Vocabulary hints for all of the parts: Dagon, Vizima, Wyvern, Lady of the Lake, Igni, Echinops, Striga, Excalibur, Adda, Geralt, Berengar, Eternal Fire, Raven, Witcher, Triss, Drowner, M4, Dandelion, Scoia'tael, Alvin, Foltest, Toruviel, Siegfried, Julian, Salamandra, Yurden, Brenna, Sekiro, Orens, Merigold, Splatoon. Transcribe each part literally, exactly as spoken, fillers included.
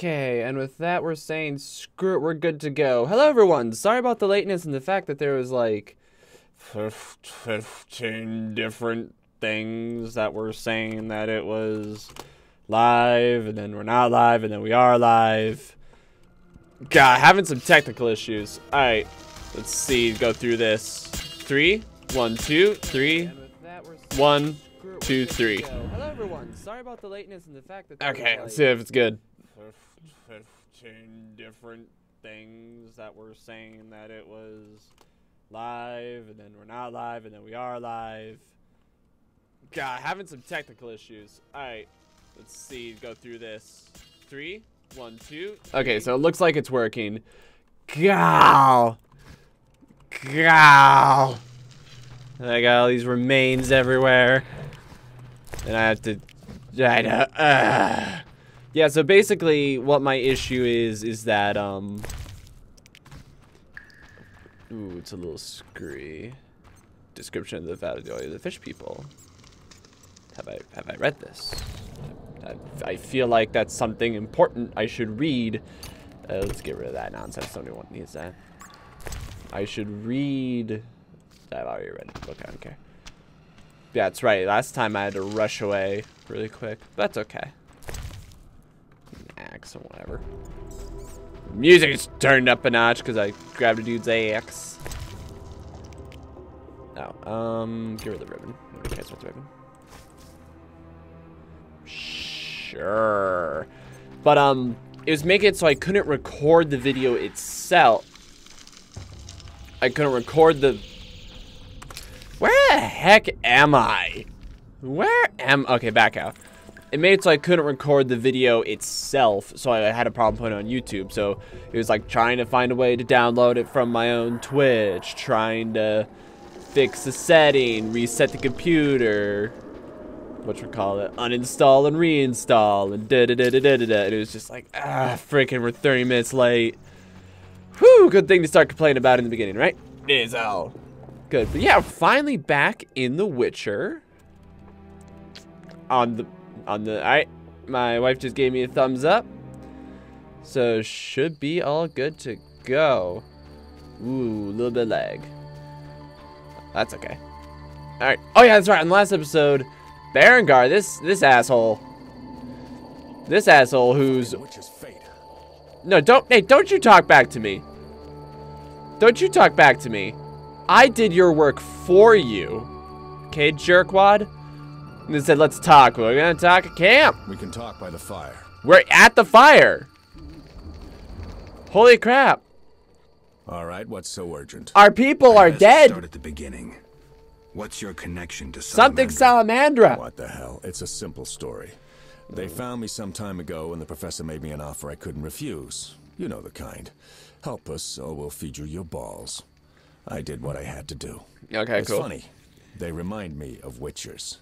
Okay, and with that, we're saying, screw it, we're good to go. Hello, everyone. Sorry about the lateness and the fact that there was, like, fifteen different things that were saying that it was live, and then we're not live, and then we are live. God, having some technical issues. All right, let's see, go through this. Three, one, two, three, one, two, three. Hello, everyone. Sorry about the lateness and the fact that... Okay, let's see if it's good. fifteen different things that were saying that it was live, and then we're not live, and then we are live. God, having some technical issues. All right, let's see, go through this. Three, one, two, three. Okay, so it looks like it's working. Gow. Gow. I got all these remains everywhere. And I have to... I know, uh. Yeah, so basically what my issue is, is that, um... Ooh, it's a little screwy. Description of the Vodyanoi of the fish people. Have I, have I read this? I, I feel like that's something important I should read. Uh, let's get rid of that nonsense. Someone needs that. I should read... I've already read the book, I don't care. Yeah, that's right. Last time I had to rush away really quick. That's okay. Axe and whatever. Music is turned up a notch because I grabbed a dude's axe. Oh, um, get rid of the ribbon. Nobody cares about the ribbon. Sure. But, um, it was making it so I couldn't record the video itself. I couldn't record the... Where the heck am I? Where am... Okay, back out. It made it so I couldn't record the video itself, so I had a problem putting it on YouTube. So it was like trying to find a way to download it from my own Twitch, trying to fix the setting, reset the computer, whatchamacallit, uninstall and reinstall, and da da da da da da. And it was just like, ah, freaking, we're thirty minutes late. Whew, good thing to start complaining about in the beginning, right? It is all. Good, but yeah, finally back in the Witcher. On the, on the, all right. My wife just gave me a thumbs up. So should be all good to go. Ooh, a little bit of lag. That's okay. All right. Oh yeah, that's right. On the last episode, Berengar, this, this asshole. This asshole who's... No, don't, hey, don't you talk back to me. Don't you talk back to me. I did your work for you, okay, jerkwad? And they said, let's talk. We're gonna talk at camp. We can talk by the fire. We're at the fire. Holy crap. All right, what's so urgent? Our people are dead. Start at the beginning. What's your connection to Salamandra? Something Salamandra. What the hell? It's a simple story. They found me some time ago, and the professor made me an offer I couldn't refuse. You know the kind. Help us, or we'll feed you your balls. I did what I had to do. Okay, it's cool. It's funny. They remind me of Witchers.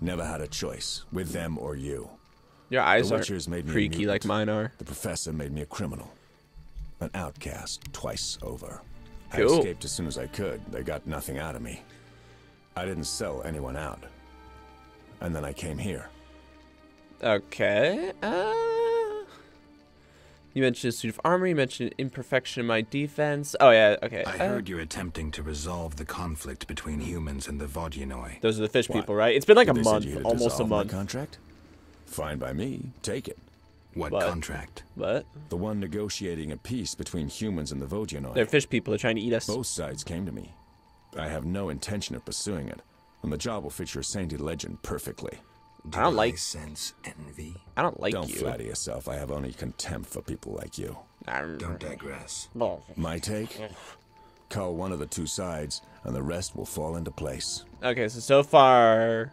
Never had a choice, with them or you. Your eyes are creaky like mine are. The professor made me a criminal. An outcast twice over. Cool. I escaped as soon as I could. They got nothing out of me. I didn't sell anyone out. And then I came here. Okay. Uh... You mentioned a suit of armor, you mentioned imperfection in my defense. Oh yeah, okay. I heard uh, you're attempting to resolve the conflict between humans and the Vodyanoi. Those are the fish what? people, right? It's been like well, a month, almost a month. Contract? Fine by me, take it. What, what contract? What? The one negotiating a peace between humans and the Vodyanoi. They're fish people, they're trying to eat us. Both sides came to me. I have no intention of pursuing it, and the job will fit your sainted legend perfectly. Do I don't like I sense envy. I don't like don't you. Don't flatter yourself. I have only contempt for people like you. Don't digress. My take? Call one of the two sides, and the rest will fall into place. Okay, so so far,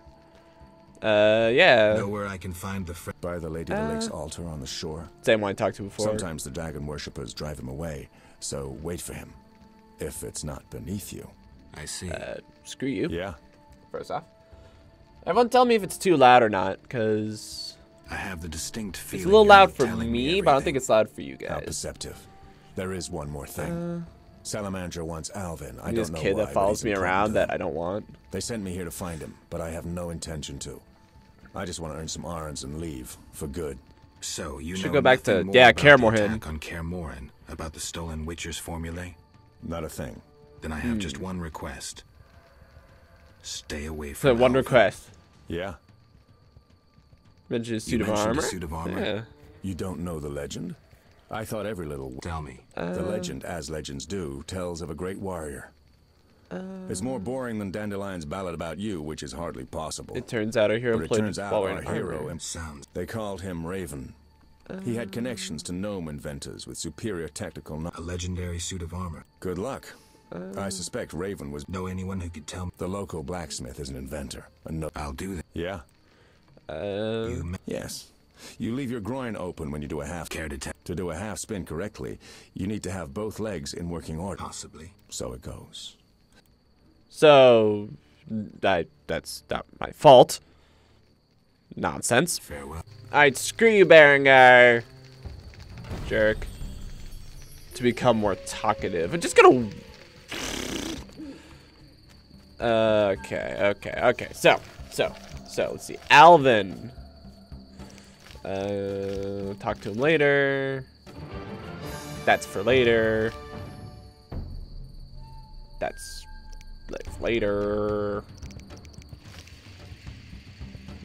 uh, yeah. Know where I can find the friend by the Lady of the Lake's uh, altar on the shore. Same one I talked to before. Sometimes the Dagon worshippers drive him away, so wait for him. If it's not beneath you, I see. Uh, screw you. Yeah. First off. Everyone tell me if it's too loud or not, because I have the distinct feeling it's a little loud for me, me but I don't think it's loud for you guys. How perceptive. There is one more thing. Uh, Salamandra wants Alvin. I don't know why. This kid that follows me around that I don't want. They sent me here to find him, but I have no intention to. I just want to earn some Orens and leave for good. So you should know go back to yeah, Kaer Morhen. On Kaer Morhen about the stolen Witcher's formulae. Not a thing. Then I have hmm. just one request. Stay away from. So Alvin. One request. Yeah. Mentioned a suit you of armor. Suit of armor. Yeah. You don't know the legend? I thought every little tell me. Uh, the legend, as legends do, tells of a great warrior. Uh, it's more boring than Dandelion's ballad about you, which is hardly possible. It turns out our hero but played it turns out our hero and sounds. They called him Raven. Uh, he had connections to gnome inventors with superior technical knowledge. A legendary suit of armor. Good luck. Uh, I suspect Raven was know anyone who could tell me. The local blacksmith is an inventor. Another I'll do that. Yeah. Uh, you yes. You leave your groin open when you do a half care to, to do a half spin correctly. You need to have both legs in working order. Possibly. So it goes. So, I, that's not my fault. Nonsense. Farewell. Alright, screw you, Berengar. Jerk. To become more talkative. I'm just gonna... Okay, okay, okay. So, so, so, let's see. Alvin. Uh, talk to him later. That's for later. That's... later.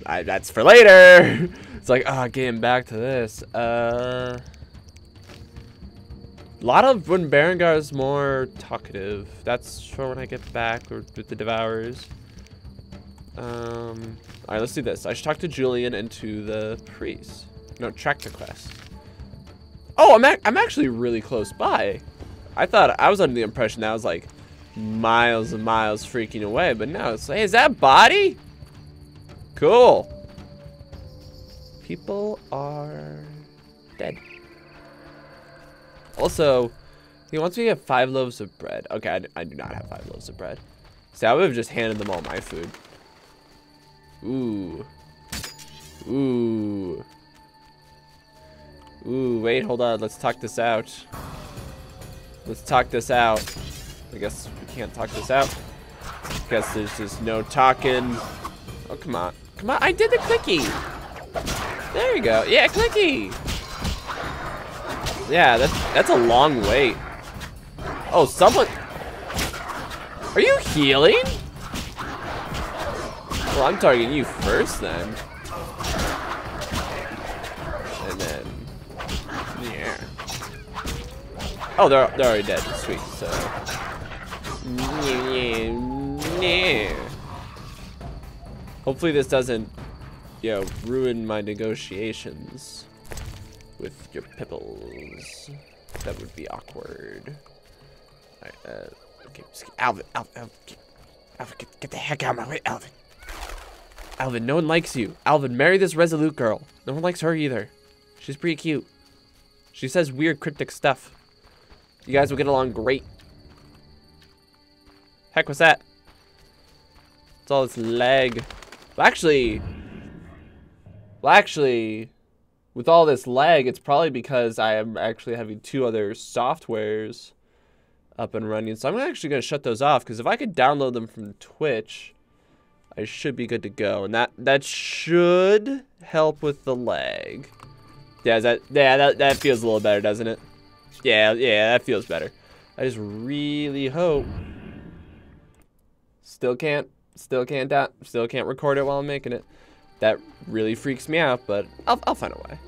I, that's for later. It's like, ah, oh, getting back to this. Uh, a lot of when Berengar is more talkative. That's for when I get back or with the Devourers. Um, all right, let's do this. I should talk to Julian and to the priest. No, track the quest. Oh, I'm ac I'm actually really close by. I thought I was under the impression that I was like miles and miles freaking away, but now it's like, hey, is that body? Cool. People are dead. Also, he wants me to get five loaves of bread. Okay, I do, I do not have five loaves of bread. See, I would have just handed them all my food. Ooh. Ooh. Ooh, wait, hold on. Let's talk this out. Let's talk this out. I guess we can't talk this out. I guess there's just no talking. Oh, come on. Come on, I did the clicky. There we go. Yeah, clicky. Yeah, that's, that's a long wait. Oh, someone. Are you healing? Well, I'm targeting you first then. And then. Yeah. Oh, they're, they're already dead. Sweet, so. Hopefully this doesn't, you know, ruin my negotiations with your pipples. That would be awkward. All right, uh, okay, Alvin, Alvin, Alvin, get, Alvin get, get the heck out of my way, Alvin. Alvin, no one likes you. Alvin, marry this resolute girl. No one likes her either. She's pretty cute. She says weird cryptic stuff. You guys will get along great. Heck was that? It's all this lag. Well, actually, well, actually, with all this lag, it's probably because I am actually having two other softwares up and running. So I'm actually going to shut those off, because if I could download them from Twitch, I should be good to go, and that that should help with the lag. Yeah, that yeah that that feels a little better, doesn't it? Yeah, yeah, that feels better. I just really hope. Still can't, still can't, that, still can't record it while I'm making it. That really freaks me out, but I'll, I'll find a way.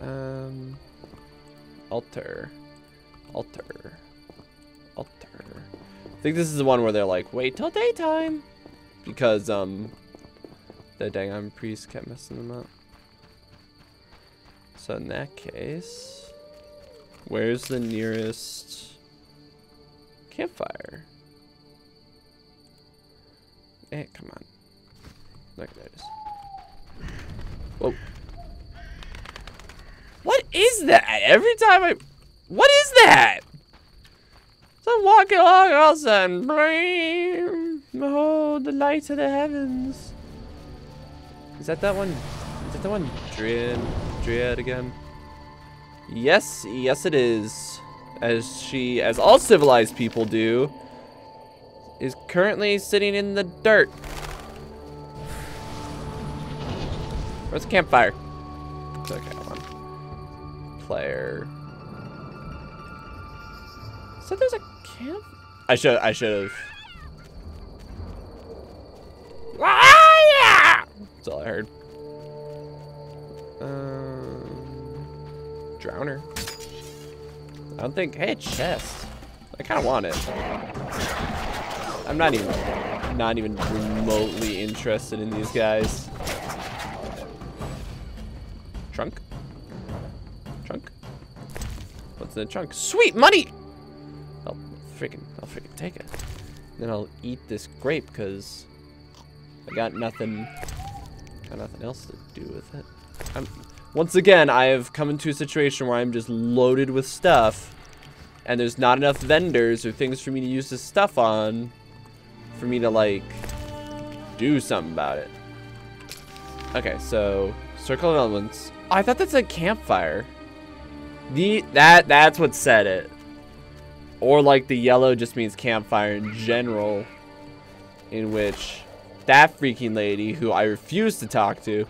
Um, alter, alter, alter. I think this is the one where they're like, wait till daytime, because um, the Dagon priest kept messing them up. So in that case, where's the nearest campfire? Eh, come on. Look at this. Whoa. What is that? Every time I... What is that? So I'm walking along all of a sudden. Behold the light of the heavens. Is that that one? Is that the one? Dryad, Dryad again? Yes, yes it is. As she, as all civilized people do, is currently sitting in the dirt. Where's the campfire? Okay, hold on. Player. So there's a camp. I should. I should have. Ah, yeah! That's all I heard. Um, Drowner. I don't think. Hey, a chest. I kind of want it. I'm not even, not even remotely interested in these guys. Trunk? Trunk? What's in the trunk? Sweet money! I'll freaking, I'll freaking take it. Then I'll eat this grape because I got nothing, got nothing else to do with it. I'm, once again, I have come into a situation where I'm just loaded with stuff and there's not enough vendors or things for me to use this stuff on. For me to like do something about it. Okay, so circle of elements. Oh, I thought that's a campfire. The that that's what said it. Or like the yellow just means campfire in general. In which that freaking lady who I refuse to talk to.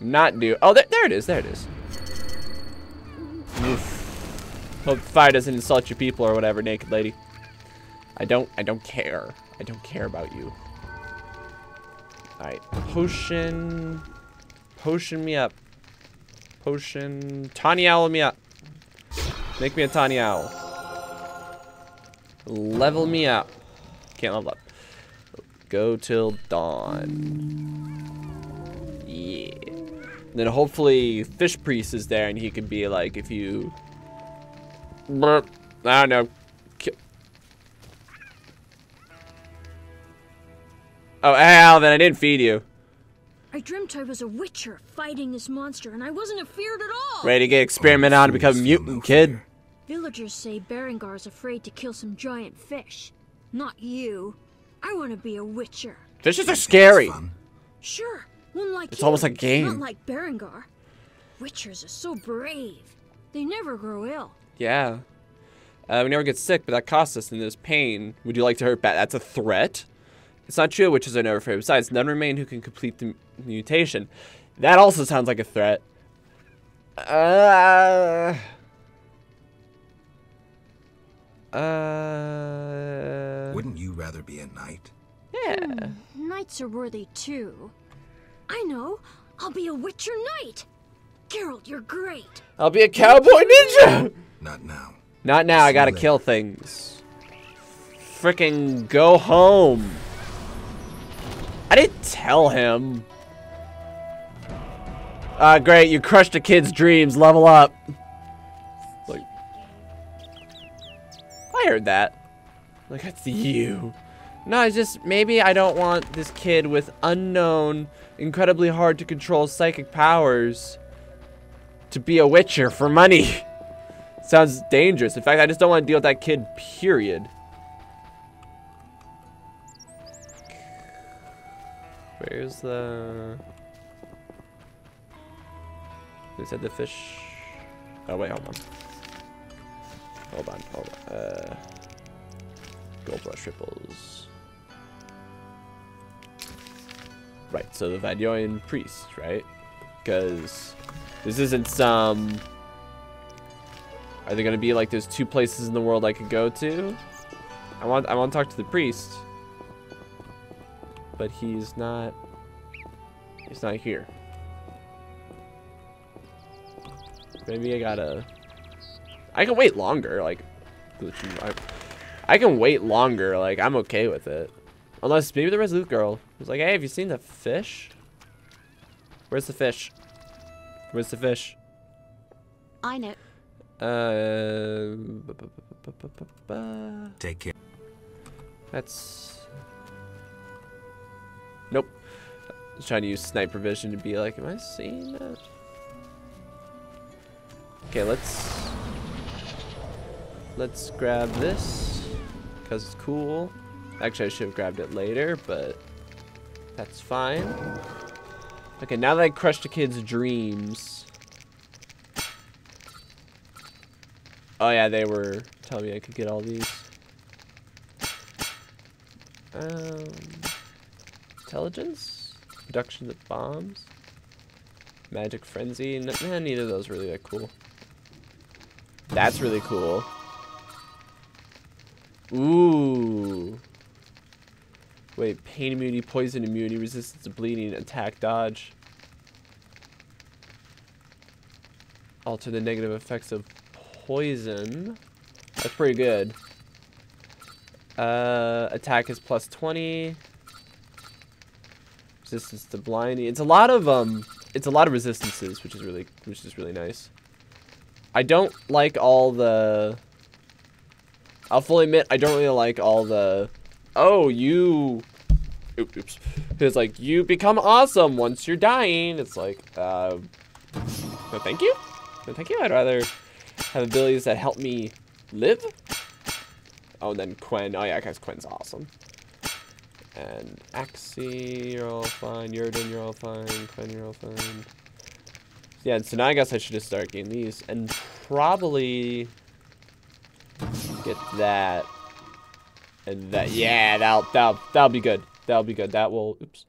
I'm not due. Oh, there, there it is. There it is. Oof. Hope the fire doesn't insult your people or whatever, naked lady. I don't. I don't care. I don't care about you. Alright, potion. Potion me up. Potion. Tawny owl me up. Make me a tawny owl. Level me up. Can't level up. Go till dawn. Yeah. And then hopefully Fish Priest is there and he could be like, if you. I don't know. Oh, hey, Alvin, I didn't feed you. I dreamt I was a witcher fighting this monster, and I wasn't afeard at all. Ready to get experimented on to become a mutant, kid? Villagers say Berengar's afraid to kill some giant fish. Not you. I want to be a witcher. Fishes are scary. Sure. One like it's you. Almost like a game. Not like Berengar. Witchers are so brave. They never grow ill. Yeah. Uh, we never get sick, but that costs us, and there's pain. Would you like to hurt back? That's a threat? It's not true, witches are never afraid. Besides, none remain who can complete the mutation. That also sounds like a threat. Uh, uh, Wouldn't you rather be a knight? Yeah. Hmm, knights are worthy too. I know. I'll be a witcher knight. Geralt, you're great. I'll be a cowboy ninja. Not now. Not now. I gotta kill things. Freaking go home. I didn't tell him. Ah, uh, great, you crushed a kid's dreams. Level up. Like, I heard that. Like, that's you. No, it's just, maybe I don't want this kid with unknown, incredibly hard to control psychic powers to be a witcher for money. Sounds dangerous. In fact, I just don't want to deal with that kid, period. Where's the... They said the fish... Oh, wait, hold on. Hold on, hold on. Uh, gold brush ripples. Right, so the Vodyanoi priest, right? Because this isn't some... Are there going to be, like, there's two places in the world I could go to? I want, I want to talk to the priest. But he's not, he's not here. Maybe I gotta, I can wait longer, like, I can wait longer, like, I'm okay with it. Unless maybe the Resolute Girl was like, hey, have you seen the fish? Where's the fish? Where's the fish? I know. Uh, Take care. That's... Nope. I was trying to use sniper vision to be like, am I seeing that? Okay, let's... Let's grab this. Because it's cool. Actually, I should have grabbed it later, but... That's fine. Okay, now that I crushed a kid's dreams... Oh yeah, they were telling me I could get all these. Um... Intelligence? Production of bombs? Magic Frenzy. No, nah, neither of those really look cool. That's really cool. Ooh. Wait, pain immunity, poison immunity, resistance to bleeding, attack, dodge. Alter the negative effects of poison. That's pretty good. Uh, attack is plus twenty. Resistance to blinding. It's a lot of um, it's a lot of resistances, which is really, which is really nice. I don't like all the. I'll fully admit I don't really like all the. Oh, you. Oops, oops. It's like you become awesome once you're dying. It's like uh, no, thank you. No, thank you. I'd rather have abilities that help me live. Oh, and then Quen. Oh yeah, because Quen's awesome. And Axie, you're all fine. Yurden, you're all fine. Quen, you're all fine. Yeah, and so now I guess I should just start getting these. And probably get that. And that. Yeah, that'll, that'll, that'll be good. That'll be good. That will, oops.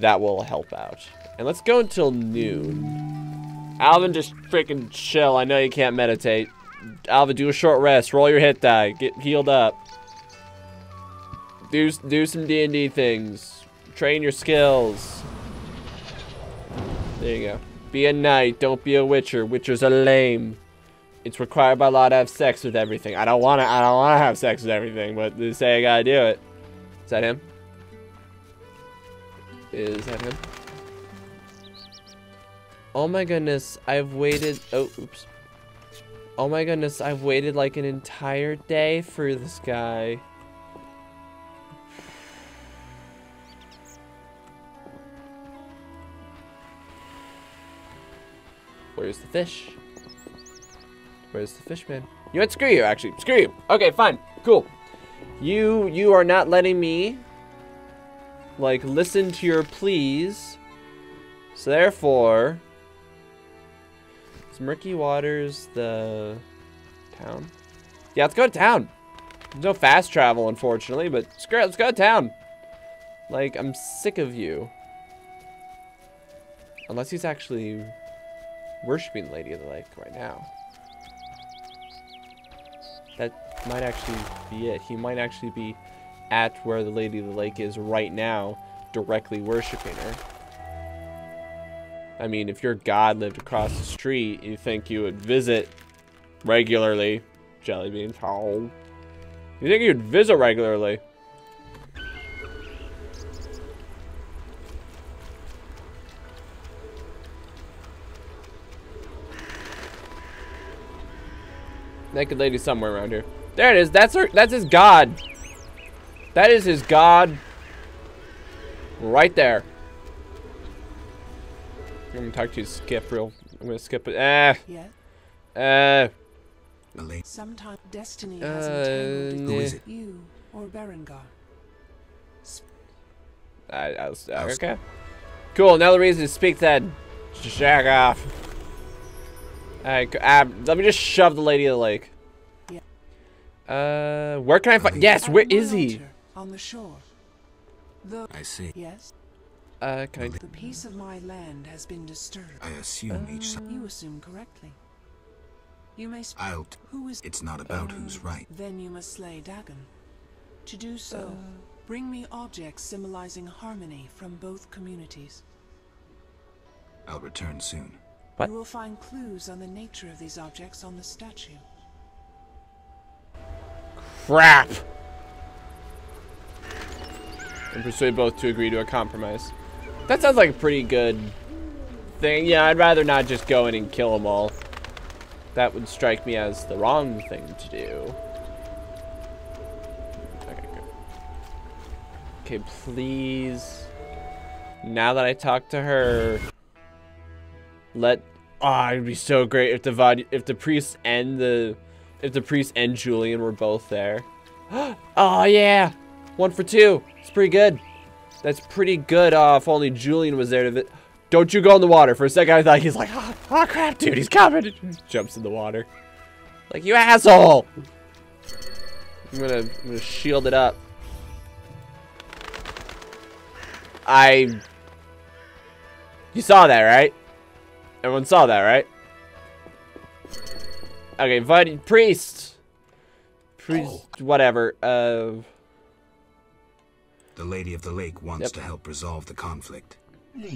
That will help out. And let's go until noon. Alvin, just freaking chill. I know you can't meditate. Alvin, do a short rest. Roll your hit die. Get healed up. Do, do some D and D things. Train your skills. There you go. Be a knight. Don't be a witcher. Witchers are lame. It's required by law to have sex with everything. I don't wanna I don't wanna have sex with everything, but they say I gotta do it. Is that him? Is that him? Oh my goodness, I've waited. Oh, oops. Oh my goodness, I've waited like an entire day for this guy. Where's the fish? Where's the fish, man? You went, screw you, actually. Screw you. Okay, fine. Cool. You you are not letting me, like, listen to your pleas. So therefore, it's Murky Waters, the town. Yeah, let's go to town. There's no fast travel, unfortunately, but screw it. Let's go to town. Like, I'm sick of you. Unless he's actually worshipping the Lady of the Lake right now. That might actually be it. He might actually be at where the Lady of the Lake is right now, directly worshipping her. I mean, if your god lived across the street, you think you would visit regularly. Jelly beans. Oh. You think you'd visit regularly. Naked lady somewhere around here. There it is. That's her. That's his god. That is his god. Right there. I'm gonna talk to you, Skip. Real. I'm gonna skip it. Ah. Yeah. Uh. Sometimes destiny has entangled uh, who is it? You or Berengar. I, I was, uh, okay. Cool. Another reason to speak that jack off. Alright, uh, let me just shove the Lady of the Lake. Yeah. Uh, where can I find? Yes, where is he? On the shore. The I see. Yes. Uh, can I? The peace of my land has been disturbed. I assume uh, each. You assume correctly. You may. I'll. Who is? It's not about uh, who's right. Then you must slay Dagon. To do so, uh, bring me objects symbolizing harmony from both communities. I'll return soon. What? You will find clues on the nature of these objects on the statue. Crap! And persuade both to agree to a compromise. That sounds like a pretty good thing. Yeah, I'd rather not just go in and kill them all. That would strike me as the wrong thing to do. Okay, good. Okay, please. Now that I talked to her... Let ah, oh, it'd be so great if the Vod, if the priest and the, if the priest and Julian were both there. Oh yeah, one for two. It's pretty good. That's pretty good. Uh, if only Julian was there to. Vi Don't you go in the water for a second. I thought he's like, oh, oh crap, dude, he's coming. He jumps in the water, like you asshole. I'm gonna, I'm gonna shield it up. I. You saw that, right? Everyone saw that, right? Okay, inviting priest. Priest, oh. whatever. Uh... The Lady of the Lake wants yep. to help resolve the conflict. what?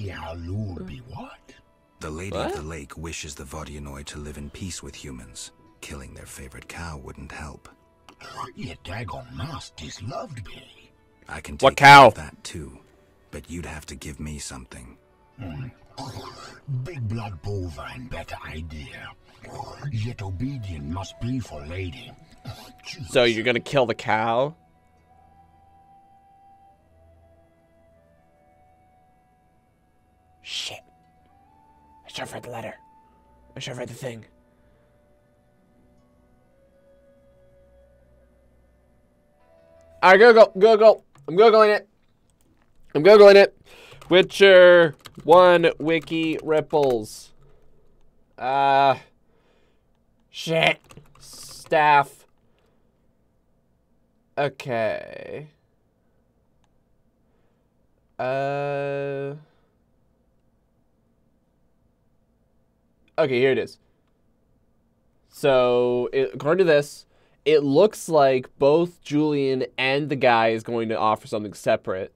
The Lady what? of the Lake wishes the Vodyanoi to live in peace with humans. Killing their favorite cow wouldn't help. Yet Dagon must disloved me. I can take what cow? that too, but you'd have to give me something. Mm. Big blood bovine, better idea. Yet obedient must be for lady. Choose. So you're gonna kill the cow? Shit. I should have read the letter. I should have read the thing. Alright, Google, Google. I'm Googling it. I'm Googling it. Witcher one wiki ripples. Uh. Shit. Staff. Okay. Uh. Okay, here it is. So, it, according to this, it looks like both Julian and the guy is going to offer something separate.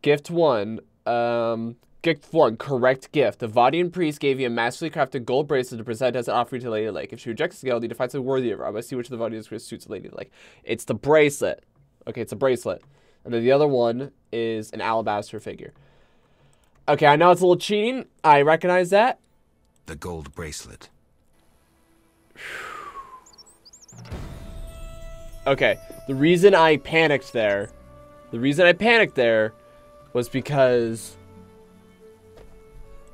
Gift one. Um, gift one. Correct gift. The Vodian priest gave you a masterly crafted gold bracelet to present as an offering to Lady Lake. If she rejects the guild, you define something worthy of her. I must see which of the Vodian priest suits Lady Lake. It's the bracelet. Okay, it's a bracelet. And then the other one is an alabaster figure. Okay, I know it's a little cheating. I recognize that. The gold bracelet. Okay, the reason I panicked there, the reason I panicked there was because,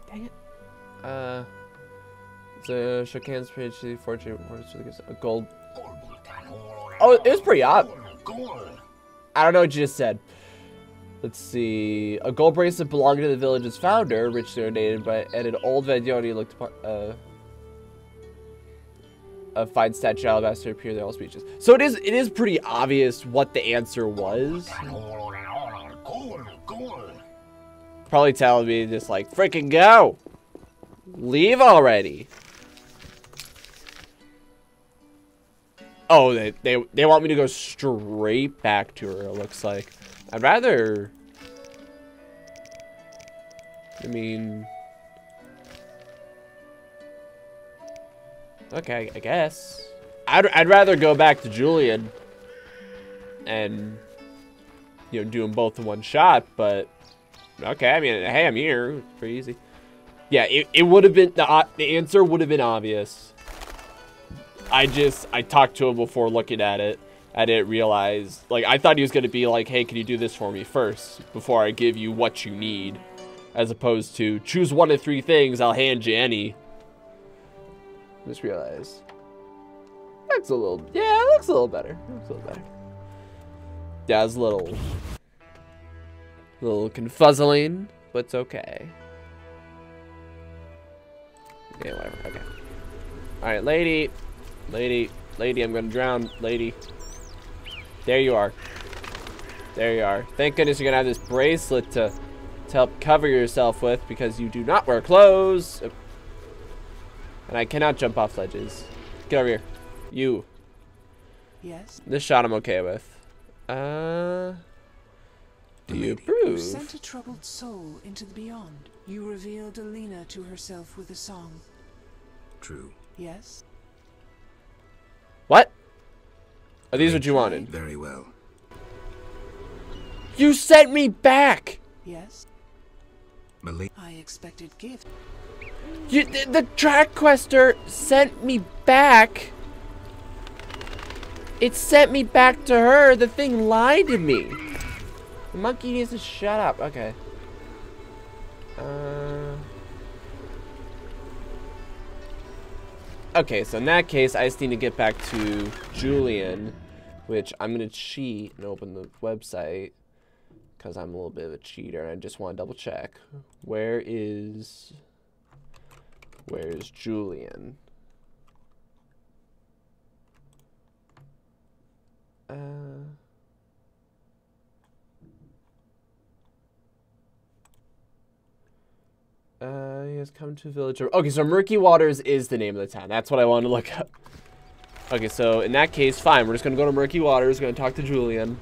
dang it, uh, the shook hands page, the fortune, a gold, oh, it was pretty odd. I don't know what you just said. Let's see. A gold bracelet belonging to the village's founder, richly donated by and an old Vodyanoi looked upon uh, a fine statue alabaster appeared in all speeches. So it is it is pretty obvious what the answer was. Probably telling me just like freaking go. Leave already. Oh, they they they want me to go straight back to her, it looks like. I'd rather, I mean, okay, I guess. I'd, I'd rather go back to Julian and, you know, do them both in one shot, but, okay, I mean, hey, I'm here, it's pretty easy. Yeah, it, it would have been, the, the answer would have been obvious. I just, I talked to him before looking at it. I didn't realize, like, I thought he was going to be like, hey, can you do this for me first before I give you what you need? As opposed to, choose one of three things, I'll hand you any. Just realized. That's a little, yeah, it looks a little better. It looks a little better. Yeah, it's a little, a little confuzzling, but it's okay. Okay, whatever, okay. Alright, lady, lady, lady, I'm going to drown, lady. There you are. There you are. Thank goodness you're gonna have this bracelet to, to help cover yourself with because you do not wear clothes. And I cannot jump off ledges. Get over here. You. Yes. This shot I'm okay with. Uh. Do you approve? You sent a troubled soul into the beyond. You revealed Alina to herself with a song. True. Yes. What? Are these what you wanted? Very well. You sent me back! Yes. Malik. I expected gift. You, the, the track quester sent me back. It sent me back to her. The thing lied to me. The monkey needs to shut up. Okay. Uh... Okay, so in that case, I just need to get back to Julian, which I'm going to cheat and open the website because I'm a little bit of a cheater and I just want to double check. Where is, where is Julian? Uh, Uh, he has come to a village. Okay, so Murky Waters is the name of the town. That's what I wanted to look up. Okay, so in that case, fine. We're just going to go to Murky Waters. Going to talk to Julian.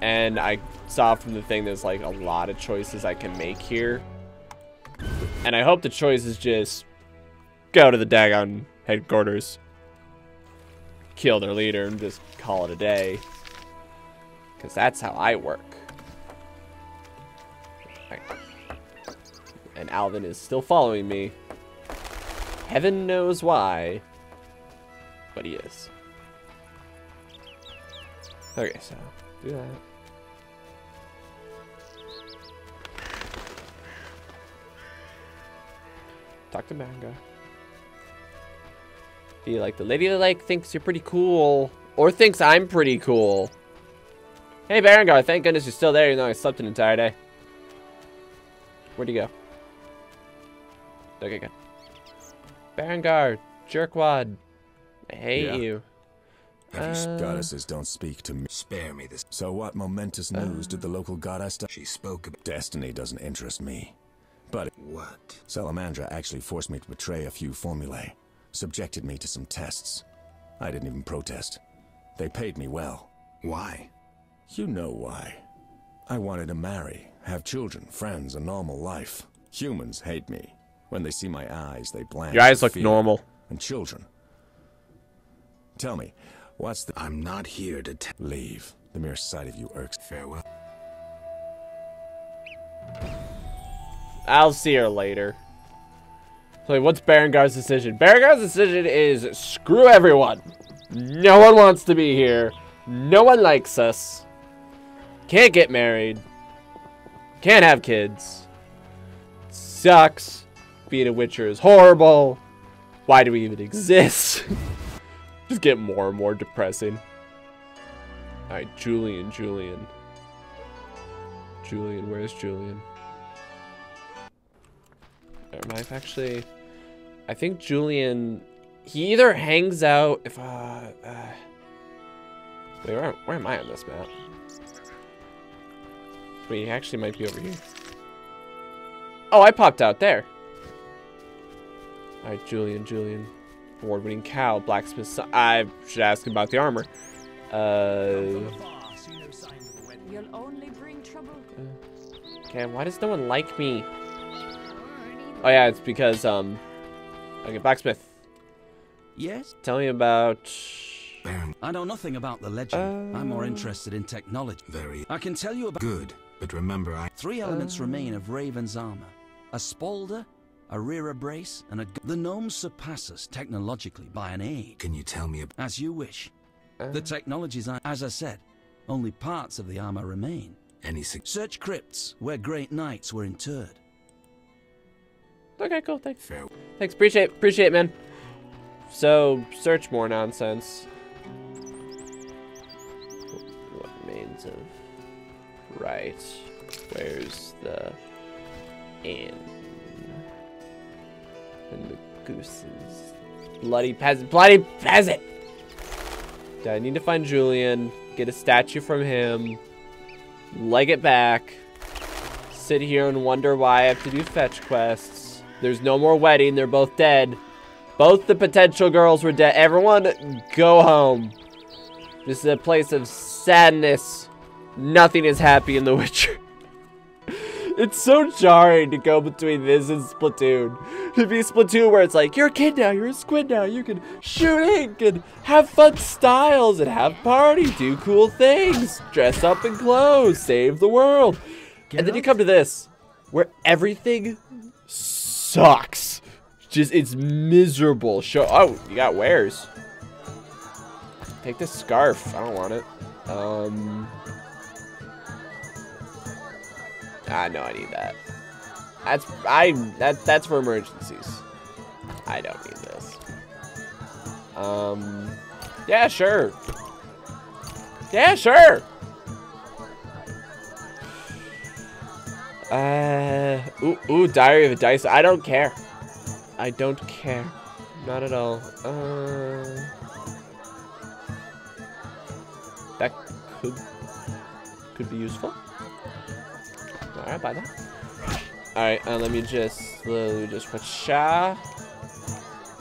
And I saw from the thing there's like a lot of choices I can make here. And I hope the choice is just go to the Dagon headquarters, kill their leader, and just call it a day. Because that's how I work. Right. And Alvin is still following me. Heaven knows why, but he is. Okay, so do that. Talk to Manga. Be like, the Lady of the Lake thinks you're pretty cool. Or thinks I'm pretty cool. Hey, Berengar, thank goodness you're still there, even though I slept an entire day. Where'd you go? Okay, good. Berengar, jerkwad. I hate yeah. you. These uh... goddesses don't speak to me. Spare me this. So what momentous uh... news did the local goddess... She spoke of destiny doesn't interest me. But what? Salamandra actually forced me to betray a few formulae, subjected me to some tests. I didn't even protest. They paid me well. Why? You know why. I wanted to marry, have children, friends, a normal life. Humans hate me. When they see my eyes, they blanch. Your eyes look normal. And children. Tell me, what's the... I'm not here to t- Leave. The mere sight of you irks. Farewell. I'll see her later. So, what's Berengar's decision? Berengar's decision is screw everyone. No one wants to be here. No one likes us. Can't get married. Can't have kids. Sucks. Being a Witcher is horrible. Why do we even exist? Just get more and more depressing. Alright, Julian, Julian. Julian, where's Julian? I've actually, I think Julian, he either hangs out, if, uh, uh wait, where, where am I on this map? Wait, he actually might be over here. Oh, I popped out there. All right, Julian, Julian, award-winning cow, blacksmith son. I should ask him about the armor. Uh, You'll only bring trouble. Okay, why does no one like me? Oh yeah, it's because, um, okay, blacksmith. Yes? Tell me about... I know nothing about the legend. Uh... I'm more interested in technology. Very. I can tell you about... Good, but remember I... Three elements uh... remain of Raven's armor. A spalder, a rear brace, and a... The gnome surpasses technologically by an age. Can you tell me about... As you wish. Uh... The technologies are... As I said, only parts of the armor remain. Any... Search crypts where great knights were interred. Okay, cool, thanks. Fair. Thanks, appreciate, appreciate, man. So, search more nonsense. What remains of... Right. Where's the... inn? And the gooses. Bloody peasant, bloody peasant! I need to find Julian, get a statue from him, leg it back, sit here and wonder why I have to do fetch quests. There's no more wedding. They're both dead. Both the potential girls were dead. Everyone, go home. This is a place of sadness. Nothing is happy in The Witcher. It's so jarring to go between this and Splatoon. To be Splatoon where it's like, you're a kid now, you're a squid now, you can shoot ink and have fun styles and have parties, do cool things, dress up in clothes, save the world. And then you come to this, where everything sucks. Just, it's miserable. Show. Oh, you got wares. Take this scarf. I don't want it. Um. Ah, no, I need that. That's I. That that's for emergencies. I don't need this. Um. Yeah, sure. Yeah, sure. Uh, ooh, ooh, Diary of a Dice. I don't care. I don't care. Not at all. Uh, that could, could be useful. Alright, buy that. Alright, uh, let me just slowly just put Sha.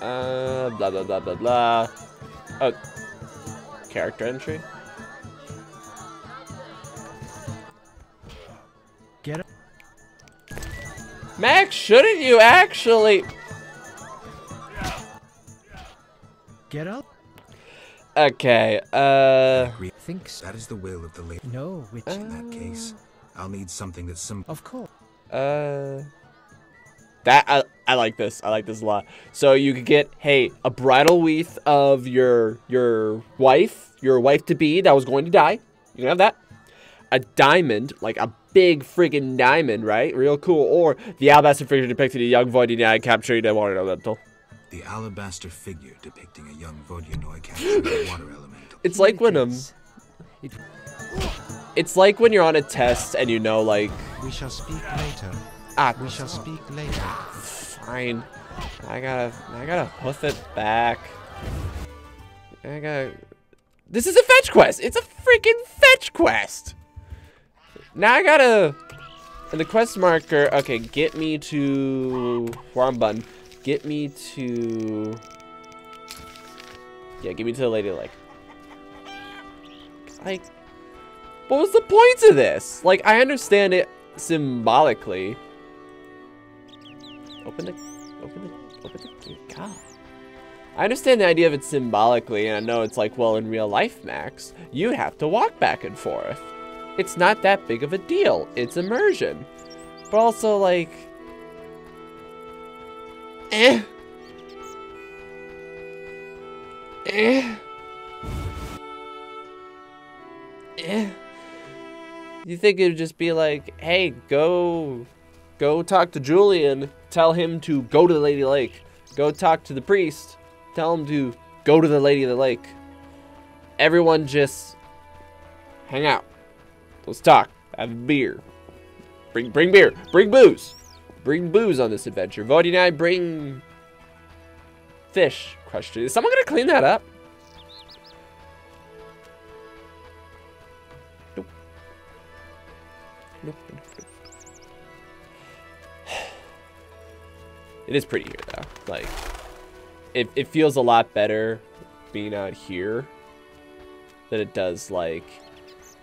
Uh, blah, blah, blah, blah, blah. Oh, character entry. Get it. Max, shouldn't you actually? Get up. Okay, uh. Thinks that is the will of the lady. No, which uh... in that case, I'll need something that's some. Of course. Uh. That I, I like this. I like this a lot. So you could get, hey, a bridal wreath of your your wife, your wife to be that was going to die. You can have that. A diamond, like a big friggin' diamond, right? Real cool. Or the alabaster figure depicting a young Vodyanoi capturing a water elemental. The alabaster figure depicting a young Vodyanoi capturing a water elemental. It's like when um, it's like when you're on a test and you know, like. We shall speak later. Ah, we shall speak later. Fine. I gotta, I gotta hoof it back. I gotta. This is a fetch quest. It's a freaking fetch quest. Now I gotta. And the quest marker. Okay, get me to Wambun. Get me to. Yeah, get me to the Lady of the Lake. Like, what was the point of this? Like, I understand it symbolically. Open the, open the, open the, God. I understand the idea of it symbolically, and I know it's like, well, in real life, Max, you have to walk back and forth. It's not that big of a deal. It's immersion. But also, like, eh. Eh. Eh. You think it would just be like, hey, go, go talk to Julian. Tell him to go to the Lady of the Lake. Go talk to the priest. Tell him to go to the Lady of the Lake. Everyone just hang out. Let's talk. Have a beer. Bring, bring beer. Bring booze. Bring booze on this adventure. Vodyanoi, bring fish. Question. Is someone gonna clean that up? Nope. Nope. It is pretty here though. Like, it, it feels a lot better being out here than it does like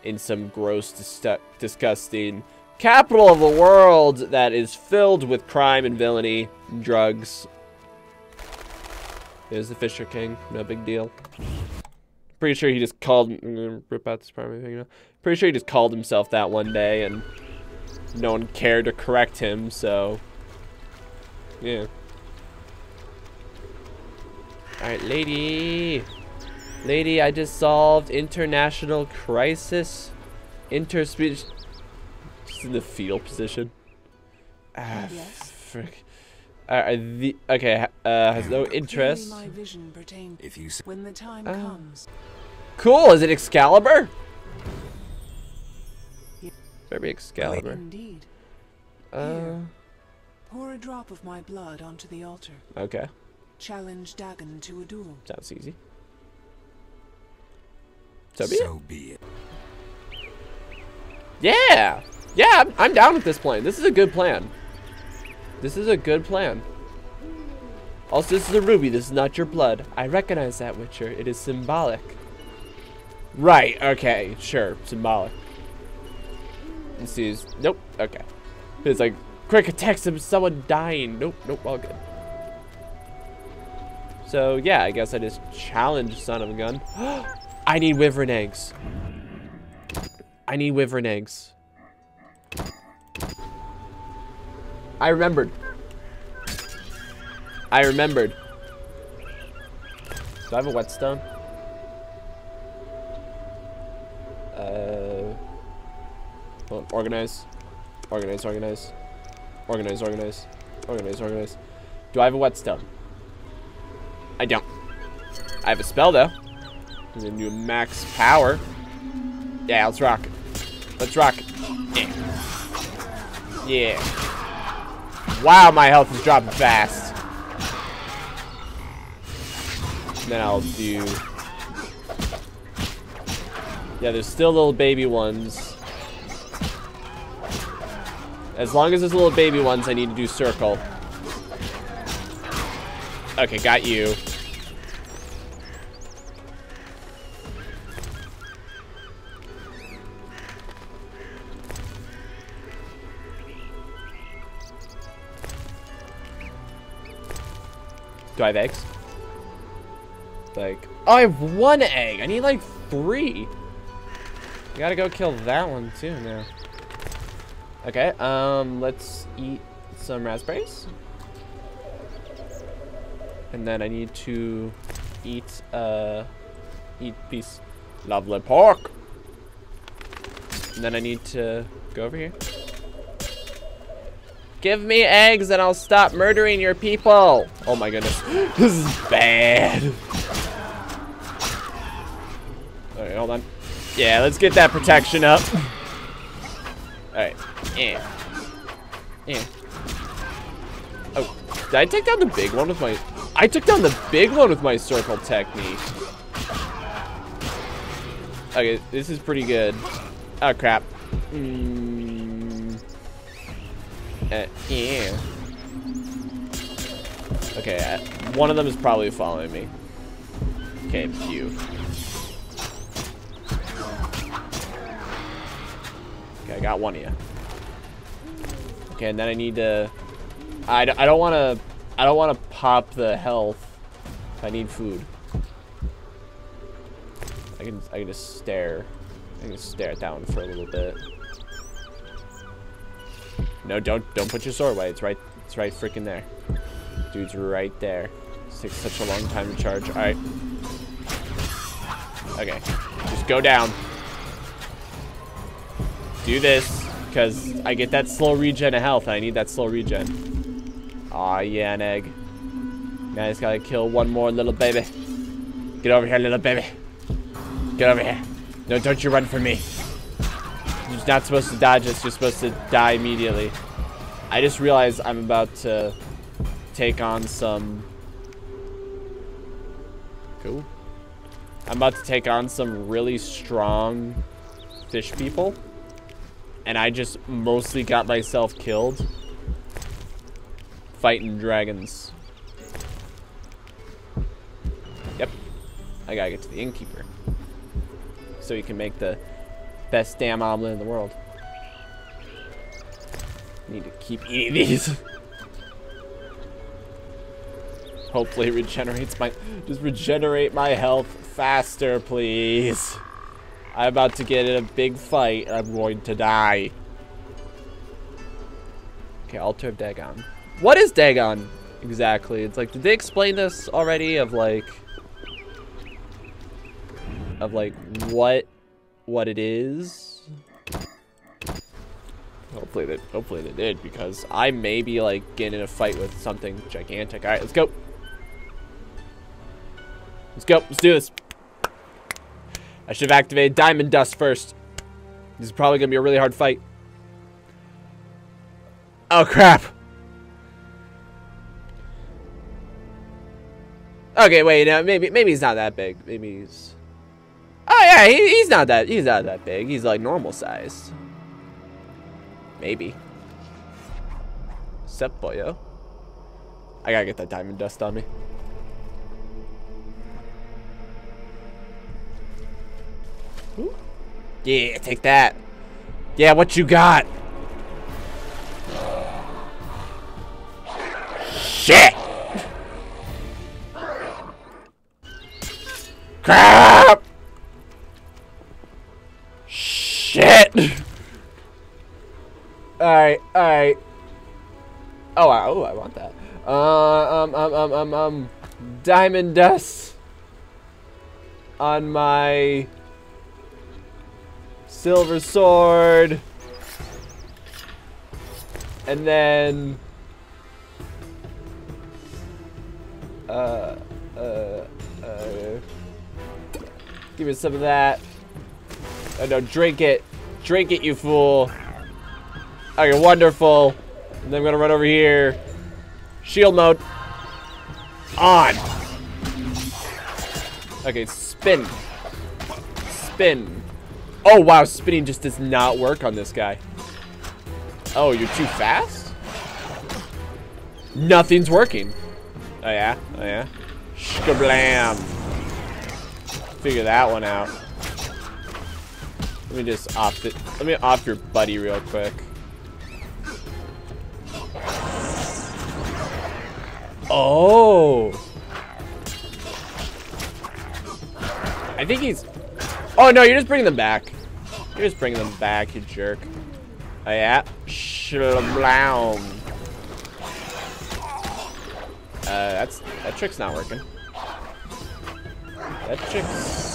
in some gross, dis disgusting capital of the world that is filled with crime and villainy and drugs. There's the Fisher King. No big deal. Pretty sure he just called. I'm gonna rip out this part of my finger. Pretty sure he just called himself that one day, and no one cared to correct him. So. Yeah. Alright, lady. Lady, I just solved international crisis. Interspeech. Just in the fetal position. Ah, yes. Frick. Alright, the. Okay, uh, has no interest. If you say. When the time uh. comes. Cool, is it Excalibur? Yeah. Very Excalibur. Indeed. Uh. Pour a drop of my blood onto the altar. Okay. Challenge Dagon to a duel. Sounds easy. So be, so it. be it. Yeah! Yeah, I'm, I'm down with this plan. This is a good plan. This is a good plan. Also, this is a ruby. This is not your blood. I recognize that, Witcher. It is symbolic. Right, okay. Sure, symbolic. This is... Nope, okay. It's like... Quick, a text of someone dying. Nope, nope, all good. So, yeah, I guess I just challenged son of a gun. I need wyvern eggs. I need wyvern eggs. I remembered. I remembered. Do I have a whetstone? Uh, hold on, organize. Organize, organize. Organize, organize, organize, organize. Do I have a whetstone? I don't. I have a spell though. I'm gonna do max power. Yeah, let's rock it. Let's rock it. Yeah. Yeah. Wow, my health is dropping fast. Then I'll do. Yeah, there's still little baby ones. As long as there's little baby ones, I need to do circle. Okay, got you. Do I have eggs? Like, oh, I have one egg. I need like three. I gotta go kill that one too now. Okay, um, let's eat some raspberries. And then I need to eat, uh, eat these lovely pork. And then I need to go over here. Give me eggs and I'll stop murdering your people. Oh my goodness. This is bad. All right, hold on. Yeah, let's get that protection up. All right. Yeah. Yeah. Oh, did I take down the big one with my... I took down the big one with my circle technique. Okay, this is pretty good. Oh, crap. Mm. Uh, yeah. Okay, uh, one of them is probably following me. Okay, you. Okay, I got one of you. Okay, and then I need to... I, I don't want to... I don't want to pop the health. I need food. I can I can just stare. I can just stare at that one for a little bit. No, don't don't put your sword away. It's right it's right freaking there. Dude's right there. This takes such a long time to charge. All right. Okay. Just go down. Do this because I get that slow regen of health. And I need that slow regen. Aw, oh, yeah, an egg. Now I just gotta kill one more little baby. Get over here, little baby. Get over here. No, don't you run from me. You're not supposed to dodge us. You're supposed to die immediately. I just realized I'm about to take on some... Cool. I'm about to take on some really strong fish people. And I just mostly got myself killed. Fighting dragons. Yep. I gotta get to the innkeeper. So he can make the best damn omelet in the world. Need to keep eating these. Hopefully it regenerates my... Just regenerate my health faster, please. I'm about to get in a big fight and I'm going to die. Okay, Altar of Dagon. What is Dagon exactly? It's like, did they explain this already of like, of like what, what it is? Hopefully they, hopefully they did because I may be like getting in a fight with something gigantic. All right, let's go. Let's go, let's do this. I should have activated Diamond Dust first. This is probably gonna be a really hard fight. Oh crap. Okay, wait. No, maybe maybe he's not that big. Maybe he's. Oh yeah, he, he's not that. He's not that big. He's like normal sized. Maybe. Sup, boyo. I gotta get that diamond dust on me. Ooh. Yeah, take that. Yeah, what you got? Shit. Crap! Shit! Alright, alright. Oh, I, oh, I want that. Uh, um, um, um, um, um, diamond dust on my silver sword. And then, uh, uh, uh, give me some of that. Oh no, drink it. Drink it, you fool. Okay, wonderful. And then I'm gonna run over here. Shield mode. On. Okay, spin. Spin. Oh wow, spinning just does not work on this guy. Oh, you're too fast? Nothing's working. Oh, yeah? Oh, yeah? Shkablam. Figure that one out. Let me just off it. Let me off your buddy real quick. Oh. I think he's... Oh, no, you're just bringing them back. You're just bringing them back, you jerk. Oh, yeah. Shblam. Uh, that's... That trick's not working. That trick's...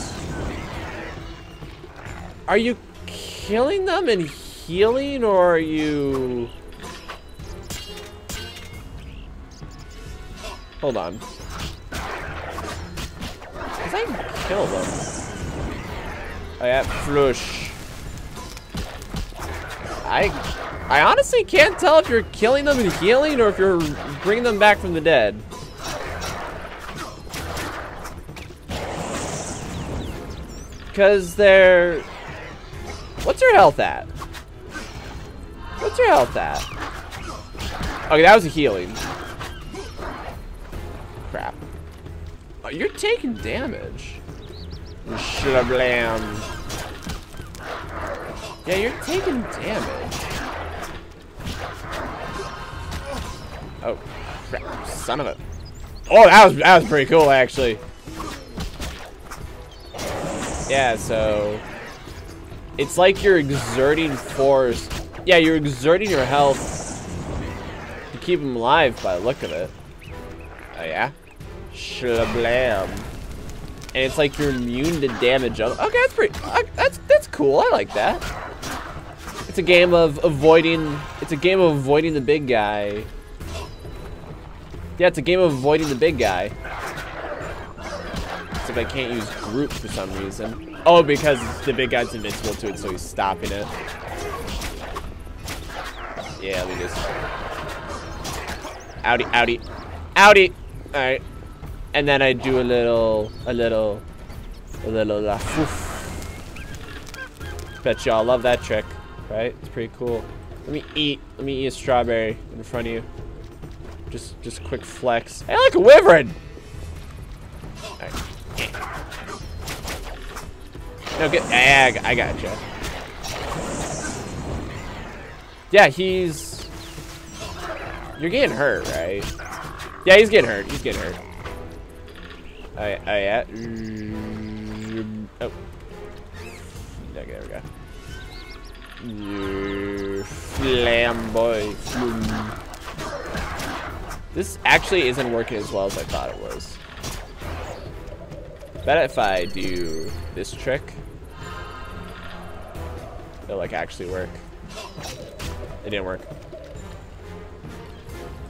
Are you killing them and healing, or are you... Hold on. Does that kill them? Oh, yeah. Flush. I I honestly can't tell if you're killing them and healing or if you're bringing them back from the dead. Because they're... What's your health at? What's your health at? Okay, that was a healing. Crap. Oh, you're taking damage. Shlablam. Yeah, you're taking damage. Oh, crap. Son of a... Oh, that was, that was pretty cool, actually. Yeah, so... It's like you're exerting force. Yeah, you're exerting your health to keep them alive by the look of it. Oh, yeah? Shlablam. And it's like you're immune to damage. Okay, that's pretty... Uh, that's, that's cool. I like that. It's a game of avoiding... It's a game of avoiding the big guy. Yeah, it's a game of avoiding the big guy. Except I can't use group for some reason. Oh, because the big guy's invincible to it, so he's stopping it. Yeah, we just... Outie, outie, outie! Alright. And then I do a little, a little, a little la foof. Bet y'all love that trick, right? It's pretty cool. Let me eat, let me eat a strawberry in front of you. Just, just quick flex. Hey, look, a wyvern! Alright. No, get, I, I gotcha. Yeah, he's... You're getting hurt, right? Yeah, he's getting hurt. He's getting hurt. Oh, yeah. Oh, yeah. Oh. Okay, there we go. You flamboy. This actually isn't working as well as I thought it was. Bet if I do this trick... It'll like actually work. It didn't work.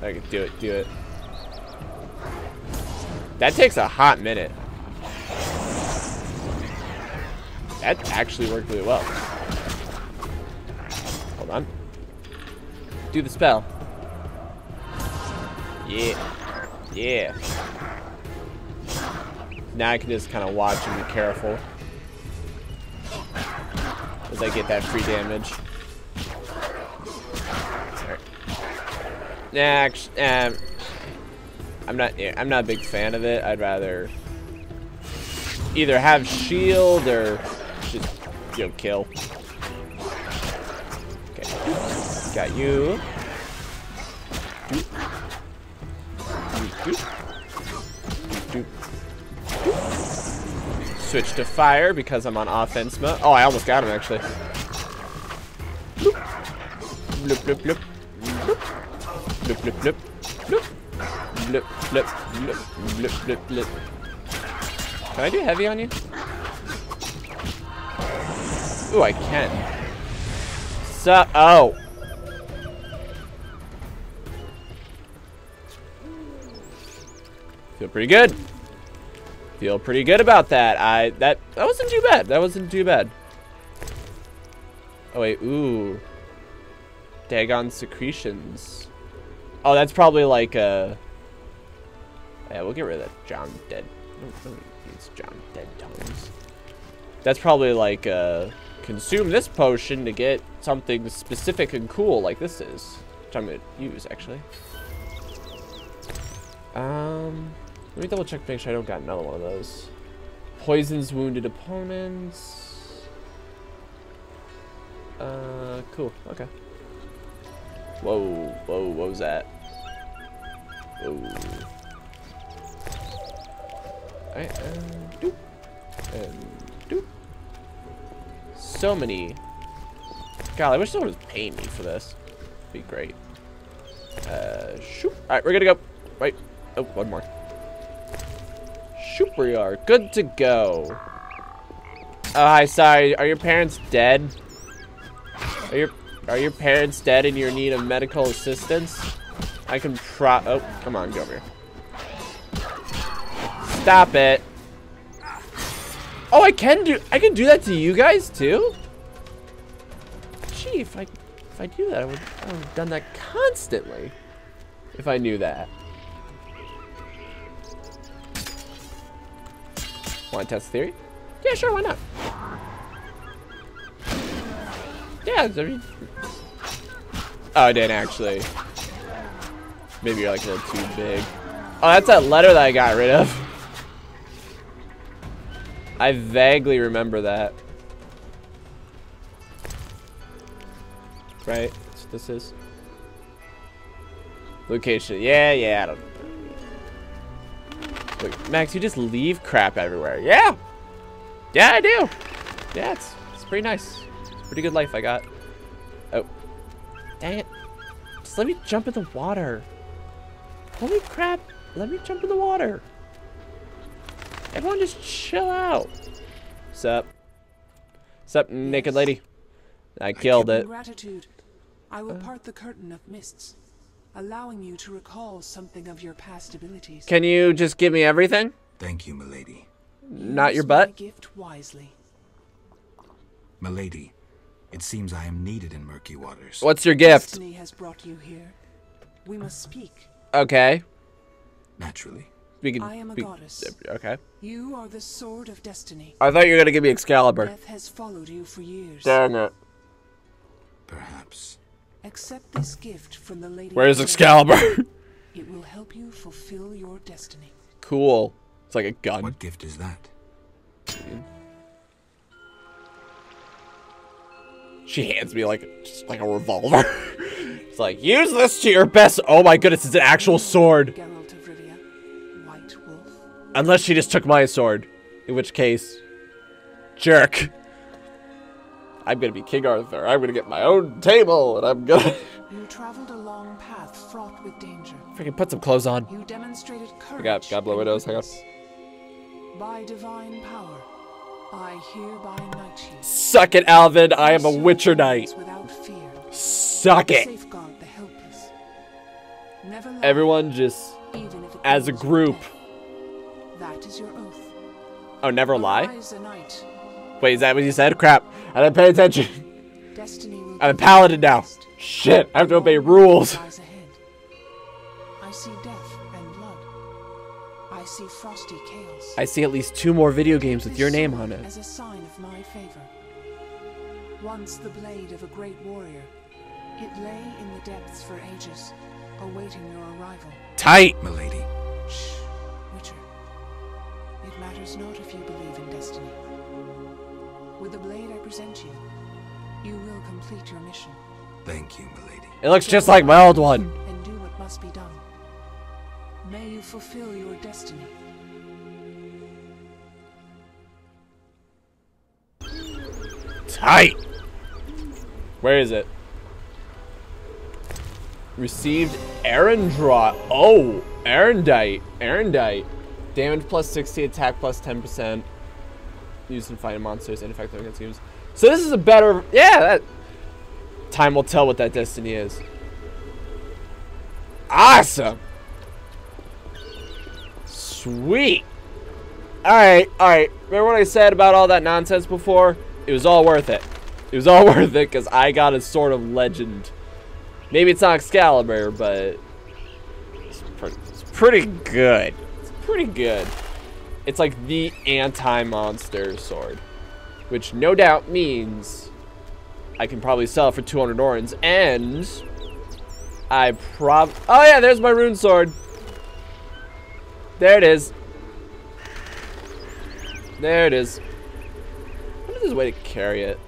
I can do it, do it. That takes a hot minute. That actually worked really well. Hold on. Do the spell. Yeah. Yeah. Now I can just kind of watch and be careful. As I get that free damage. Nah, um, I'm not. I'm not a big fan of it. I'd rather either have shield or just, you know, kill. Okay, got you. Switch to fire because I'm on offense mode. Oh, I almost got him actually. Bloop, bloop, bloop. Blip, blip, blip, blip, blip, blip, blip, blip, blip, blip. Can I do heavy on you? Ooh, I can. So, oh. Feel pretty good. Feel pretty good about that. I, that, that wasn't too bad. That wasn't too bad. Oh, wait, ooh. Dagon secretions. Oh, that's probably like a... Yeah, we'll get rid of that John Dead. Nobody needs John Dead Tones. That's probably like a consume this potion to get something specific and cool like this is, which I'm going to use, actually. Um, let me double check to make sure I don't got another one of those. Poisons wounded opponents. Uh, cool. Okay. Whoa, whoa, what was that? Whoa. I, uh, doop. And doop. So many. God, I wish someone was paying me for this. It'd be great. Uh, shoop. Alright, we're gonna go. Right. Oh, one more. Shoop, we are. Good to go. Oh, hi, sorry. Are your parents dead? Are your Are your parents dead and you're in need of medical assistance? I can pro- Oh, come on, get over here. Stop it. Oh, I can do- I can do that to you guys, too? Gee, if I- if I do that, I would, I would have done that constantly. If I knew that. Want to test theory? Yeah, sure, why not? Yeah, I mean... Oh, I didn't actually. Maybe you're like a little too big. Oh, that's that letter that I got rid of. I vaguely remember that. Right? That's what this is. Location. Yeah, yeah, I don't know. Look, Max, you just leave crap everywhere. Yeah! Yeah, I do! Yeah, it's, it's pretty nice. Pretty good life I got. Oh. Dang it. Just let me jump in the water. Holy crap. Let me jump in the water. Everyone just chill out. Sup. Sup, naked lady. I killed it. In gratitude, I will part the curtain of mists, allowing you to recall something of your past abilities. Can you just give me everything? Thank you, milady. Not your butt? Use my gift wisely. Milady. It seems I am needed in murky waters. What's your gift? Destiny has brought you here. We must speak. Okay. Naturally. Speaking, I am a goddess. Okay. You are the sword of destiny. I thought you were going to give me Excalibur. Death has followed you for years. Dang it. Perhaps. Accept this gift from the lady. Where's Excalibur? It will help you fulfill your destiny. Cool. It's like a gun. What gift is that? Dude. She hands me like just like a revolver. It's like, use this to your best. Oh my goodness, it's an actual sword. Geralt of Rivia, White Wolf. Unless she just took my sword, in which case, jerk. I'm gonna be King Arthur. I'm gonna get my own table, and I'm gonna. You traveled a long path fraught with danger. Freaking put some clothes on. You demonstrated courage. I got goblin widows. Hang on. By divine power. I hereby knight you. Suck it, Alvin. I am a Witcher knight. Without fear. Suck it. Safeguard the helpless. Never let everyone just, even if it as a group. That is your oath. Oh, never lie? Wait, is that what you said? Crap. I didn't pay attention. Destiny will I'm a paladin now. Shit, I have to obey rules. I see death and blood. I see frosty chaos. I see at least two more video games with your name on it. As a sign of my favor. Once the blade of a great warrior, it lay in the depths for ages, awaiting your arrival. Tight, milady. Shh, Witcher. It matters not if you believe in destiny. With the blade I present you, you will complete your mission. Thank you, milady. It looks just like my old one. And do what must be done. May you fulfill your destiny. Tight! Where is it? Received Aerondight. Oh! Aerondight. Aerondight. Damage plus sixty, attack plus ten percent. Used in fighting monsters, ineffective against games. So this is a better... Yeah! That, time will tell what that destiny is. Awesome! Sweet. Alright, alright. Remember what I said about all that nonsense before? It was all worth it. It was all worth it because I got a sort of legend. Maybe it's not Excalibur, but it's pretty, it's pretty good. It's pretty good. It's like the anti-monster sword. which no doubt means I can probably sell for two hundred Orens, and I prob- oh yeah, there's my rune sword. There it is. There it is. What is this way to carry it?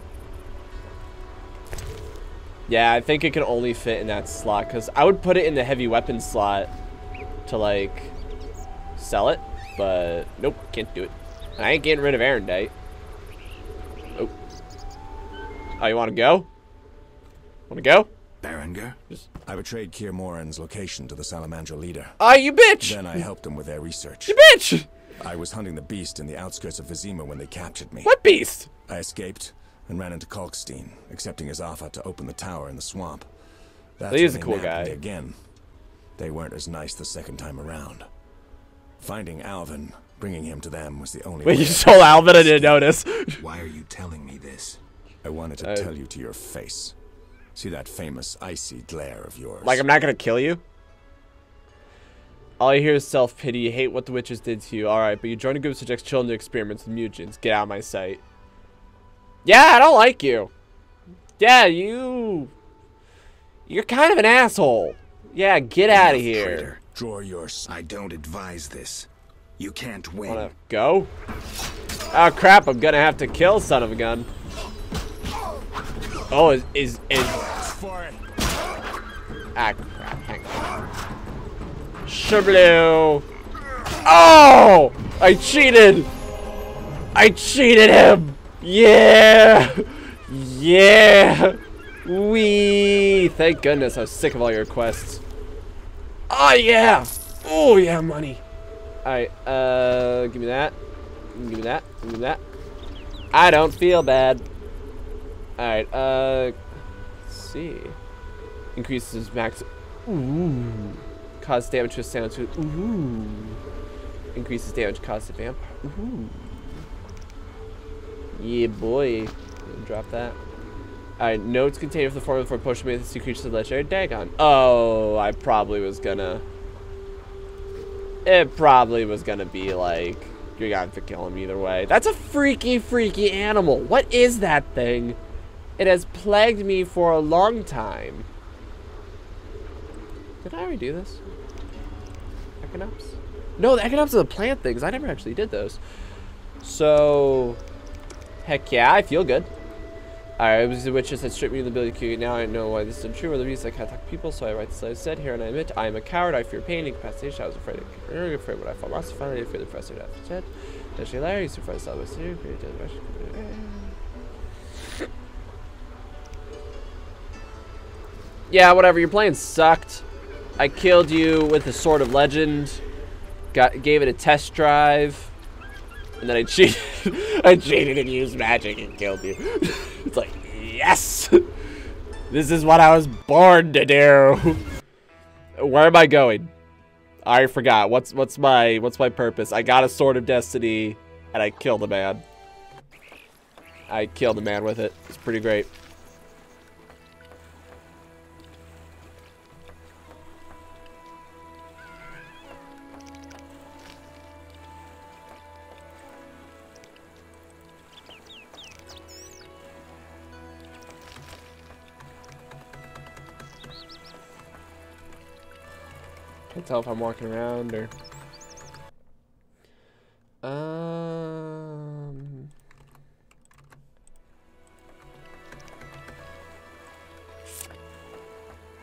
Yeah, I think it can only fit in that slot, because I would put it in the heavy weapon slot to, like, sell it, but nope, can't do it. And I ain't getting rid of Aerondight. Oh. Oh, you want to go? Want to go? Berengar? Just... I betrayed Kaer Morhen's location to the Salamandra leader. Ah, you bitch! Then I helped them with their research. You bitch! I was hunting the beast in the outskirts of Vizima when they captured me. What beast? I escaped and ran into Kalkstein, accepting his offer to open the tower in the swamp. That's so he's a cool guy. Again, they weren't as nice the second time around. Finding Alvin, bringing him to them, was the only way. Wait, you stole Alvin? I didn't notice. Why are you telling me this? I wanted to uh, tell you to your face. See that famous icy glare of yours. Like, I'm not gonna kill you? All you hear is self-pity. You hate what the witches did to you. Alright, but you joined a group that subjects children to experiments with mutagens. Get out of my sight. Yeah, I don't like you. Yeah, you... You're kind of an asshole. Yeah, get out of here. Traitor. Draw your... I don't advise this. You can't win. Wanna go? Oh, crap. I'm gonna have to kill son of a gun. Oh, is... is, is... Ah, crap. Hang on. Shablu. Oh! I cheated! I cheated him! Yeah! Yeah! Wee! Thank goodness, I was sick of all your quests. Oh yeah! Oh yeah, money! Alright, uh, give me that. Give me that. Give me that. I don't feel bad. Alright, uh, let's see. Increases max. Ooh. Cause damage to a sandwich. Ooh. Increases damage caused to vamp. Ooh. Yeah, boy. Drop that. Alright, notes contained with the formula for a potion made with two creatures of legendary Dagon. Oh, I probably was gonna. It probably was gonna be like, you're gonna have to kill him either way. That's a freaky, freaky animal. What is that thing? It has plagued me for a long time. Did I already do this? Echinops? No, the Echinops are the plant things. I never actually did those. So. Heck yeah, I feel good. Alright, it was the witches that stripped me of the ability to kill you. Now I know why this is untrue. Or the reason I can't attack people, so I write this. I said here, and I admit I am a coward. I fear pain, incapacitation. I was afraid of I was afraid when I fought monster. Finally, I fear the professor to have to dead. That's your liar. You surprised all of us. Yeah, whatever. Your plan sucked. I killed you with the Sword of Legend. Got gave it a test drive. And then I cheated. I cheated and used magic and killed you. It's like, yes! This is what I was born to do. Where am I going? I forgot. What's what's my what's my purpose? I got a Sword of Destiny and I killed a man. I killed a man with it. It's pretty great. I can't tell if I'm walking around or um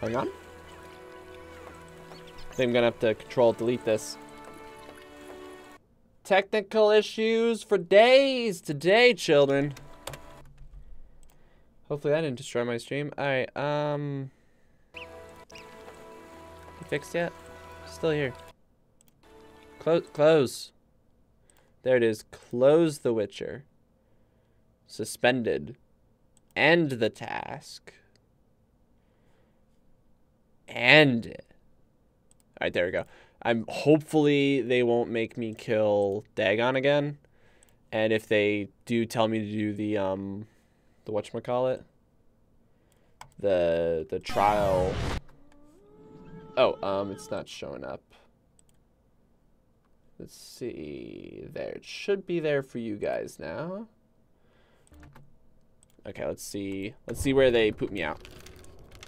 hang on. I think I'm gonna have to control delete this. Technical issues for days today, children. Hopefully I didn't destroy my stream. Alright, um you fixed yet? Still here. Close. Close. There it is. Close the Witcher. Suspended. End the task. End it. Alright, there we go. I'm hopefully they won't make me kill Dagon again. And if they do tell me to do the um the whatchamacallit. The the trial. Oh, um, it's not showing up. Let's see. There, it should be there for you guys now. Okay, let's see. Let's see where they poop me out.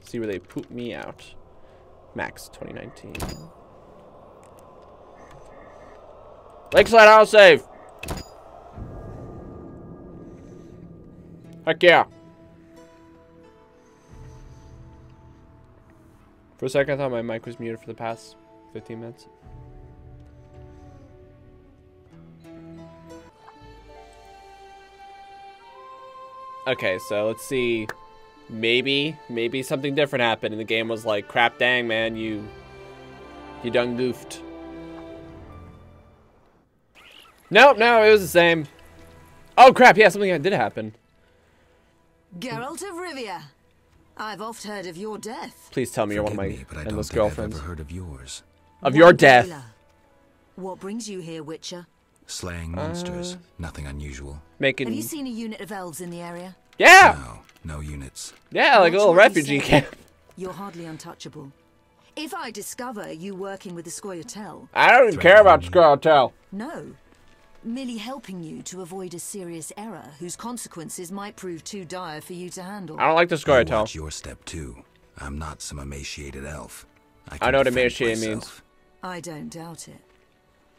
See where they poop me out. Max twenty nineteen. Lakeside, I'll save. Heck yeah. For a second, I thought my mic was muted for the past fifteen minutes. Okay, so let's see. Maybe, maybe something different happened and the game was like, crap dang, man, you, you done goofed. Nope, no, it was the same. Oh crap, yeah, something did happen. Geralt of Rivia, I've oft heard of your death. Please tell me you're Forget one of my me, but I endless don't girlfriends. I've ever heard of yours. Of what your death. Rayla? What brings you here, Witcher? Slaying monsters, uh, nothing unusual. Making. Have you seen a unit of elves in the area? Yeah. No, no units. Yeah, like Not a little refugee camp. You're hardly untouchable. If I discover you working with the Scoia'tael, I don't even care about Scoia'tael. No, merely helping you to avoid a serious error whose consequences might prove too dire for you to handle. I don't like the Scoia'tael. Watch your step too. I'm not some emaciated elf. I, I know what emaciated means. I don't doubt it.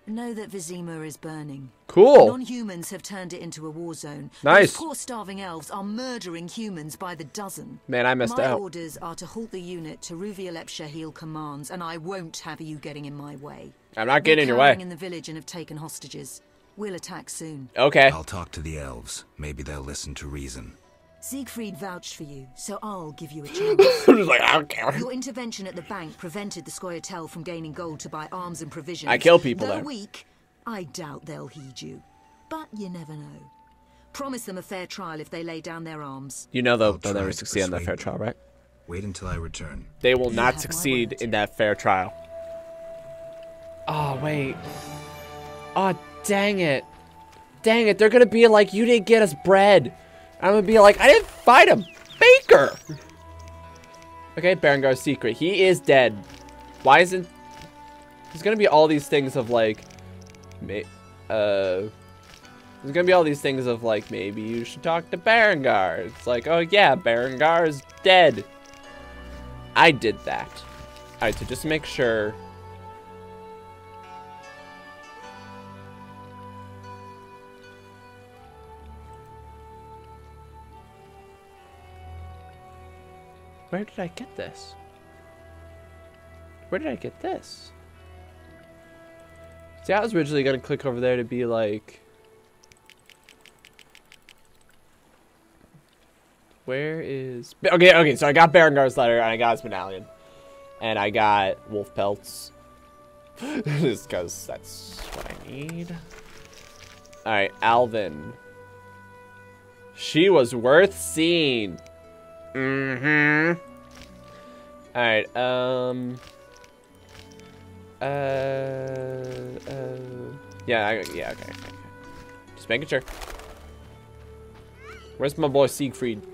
Know that Vizima is burning. Cool. Non-humans have turned it into a war zone. Nice. Those poor starving elves are murdering humans by the dozen. Man, I messed up. My orders are to halt the unit to Ruvialepshahil commands, and I won't have you getting in my way. I'm not getting in your way. In the village and have taken hostages. We'll attack soon. Okay. I'll talk to the elves. Maybe they'll listen to reason. Siegfried vouched for you, so I'll give you a chance. Just like, I don't care. Your intervention at the bank prevented the Scoia'tael from gaining gold to buy arms and provisions. I kill people there. Though weak, I doubt they'll heed you. But you never know. Promise them a fair trial if they lay down their arms. You know they'll, they'll never succeed on that fair trial, right? Wait until I return. They will not succeed in that fair trial. Oh, wait. Oh, dang it. Dang it, they're gonna be like, you didn't get us bread. I'm gonna be like, I didn't find a baker! Okay, Berengar's secret. He is dead. Why isn't... There's gonna be all these things of like... May, uh... There's gonna be all these things of like, maybe you should talk to Berengar. It's like, oh yeah, Berengar is dead. I did that. Alright, so just make sure... Where did I get this? Where did I get this? See, I was originally gonna click over there to be like... Where is... Okay, okay, so I got Berengar's letter, and I got his medallion. And I got wolf pelts. Just because that's what I need. Alright, Alvin. She was worth seeing. Mm-hmm. All right. Um. Uh. uh yeah. I, yeah. Okay, okay. Just making sure. Where's my boy Siegfried?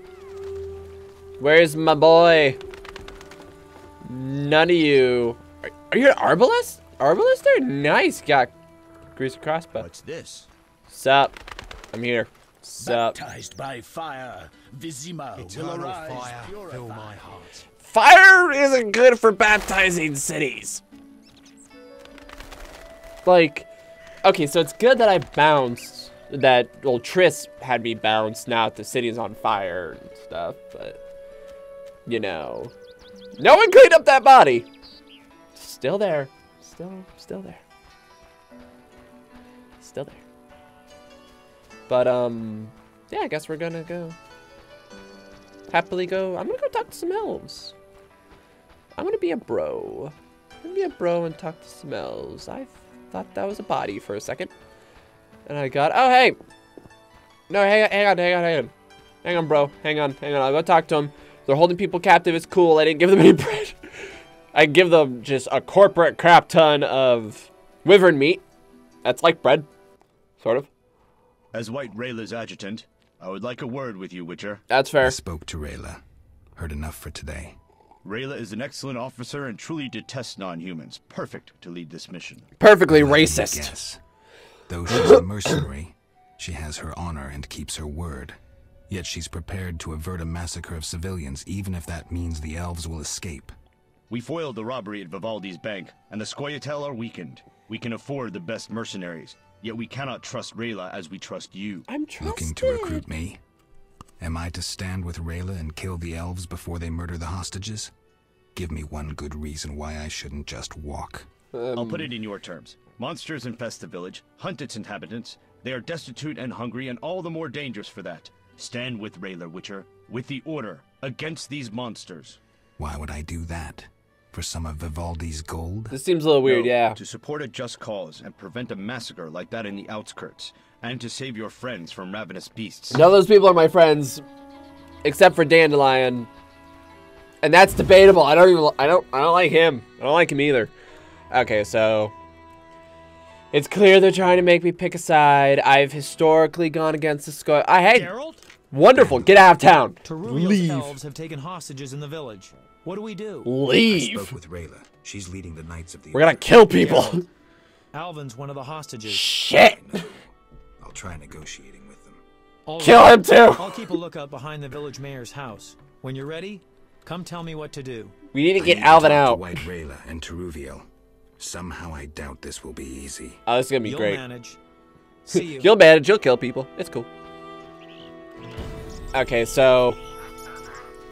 Where's my boy? None of you. Are, are you an arbalist? Arbalister? Nice. Got greasy crossbow. What's this? Sup? I'm here. Sup. Baptized by fire, Vizima Eternal will arise, fire, purify. Fill my heart. Fire isn't good for baptizing cities. Like, okay, so it's good that I bounced. That, well, Triss had me bounce. Now the city's on fire and stuff, but you know, no one cleaned up that body. Still there. Still, still there. Still there. But, um, yeah, I guess we're gonna go happily go. I'm gonna go talk to some elves. I'm gonna be a bro. I'm gonna be a bro and talk to some elves. I thought that was a body for a second. And I got, oh, hey. No, hang on, hang on, hang on, hang on. Hang on, bro. Hang on, hang on. I'll go talk to them. They're holding people captive. It's cool. I didn't give them any bread. I give them just a corporate crap ton of wyvern meat. That's like bread, sort of. As White Rayla's adjutant, I would like a word with you, Witcher. That's fair. I spoke to Rayla. Heard enough for today. Rayla is an excellent officer and truly detests non-humans. Perfect to lead this mission. Perfectly racist. Yes. Though she's a mercenary, she has her honor and keeps her word. Yet she's prepared to avert a massacre of civilians, even if that means the elves will escape. We foiled the robbery at Vivaldi's bank, and the Scoia'tael are weakened. We can afford the best mercenaries, yet we cannot trust Rayla as we trust you. I'm trusted. Looking to recruit me? Am I to stand with Rayla and kill the elves before they murder the hostages? Give me one good reason why I shouldn't just walk. Um... I'll put it in your terms. Monsters infest the village, hunt its inhabitants. They are destitute and hungry, and all the more dangerous for that. Stand with Rayla, Witcher, with the Order, against these monsters. Why would I do that? For some of Vivaldi's gold? This seems a little weird, no, yeah. To support a just cause and prevent a massacre like that in the outskirts, and to save your friends from ravenous beasts. None of those people are my friends, except for Dandelion, and that's debatable. I don't even. I don't. I don't like him. I don't like him either. Okay, so. It's clear they're trying to make me pick a side. I've historically gone against the Scoia'tael. I hate Geralt? Wonderful. Get out of town. Toruviel's Leave. Elves have taken hostages in the village. What do we do? Leave. I spoke with Rayla. She's leading the Knights of the We're going to kill people. Geralt. Alvin's one of the hostages. Shit. I'll try negotiating with them. All kill right. him too. I'll keep a lookout behind the village mayor's house. When you're ready, come tell me what to do. We need to I get need Alvin to out. To White Rayla and Toruviel. Somehow I doubt this will be easy. Oh, this is gonna be You'll great. Manage. See you. You'll manage. You'll kill people. It's cool. Okay, so,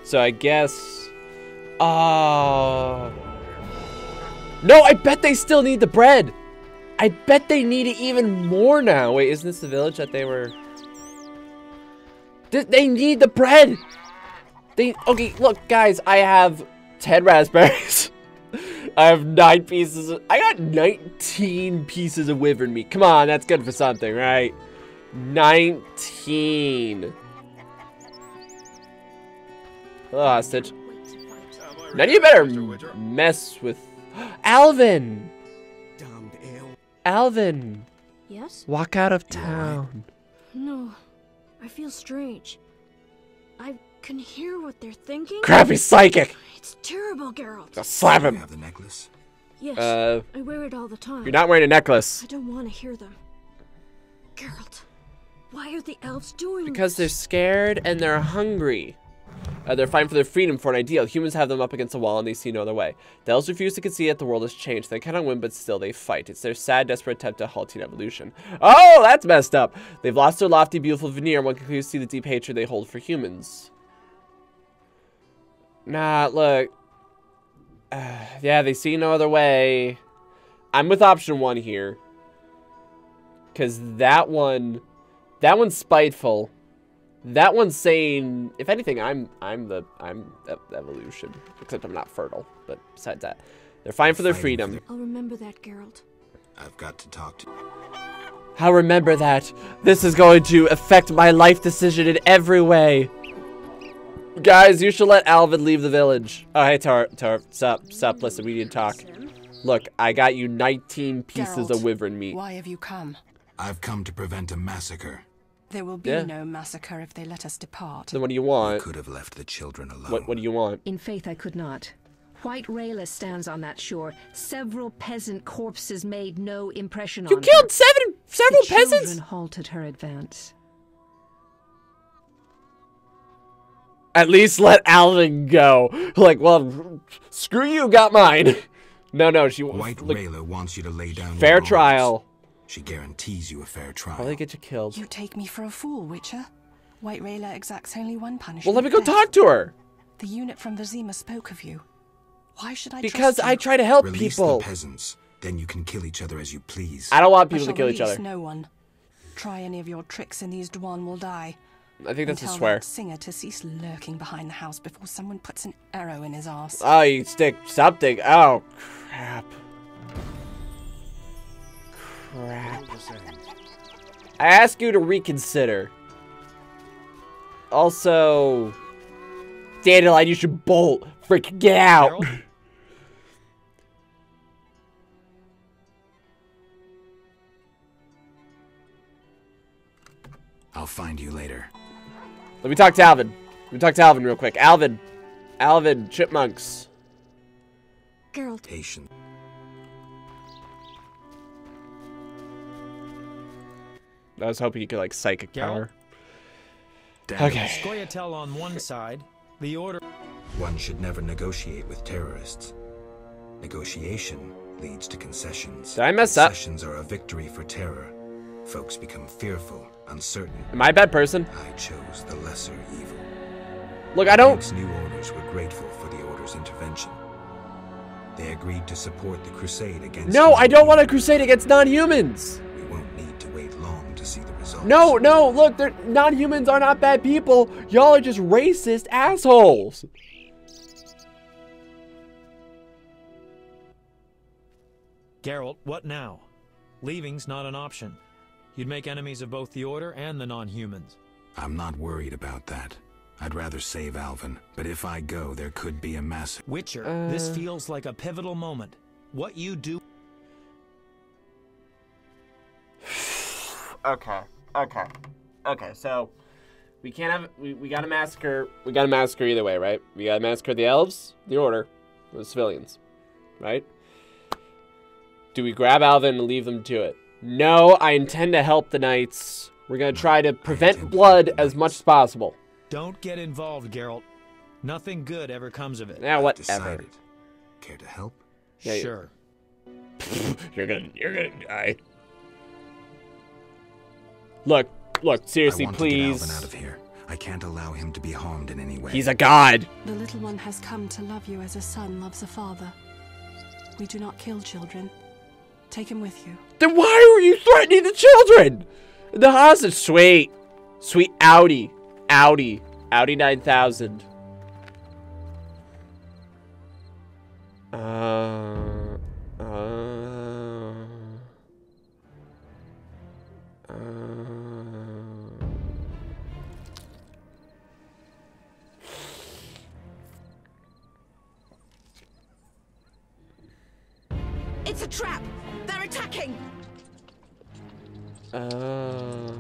so I guess. Oh. No, I bet they still need the bread. I bet they need it even more now. Wait, isn't this the village that they were? They need the bread. They okay. Look, guys, I have ten raspberries. I have nine pieces of, I got nineteen pieces of wyvern meat. Come on, that's good for something, right? nineteen. Hello, hostage. Now you better mess with Alvin. Alvin. Yes? Walk out of town. No, I feel strange. I can hear what they're thinking. Crappy psychic. It's terrible, Geralt. I'll slap him. You have the necklace? Yes, uh, I wear it all the time. You're not wearing a necklace. I don't want to hear them. Geralt, why are the elves doing this? Because they're scared and they're hungry. Uh, they're fighting for their freedom for an ideal. Humans have them up against a wall and they see no other way. The elves refuse to concede that the world has changed. They cannot win, but still they fight. It's their sad, desperate attempt at halting evolution. Oh, that's messed up. They've lost their lofty, beautiful veneer. One can clearly see the deep hatred they hold for humans. Nah, look. Uh, yeah, they see no other way. I'm with option one here. Because that one... That one's spiteful. That one's saying... If anything, I'm I'm the... I'm evolution. Except I'm not fertile. But besides that. They're fine for their freedom. I'll remember that, Geralt. I've got to talk to... I'll remember that. This is going to affect my life decision in every way. Guys, you should let Alvin leave the village. Oh, hey, Tar, Tar, sup, sup, listen, we need to talk. Look, I got you nineteen pieces Geralt, of wyvern meat. Why have you come? I've come to prevent a massacre. There will be yeah. no massacre if they let us depart. Then what do you want? You could have left the children alone. What, what do you want? In faith, I could not. White Rayla stands on that shore. Several peasant corpses made no impression you on her. You killed seven, several the peasants? Children halted her advance. At least let Alvin go. Like, well, screw you, got mine. No, no, she wants. White look, Rayla wants you to lay down. Fair trial. She guarantees you a fair trial. Probably get you killed. You take me for a fool, Witcher. White Rayla exacts only one punishment. Well, let me go talk to her. The unit from Vizima spoke of you. Why should I? Because trust you? I try to help release people. The peasants, then you can kill each other as you please. I don't want people to kill each other. No one. Try any of your tricks, and these Dwan will die. I think that's a swear. Tell singer to cease lurking behind the house before someone puts an arrow in his ass. Oh, you stick something. Oh, crap. Crap. I ask you to reconsider. Also, Dandelion, you should bolt. Freaking get out. I'll find you later. Let me talk to Alvin. Let me talk to Alvin real quick. Alvin. Alvin, chipmunks. Geralt. Patient. I was hoping you could, like, psychic Geralt. Power. Damn. Okay. Scoia'tael on one side, the order. One should never negotiate with terrorists. Negotiation leads to concessions. Did I mess up? Concessions are a victory for terror. Folks become fearful, uncertain. Am I a bad person? I chose the lesser evil. Look, I don't. The new orders were grateful for the order's intervention. They agreed to support the crusade against. No, I don't want a crusade against non-humans. We won't need to wait long to see the results. No, no, look, they're non-humans are not bad people. Y'all are just racist assholes. Geralt, what now? Leaving's not an option. You'd make enemies of both the Order and the non-humans. I'm not worried about that. I'd rather save Alvin, but if I go, there could be a massacre. Witcher, uh... this feels like a pivotal moment. What you do... Okay, okay, okay, so... We can't have... We, we gotta massacre... We gotta massacre either way, right? We gotta massacre the elves, the Order, the civilians, right? Do we grab Alvin and leave them to it? No, I intend to help the knights. We're going to try to prevent blood as much as possible. Don't get involved, Geralt. Nothing good ever comes of it. Now, nah, whatever. Care to help? Yeah, sure. You... you're gonna, you're gonna die. Look, look, seriously, I want please. To get Alvin out of here. I can't allow him to be harmed in any way. He's a god. The little one has come to love you as a son loves a father. We do not kill children. Take him with you. Then why were you threatening the children? The hostage, sweet, sweet Audi, Audi, Audi nine thousand. Uh, uh, uh. It's a trap. They're attacking. Uh,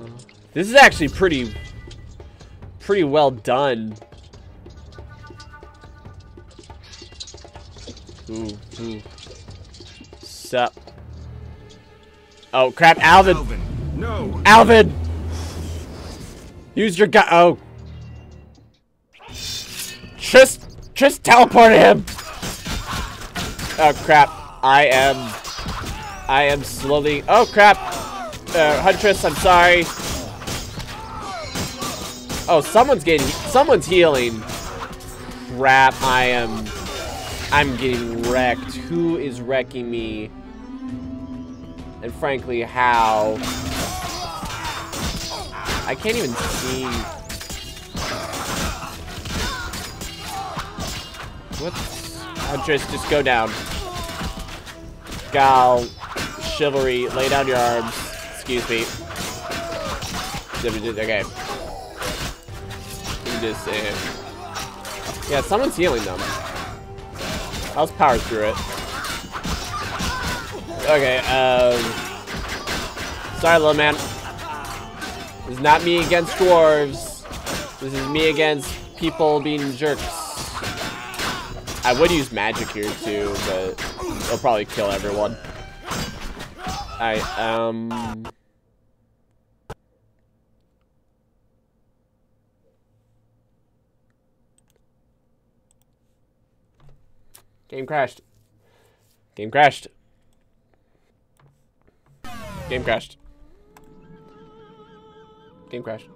this is actually pretty, pretty well done. Ooh, ooh. Sup? Oh crap, Alvin! Alvin, no! Alvin! Use your gun. Oh, just, just teleported him. Oh crap! I am, I am slowly. Oh crap! Uh, Huntress, I'm sorry. Oh, someone's getting, someone's healing. Crap, I am, I'm getting wrecked. Who is wrecking me? And frankly, how? I can't even see. What? Huntress, just go down. Gal, chivalry, lay down your arms. Excuse me. Okay. Just, uh, yeah, someone's healing them. I'll just power through it. Okay, um... sorry, little man. This is not me against dwarves. This is me against people being jerks. I would use magic here, too, but it'll probably kill everyone. Alright, um... Game crashed. Game crashed. Game crashed. Game crashed.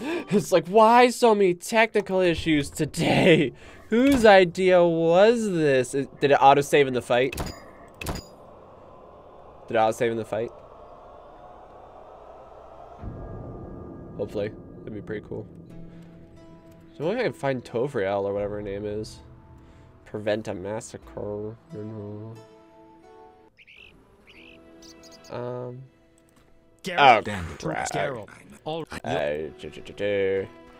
It's like, why so many technical issues today? Whose idea was this? Did it autosave in the fight? Did it autosave in the fight? Hopefully. That'd be pretty cool. So maybe I can find Toruviel or whatever her name is. Prevent a massacre. Um. Oh, crap.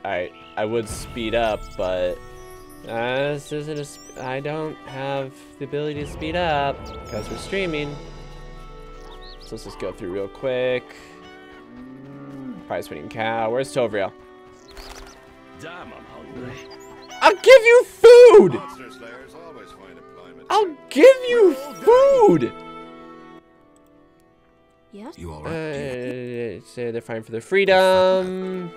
Alright, I would speed up, but uh, this isn't a sp I don't have the ability to speed up because we're streaming. So let's just go through real quick. Prize winning cow. Where's Toruviel? Damn, I'm hungry. I'll give you food! I'll give you food! Yes. You all right? Uh, say they're fine for their freedom.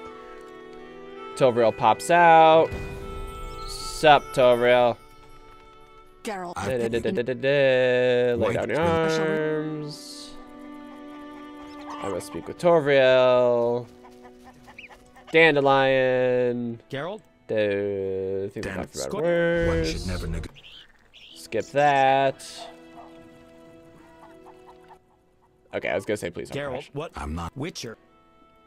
Toruviel pops out. Sup, Toruviel. Geralt. Lay down your arms. I must speak with Toruviel. Dandelion. Geralt. The thing we talked about words. Skip that. Okay, I was gonna say please. Geralt, crash. What? I'm not Witcher.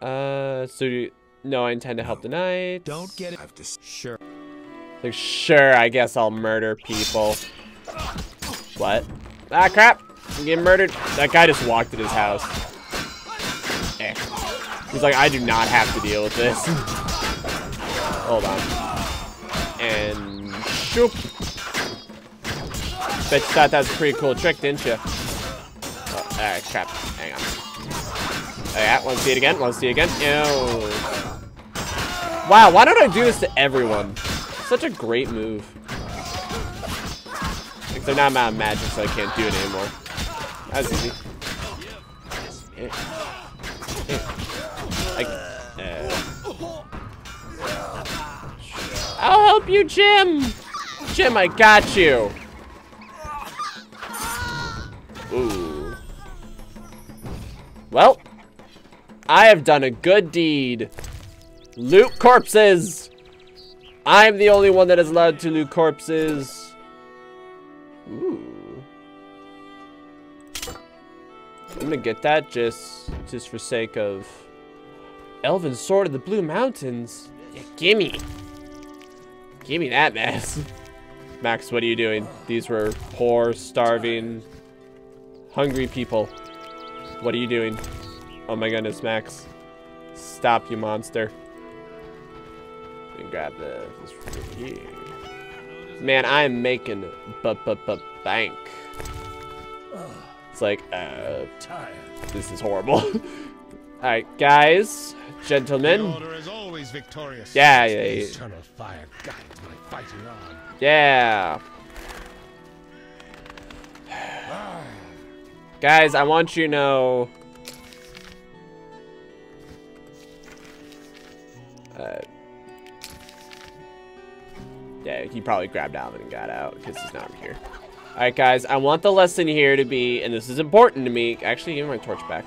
Uh, so you, no, I intend to help no, the knights. Don't get it. I have to. Sure. Like sure, I guess I'll murder people. What? Ah, crap! I'm getting murdered. That guy just walked in his house. Eh. He's like, I do not have to deal with this. Hold on. And shoop. Bet you thought that was a pretty cool trick, didn't you? Alright, crap. Hang on. Oh, yeah, want to see it again? Want to see it again? Ew. Wow, why don't I do this to everyone? Such a great move. Except now I'm out of magic, so I can't do it anymore. That was easy. I, uh. I'll help you, Jim! Jim, I got you! Ooh. Well, I have done a good deed. Loot corpses. I'm the only one that is allowed to loot corpses. Ooh. I'm gonna get that just, just for sake of. Elven Sword of the Blue Mountains. Yeah, gimme. Gimme that mess. Max, what are you doing? These were poor, starving, hungry people. What are you doing? Oh my goodness, Max. Stop, you monster. And grab the, this right here. Man, I am making b-b-b-bank. It's like, uh, this is horrible. Alright, guys, gentlemen. The order is always victorious. Yeah, yeah, yeah. Eternal fire guides my fighting on. Yeah. Guys, I want you to know. Uh, yeah, he probably grabbed Alvin and got out because he's not here. All right, guys, I want the lesson here to be, and this is important to me. Actually, give me my torch back.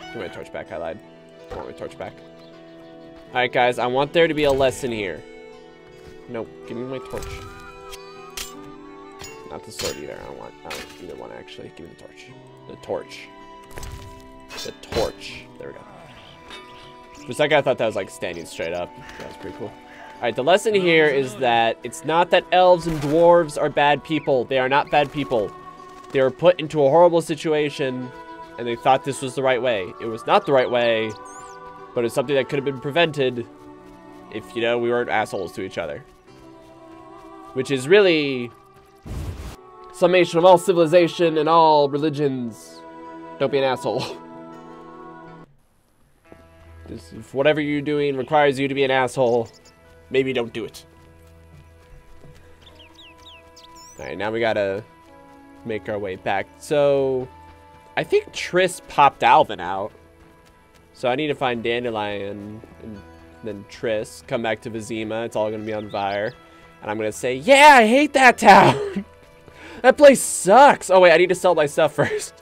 Give me my torch back. I lied. I want my torch back. All right, guys, I want there to be a lesson here. Nope, give me my torch. Not the sword either. I don't want. I don't either one actually. Give me the torch. The torch. The torch. There we go. For a second, I thought that was like standing straight up. That was pretty cool. All right. The lesson here is that it's not that elves and dwarves are bad people. They are not bad people. They were put into a horrible situation, and they thought this was the right way. It was not the right way, but it's something that could have been prevented if you know we weren't assholes to each other. Which is really. Summation of all civilization and all religions. Don't be an asshole. Just, if whatever you're doing requires you to be an asshole, maybe don't do it. Alright, now we gotta make our way back. So, I think Triss popped Alvin out. So I need to find Dandelion and then Triss. Come back to Vizima. It's all gonna be on fire. And I'm gonna say, yeah, I hate that town! That place sucks. Oh wait, I need to sell my stuff first.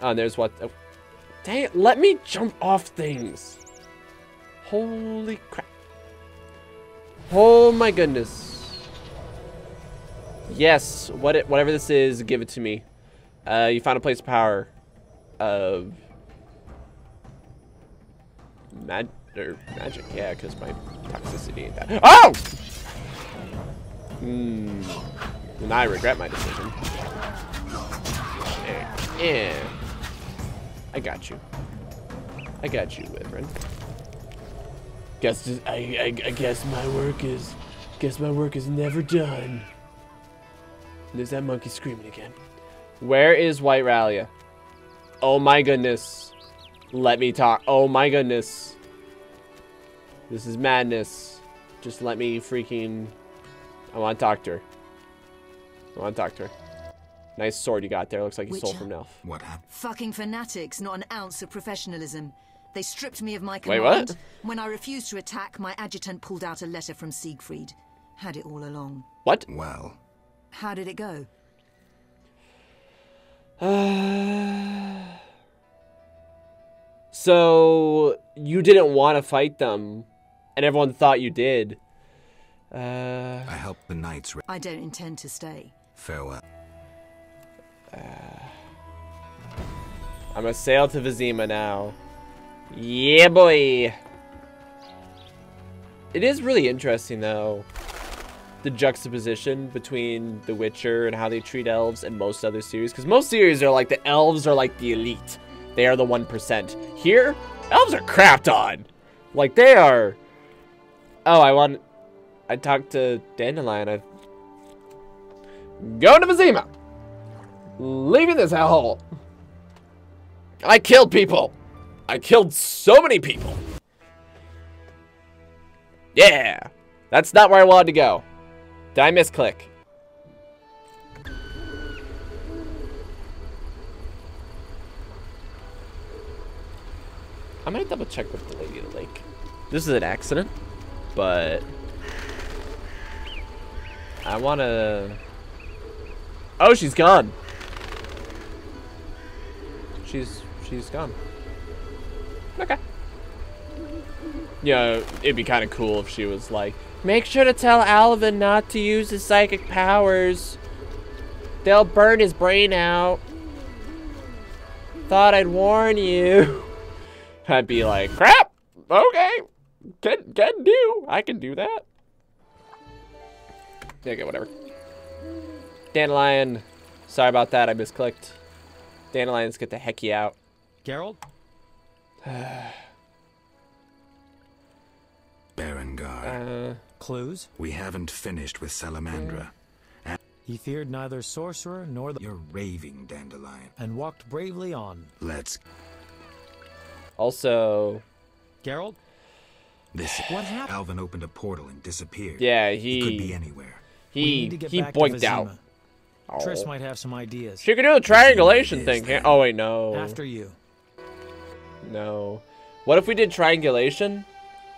Oh, and there's what? Oh. Dang it, let me jump off things. Holy crap. Oh my goodness. Yes, what it, whatever this is, give it to me. Uh, you found a place of power. Of mag or magic, yeah, because my toxicity ain't that. Oh! Hmm. And I regret my decision. There. Yeah. I got you. I got you, Wyvern. Guess I, I, I guess my work is guess my work is never done. There's that monkey screaming again. Where is White Rayla? Oh my goodness. Let me talk. Oh my goodness. This is madness. Just let me freaking I want to talk to her. I want to talk to her. Nice sword you got there. Looks like you Witcher. Stole from an elf. What happened? Fucking fanatics, not an ounce of professionalism. They stripped me of my command. Wait, what? When I refused to attack, my adjutant pulled out a letter from Siegfried. Had it all along. What? Well. How did it go? Uh... So, you didn't want to fight them, and everyone thought you did. Uh... I helped the knights... I don't intend to stay. Farewell. Uh... I'm gonna sail to Vizima now. Yeah, boy! It is really interesting, though, the juxtaposition between The Witcher and how they treat elves and most other series. Because most series are like, the elves are like the elite. They are the one percent. Here, elves are crapped on. Like, they are... Oh, I want... I talked to Dandelion. I... Going to Vizima. Leaving this hellhole. I killed people. I killed so many people. Yeah. That's not where I wanted to go. Did I misclick? I might double check with the Lady of the Lake. This is an accident, but I wanna... Oh, she's gone. She's, she's gone. Okay. Yeah, it'd be kind of cool if she was like, make sure to tell Alvin not to use his psychic powers. They'll burn his brain out. Thought I'd warn you. I'd be like, crap, okay, can, can do, I can do that. Okay, whatever. Dandelion, sorry about that, I misclicked. Dandelion's get the hecky out. Geralt? Berengar. Uh, Clues? We haven't finished with Salamandra. Uh, he feared neither sorcerer nor the- You're raving, Dandelion. And walked bravely on. Let's- Also, Geralt, this what happened? Alvin opened a portal and disappeared. Yeah, he, he could be anywhere. He he boinked out. Oh. Triss might have some ideas. She could do a triangulation thing. Can't? Oh wait, no. After you. No. What if we did triangulation,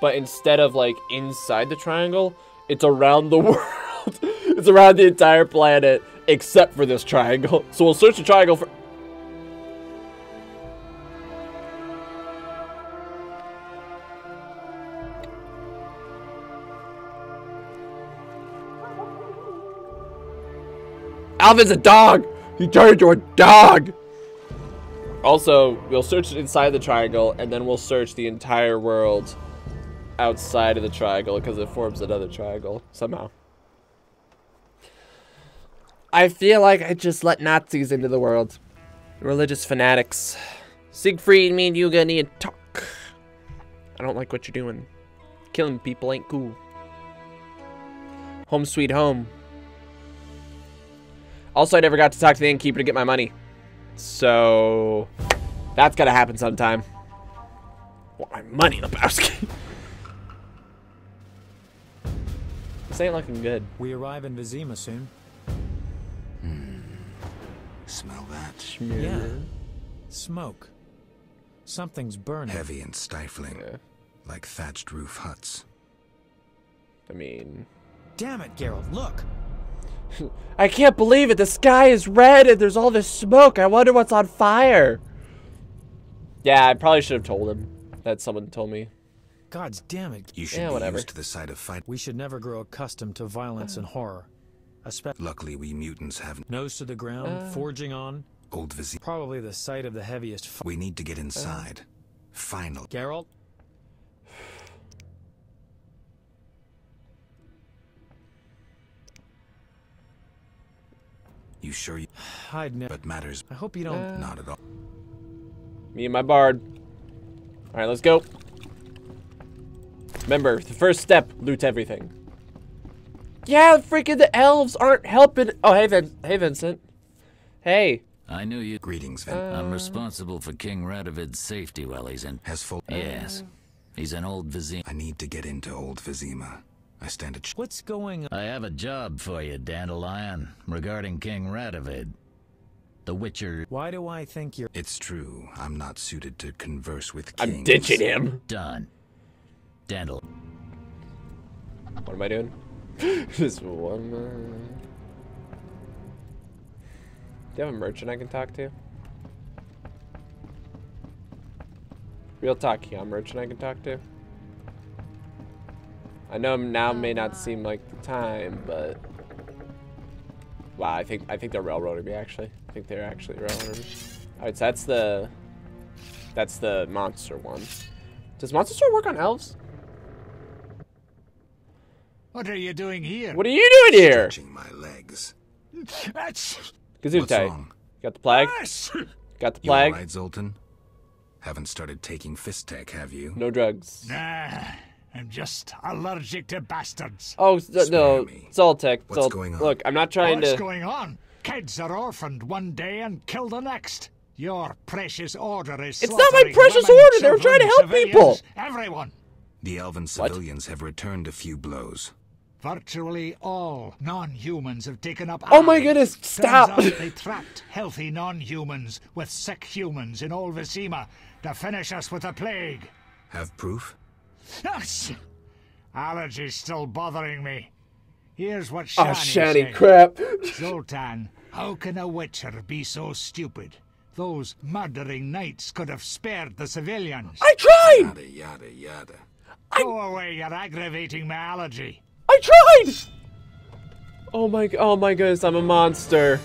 but instead of like inside the triangle, it's around the world. It's around the entire planet except for this triangle. So we'll search the triangle for. Alvin's a dog! He turned into a dog! Also, we'll search inside the triangle, and then we'll search the entire world outside of the triangle, because it forms another triangle, somehow. I feel like I just let Nazis into the world. Religious fanatics. Siegfried, me and you gonna need to talk. I don't like what you're doing. Killing people ain't cool. Home sweet home. Also, I never got to talk to the innkeeper to get my money. So, that's gotta happen sometime. Want my money, Lebowski. This ain't looking good. We arrive in Vizima soon. Hmm. Smell that? Yeah. yeah. Smoke. Something's burning. Heavy and stifling. Yeah. Like thatched roof huts. I mean... Damn it, Geralt, look! I can't believe it. The sky is red and there's all this smoke. I wonder what's on fire. Yeah, I probably should have told him that someone told me. God's damn it. You should yeah, be whatever. Used to the sight of fight. We should never grow accustomed to violence and horror. Especially luckily we mutants have nose to the ground, uh, forging on. Old Vizima. Probably the site of the heaviest fight. We need to get inside. Uh, Final. Geralt? You sure you I'd never but matters. I hope you don't uh, not at all. Me and my bard. Alright, let's go. Remember, the first step, loot everything. Yeah, freaking the elves aren't helping. Oh hey Vin hey Vincent. Hey. I knew you greetings, Vin. Uh, I'm responsible for King Radovid's safety while he's in has full yes. Uh, he's an old Vizima. I need to get into old Vizima. I stand a ch What's going on? I have a job for you, Dandelion, regarding King Radovid. The Witcher. Why do I think you're- It's true. I'm not suited to converse with kings. I'm ditching him. Done. Dandel. What am I doing? Just one man. Do you have a merchant I can talk to? Real talk here. A merchant I can talk to? I know now may not seem like the time, but... Wow, I think I think they're railroading me actually. I think they're actually railroading me. Alright, so that's the that's the monster one. Does Monster Store work on elves? What are you doing here? What are you doing here? Touching my legs. That's... What's wrong? Got the plague? Yes. Got the plague? You all right, Zoltan? Haven't started taking fist tech, have you? No drugs. Nah. I'm just allergic to bastards. Oh, Spare no, Zoltek. What's Zol going on? Look, I'm not trying What's to... What's going on? Kids are orphaned one day and killed the next. Your precious order is It's not my precious women, order! They were trying to help people! Everyone! The elven civilians what? have returned a few blows. Virtually all non-humans have taken up... Oh my goodness, stop! Turns out they trapped healthy non-humans with sick humans in all Vizima to finish us with the plague. Have proof? Allergies still bothering me. Here's what Shani, oh, Shani said. crap. Zoltan, how can a witcher be so stupid? Those murdering knights could have spared the civilians. I tried! Yada, yada, yada. I... Go away, you're aggravating my allergy. I tried! Oh my, oh my goodness, I'm a monster.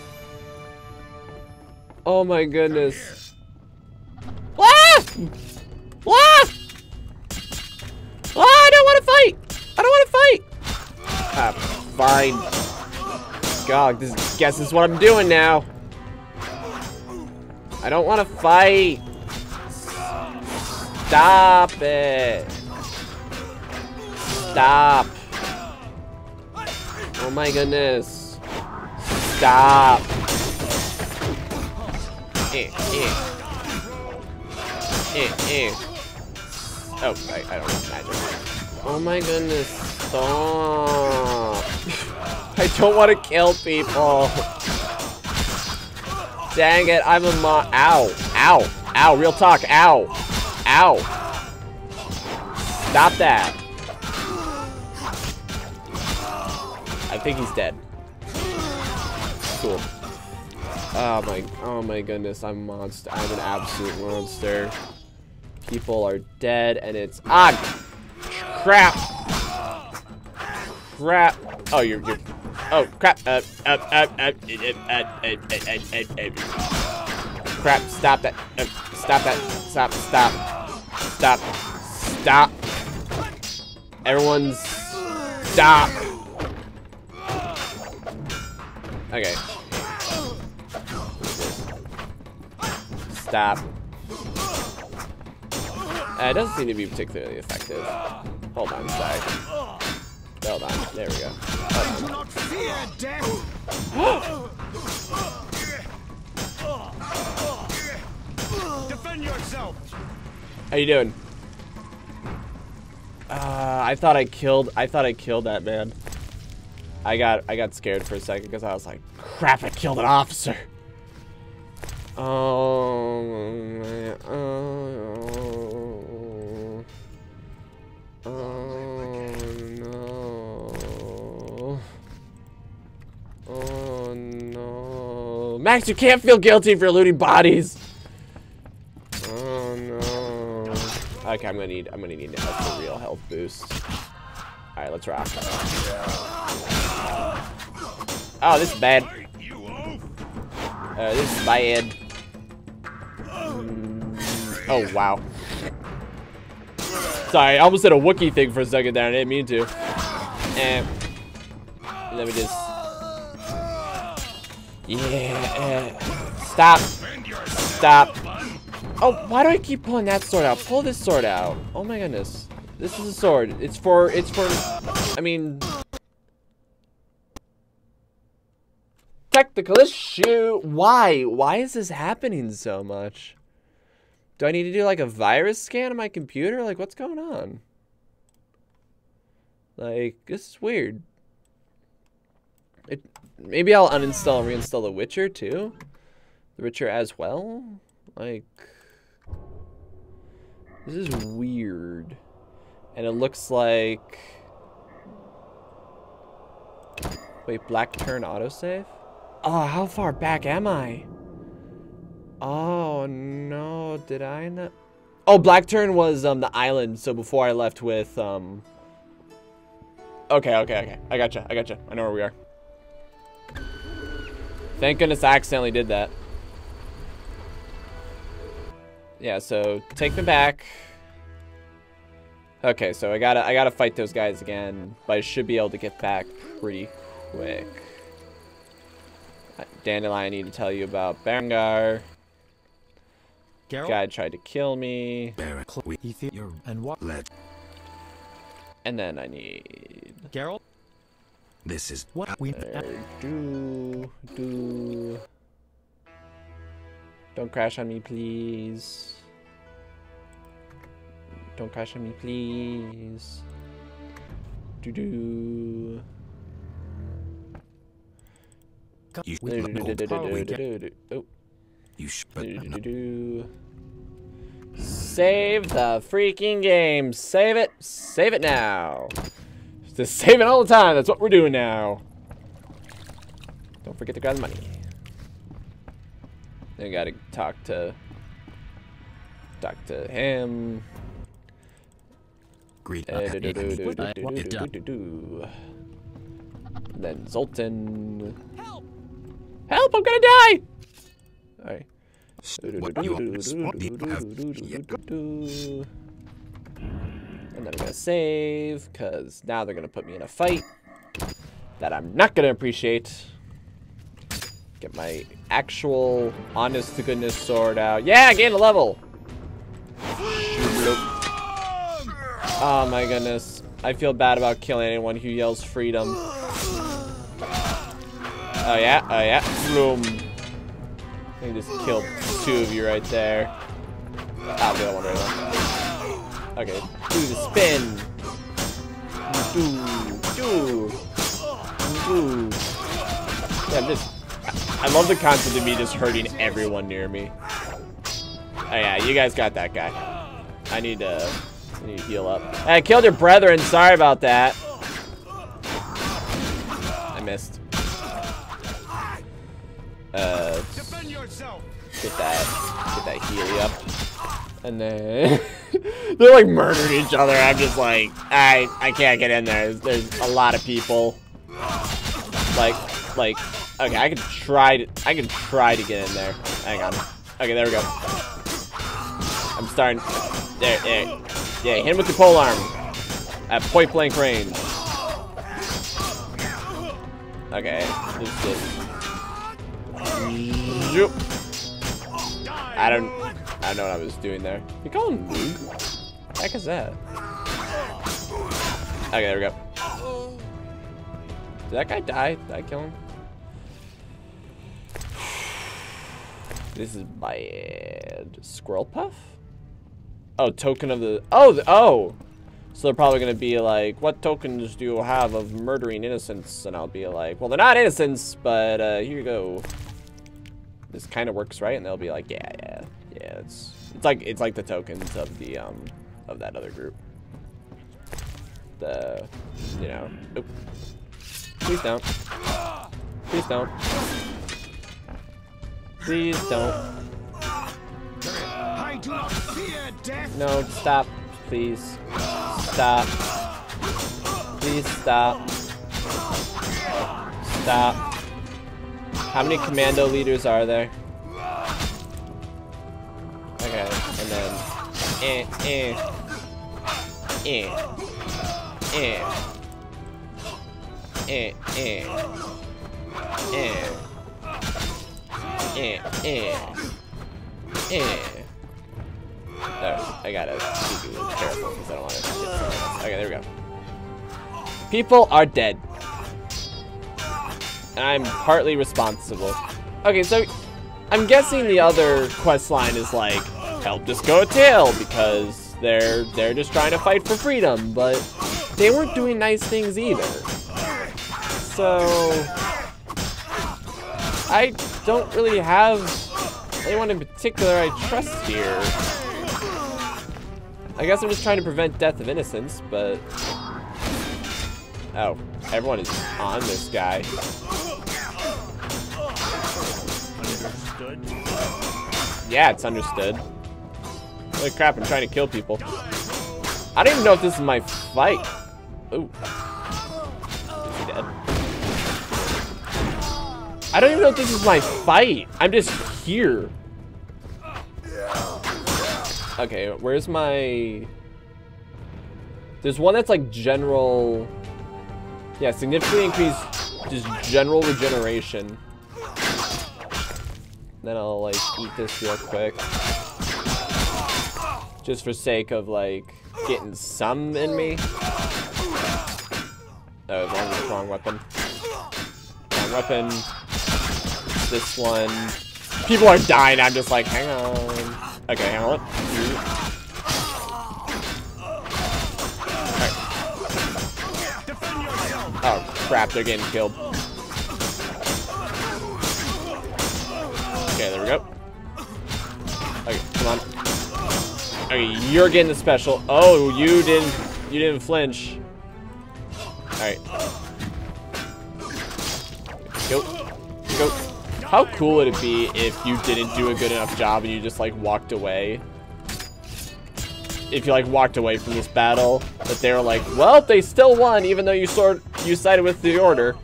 Oh my goodness. Ah! Ah! Oh, I don't want to fight! I don't want to fight! Ah, fine. God, this is, guess this is what I'm doing now. I don't want to fight. Stop it. Stop. Oh my goodness. Stop. Eh, eh. Eh, eh. Oh, I, I don't have magic. Oh my goodness, stop. I don't want to kill people. Dang it, I'm a mo- Ow, ow, ow, real talk, ow, ow. Stop that. I think he's dead. Cool. Oh my, oh my goodness, I'm a monster. I'm an absolute monster. People are dead, and it's ah, crap, crap. Oh, you're, you're oh, crap. Uh, uh, uh, uh, crap. Stop that. Uh, stop that. Stop. Stop. Stop. Stop. Everyone's stop. Okay. Stop. Uh, it doesn't seem to be particularly effective. Hold on, sorry. Hold on, there we go. Hold on. I do not fear death. Defend yourself. How you doing? Uh, I thought I killed. I thought I killed that man. I got. I got scared for a second because I was like, "Crap! I killed an officer." Oh. Man. Oh. Oh no. Oh no. Max, you can't feel guilty for looting bodies. Oh no. Okay, I'm gonna need I'm gonna need to have a real health boost. Alright, let's rock. Oh, this is bad. Uh, this is bad. Mm. Oh wow. Sorry, I almost did a Wookiee thing for a second there, I didn't mean to. And let me just... Yeah, uh, stop. Stop. Oh, why do I keep pulling that sword out? Pull this sword out. Oh my goodness. This is a sword. It's for, it's for, I mean... Technical issue. Why? Why is this happening so much? Do I need to do like a virus scan on my computer? Like, what's going on? Like, this is weird. It, maybe I'll uninstall and reinstall The Witcher too. the Witcher as well? Like, this is weird. And it looks like... Wait, black turn autosave? Oh, how far back am I? Oh, no, did I not? Oh, black turn was um the island, so before I left with... um. Okay, okay, okay. I gotcha, I gotcha. I know where we are. Thank goodness I accidentally did that. Yeah, so take them back. Okay, so I gotta I gotta fight those guys again, but I should be able to get back pretty quick. Dandelion, I need to tell you about Berengar. Geralt? Guy tried to kill me. And then I need Geralt. This is what we do. Do. Don't crash on me, please. Don't crash on me, please. Do do. You should save the freaking game. Save it. Save it now. Just save it all the time. That's what we're doing now. Don't forget to grab the money. Then we gotta talk to talk to him. And then Zoltan. Help! Help! I'm gonna die! Alright. And then I'm gonna save, because now they're gonna put me in a fight that I'm not gonna appreciate. Get my actual honest to goodness sword out. Yeah, I gained a level! Oh my goodness. I feel bad about killing anyone who yells freedom. Oh yeah, oh yeah. Boom. I just killed two of you right there. I'll do that one right now. Okay, do the spin. Do, do, do. Yeah, I'm just, I love the concept of me just hurting everyone near me. Oh yeah, you guys got that guy. I need to... I need to heal up. I killed your brethren. Sorry about that. I missed. Uh, get that, get that healy up. And then they're like murdering each other. I'm just like, I, I can't get in there. There's, there's a lot of people. Like, like, okay, I can try to, I can try to get in there. Hang on. Okay, there we go. I'm starting. There, there. Yeah, hit him with the pole arm at point blank range. Okay, this is it. I don't, I don't know what I was doing there. You call him noob? What the heck is that? Okay, there we go. Did that guy die? Did I kill him? This is bad. Squirrel puff. Oh, token of the... Oh, oh! So they're probably going to be like, what tokens do you have of murdering innocents? And I'll be like, well, they're not innocents, but uh, here you go. This kind of works, right? And they'll be like, yeah, yeah, yeah. It's, it's like it's like the tokens of the um of that other group. The, you know... Oop. Please don't. Please don't. Please don't. I do not fear death. No, stop, please. Stop. Please stop. Stop. How many commando leaders are there? Okay, and then eh eh eh eh eh eh eh eh eh eh. Oh, I gotta be careful because I don't want to get someone. Okay, there we go. People are dead. And I'm partly responsible. Okay, so I'm guessing the other quest line is like, help Scoia'tael, because they're they're just trying to fight for freedom, but they weren't doing nice things either. So I don't really have anyone in particular I trust here. I guess I'm just trying to prevent death of innocence, but... Oh, everyone is on this guy. Understood? Yeah, it's understood. Holy crap, I'm trying to kill people. I don't even know if this is my fight. Ooh. Is he dead? I don't even know if this is my fight. I'm just here. Okay, where's my... There's one that's like general... Yeah, significantly increased just general regeneration. Then I'll like eat this real quick. Just for sake of like getting some in me. Oh, wrong, wrong weapon. Wrong weapon. This one. People are dying. I'm just like, hang on. Okay, hang on. Right. Oh crap, they're getting killed. Okay, there we go. Okay, come on. Okay, you're getting the special. Oh, you didn't. You didn't flinch. All right. Go. Go. How cool would it be if you didn't do a good enough job and you just, like, walked away? If you, like, walked away from this battle, that they were like, well, they still won, even though you sort you sided with the order.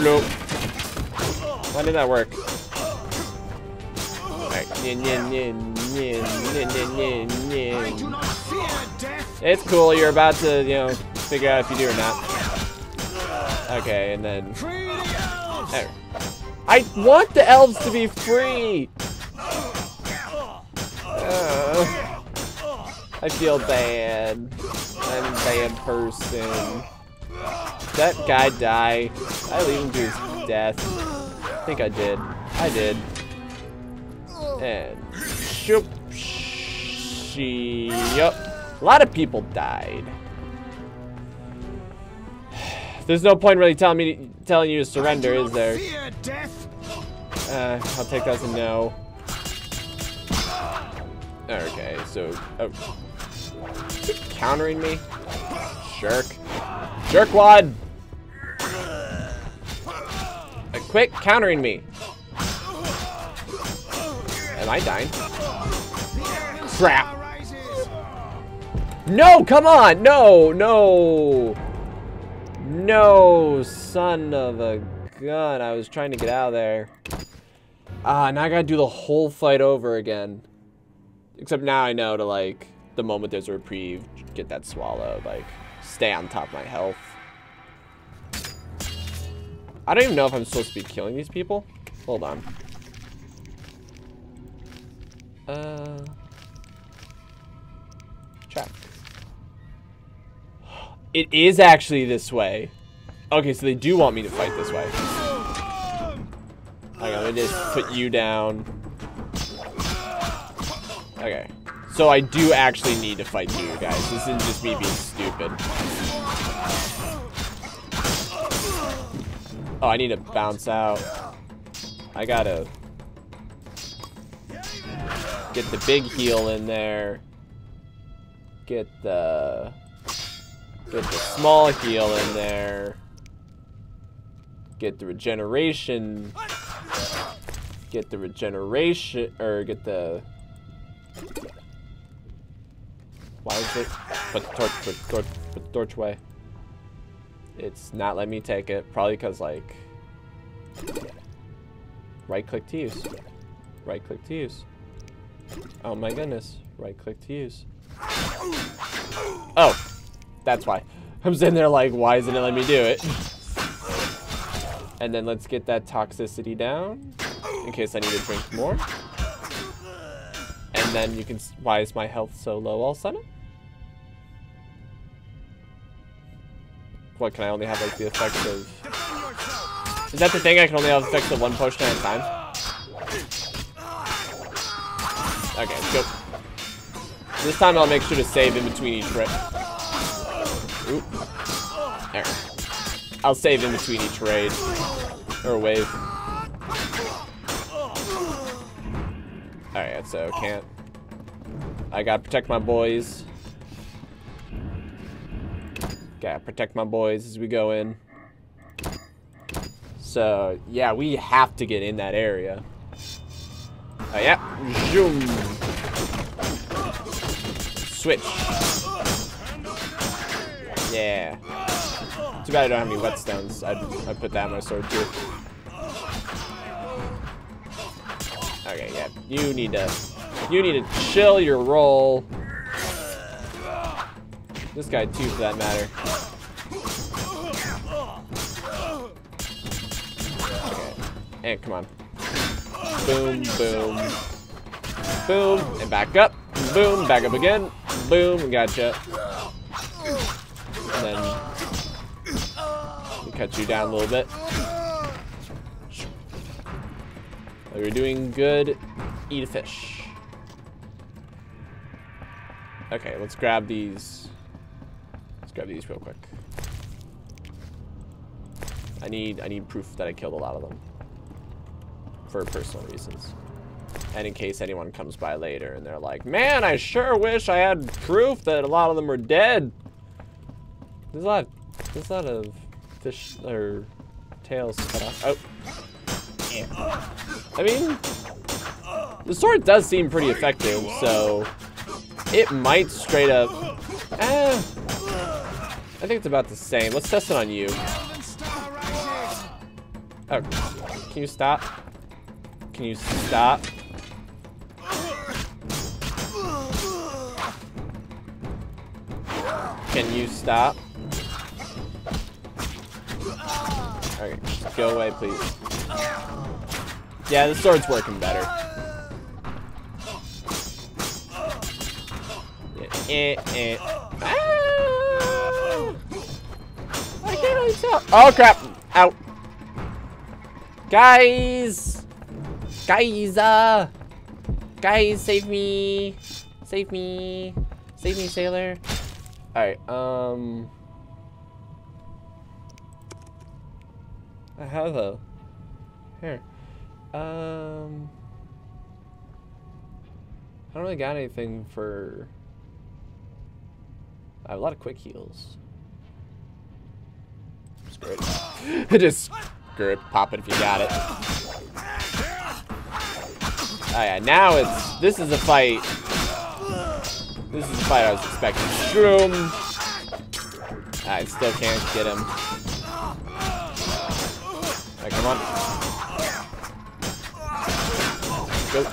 Nope. Why did that work? Alright. It's cool, you're about to, you know, figure out if you do or not. Okay, and then... There. I want the elves to be free! Uh, I feel bad. I'm a bad person. That guy died. I leave him to his death. I think I did. I did. And... Shoop. She... Yup. A lot of people died. There's no point really telling me, telling you to surrender, is there? Uh, I'll take that as a no. Okay, so... Oh. Is it countering me? Jerk. Jerkwad! Uh, quit countering me! Am I dying? Crap! No, come on! No, no! No, son of a gun. I was trying to get out of there. Ah, now I gotta do the whole fight over again. Except now I know to, like, the moment there's a reprieve, get that swallow, like, stay on top of my health. I don't even know if I'm supposed to be killing these people. Hold on. Uh... Check. It is actually this way. Okay, so they do want me to fight this way. Okay, let me just put you down. Okay. So I do actually need to fight you guys. This isn't just me being stupid. Oh, I need to bounce out. I gotta... Get the big heel in there. Get the... Get the small heal in there. Get the regeneration. Get the regeneration, or get the... Why is it? Put the torch, put the torch, put the torch away. It's not letting me take it. Probably because, like... Right click to use. Right click to use. Oh my goodness. Right click to use. Oh! That's why. I'm sitting there like, why isn't it letting me do it? And then let's get that toxicity down. In case I need to drink more. And then you can... Why is my health so low all of a sudden? What, can I only have like the effects of... Is that the thing? I can only have effects of one potion at a time? Okay, let's go. This time I'll make sure to save in between each rip. Oop. There. I'll save in between each raid. Or wave. Alright, so can't. I gotta protect my boys. Gotta protect my boys as we go in. So, yeah, we have to get in that area. Uh, yep. Yeah. Zoom. Switch. Yeah. Too bad I don't have any whetstones. I'd, I'd put that on my sword, too. Okay, yeah. You need to... You need to chill your roll. This guy, too, for that matter. Okay. And come on. Boom, boom. Boom, and back up. Boom, back up again. Boom, gotcha. And then we cut you down a little bit. You're doing good. Eat a fish. Okay, let's grab these. Let's grab these real quick. I need I need proof that I killed a lot of them. For personal reasons, and in case anyone comes by later and they're like, man, I sure wish I had proof that a lot of them were dead. There's a lot of, there's a lot of fish or tails cut off. Oh yeah. I mean, the sword does seem pretty effective, so it might straight up eh, I think it's about the same. Let's test it on you. Oh, can you stop? Can you stop? Can you stop? Okay, just go away, please. Yeah, the sword's working better. Yeah, eh, eh. Ah! I can't really tell. Oh crap! Ow! Guys! Guys, uh, guys, save me, save me, save me, sailor. All right, um, I have a here. Um, I don't really got anything for. I have a lot of quick heals. Screw it. Just screw it. Pop it if you got it. Oh yeah, now it's, this is a fight. This is the fight I was expecting. Shroom. I still can't get him. Alright, come on. Go. Go.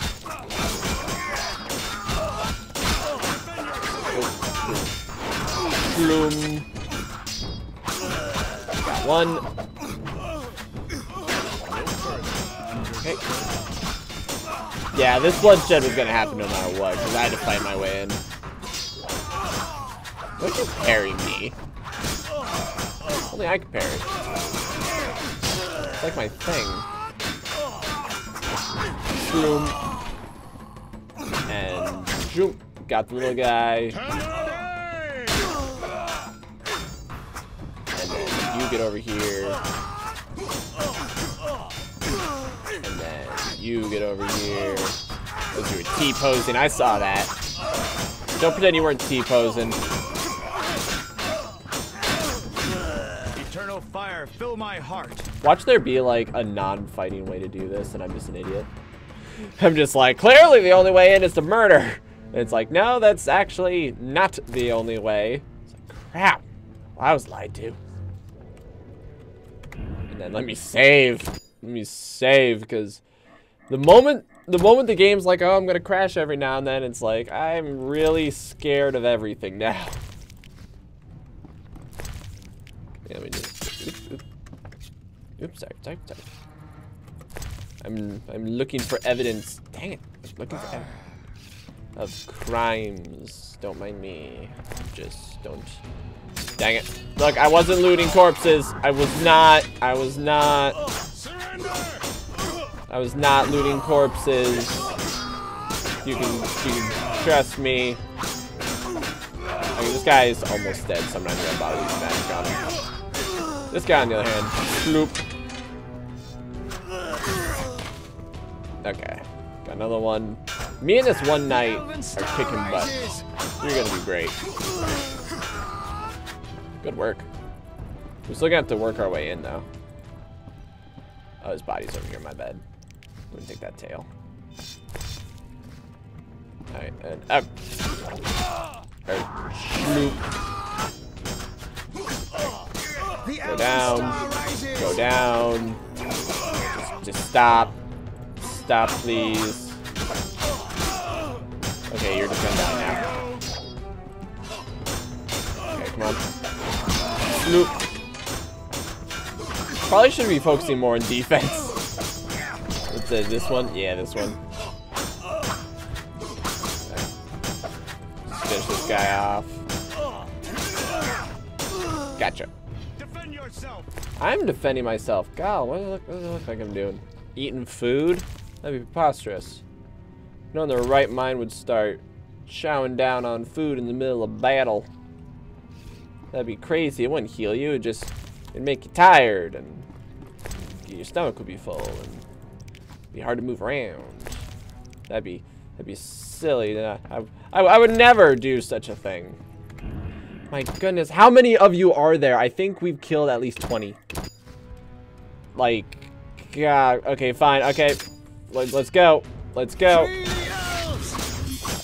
Shroom. Got one. Okay. Yeah, this bloodshed was gonna happen no matter what, because I had to fight my way in. Don't you parry me. Only I can parry. It's like my thing. Shroom. And shroom. Got the little guy. And then you get over here. You get over here. Those who were T-posing. I saw that. Don't pretend you weren't T-posing. Eternal fire, fill my heart. Watch there be like a non-fighting way to do this, and I'm just an idiot. I'm just like, clearly the only way in is to murder. And it's like, no, that's actually not the only way. It's like, crap. Well, I was lied to. And then let me save. Let me save, because... The moment, the moment the game's like, oh, I'm gonna crash every now and then, it's like, I'm really scared of everything now. Yeah, let me just, oops, oops. Oops, sorry, sorry, sorry. I'm, I'm looking for evidence. Dang it, I'm looking for evidence of crimes. Don't mind me. Just don't. Dang it. Look, I wasn't looting corpses. I was not. I was not. I was not looting corpses. You can, you can trust me. I mean, this guy is almost dead, so I'm not gonna bother using magic on him. This guy, on the other hand, sloop. Okay, got another one. Me and this one knight are kicking butt. You're gonna do great. Good work. We're still gonna have to work our way in, though. Oh, his body's over here, my bad. I'm gonna take that tail. Alright, and up. Right, go down. Go down. Just, just stop. Stop, please. Okay, you're just gonna die now. Okay, come on. Snoop. Probably should be focusing more on defense. Let's say this one. Yeah, this one. Okay. Let's finish this guy off. Gotcha. Defend yourself. I'm defending myself. God, what does it look, what does it look like I'm doing? Eating food? That'd be preposterous. No one in their right mind would start chowing down on food in the middle of battle. That'd be crazy. It wouldn't heal you. It just it'd make you tired, and your stomach would be full, and it'd be hard to move around. That'd be that'd be silly. I, I I would never do such a thing. My goodness, how many of you are there? I think we've killed at least twenty. Like, God. Okay, fine. Okay, Let, let's go. Let's go.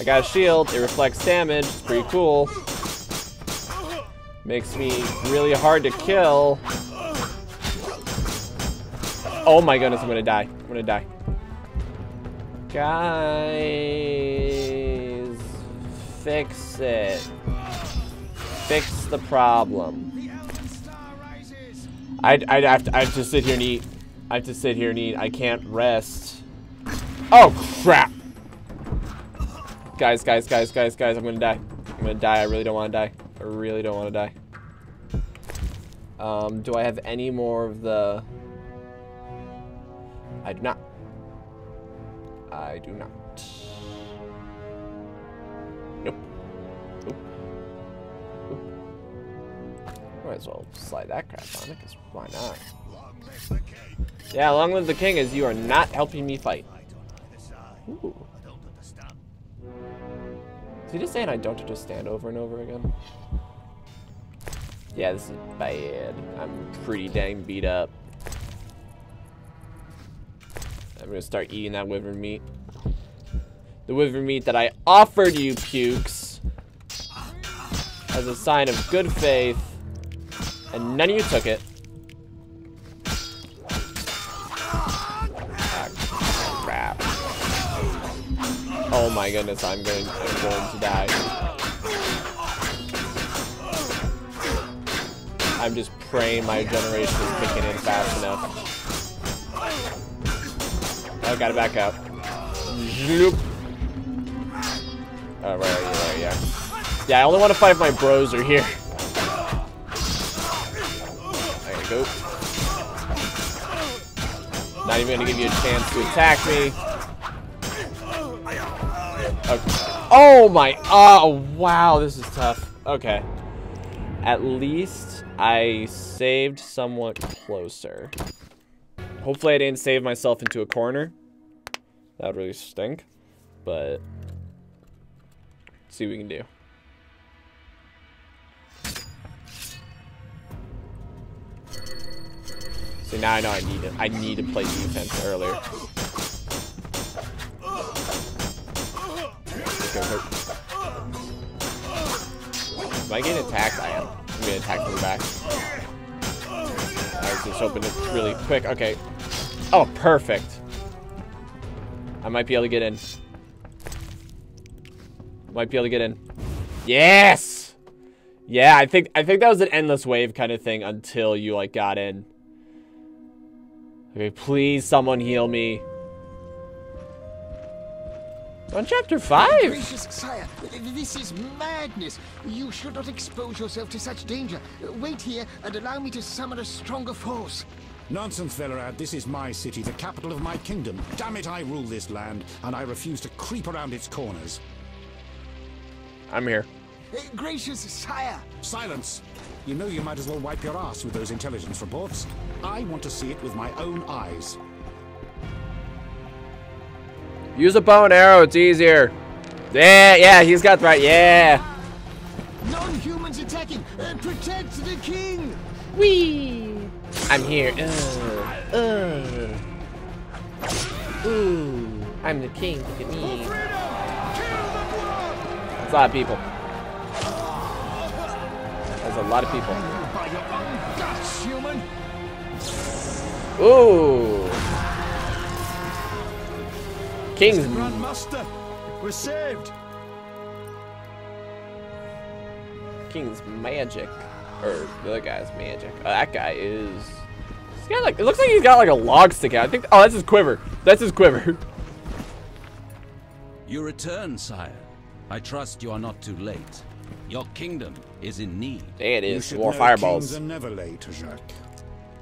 I got a shield. It reflects damage. It's pretty cool. Makes me really hard to kill. Oh my goodness, I'm gonna die. I'm gonna die. Guys, fix it. Fix the problem. I'd, I'd have to, I have to sit here and eat. I have to sit here and eat. I can't rest. Oh crap! Guys, guys, guys, guys, guys, I'm gonna die. I'm gonna die, I really don't wanna die. I really don't wanna die. Um, do I have any more of the... I do not. I do not. Nope. Nope. Nope. Might as well slide that crap on it, because why not? Yeah, long live the king, as you are not helping me fight. Ooh. Is he just saying I don't understand over and over again? Yeah, this is bad. I'm pretty dang beat up. I'm gonna start eating that wyvern meat. The wyvern meat that I offered you, pukes, as a sign of good faith, and none of you took it. Oh my goodness, I'm going, I'm going to die. I'm just praying my generation is kicking in fast enough. Oh, gotta back up. Zoop. Oh, right, right, right, yeah. Yeah, I only want to fight if my bros are here. There you go. Not even gonna give you a chance to attack me. Okay. Oh my, oh wow, this is tough. Okay, at least I saved somewhat closer. Hopefully I didn't save myself into a corner. That would really stink, but let's see what we can do. So now I know I need to, I need to play defense earlier. Am I getting attacked? I am. I'm getting attacked from the back. I was just hoping it's really quick. Okay. Oh, perfect. I might be able to get in. Might be able to get in. Yes! Yeah, I think I think that was an endless wave kind of thing until you like got in. Okay, please someone heal me. On chapter five. Gracious sire, this is madness. You should not expose yourself to such danger. Wait here and allow me to summon a stronger force. Nonsense, Velerad. This is my city, the capital of my kingdom. Damn it, I rule this land, and I refuse to creep around its corners. I'm here. Gracious sire. Silence. You know you might as well wipe your ass with those intelligence reports. I want to see it with my own eyes. Use a bow and arrow, it's easier. Yeah, yeah, he's got the right, yeah. Non-humans attacking, uh, protect the king. Whee! I'm here. Ugh. Ugh. Ooh, I'm the king, look at me. That's a lot of people. That's a lot of people. Ooh. King's Grandmaster, we're saved. King's magic. Or the other guy's magic. Oh, that guy is... Yeah, like, it looks like he's got like a log stick out. I think. Oh, that's his quiver. That's his quiver. You return, sire. I trust you are not too late. Your kingdom is in need. There it is. More fireballs. Kings are never late, Jacques.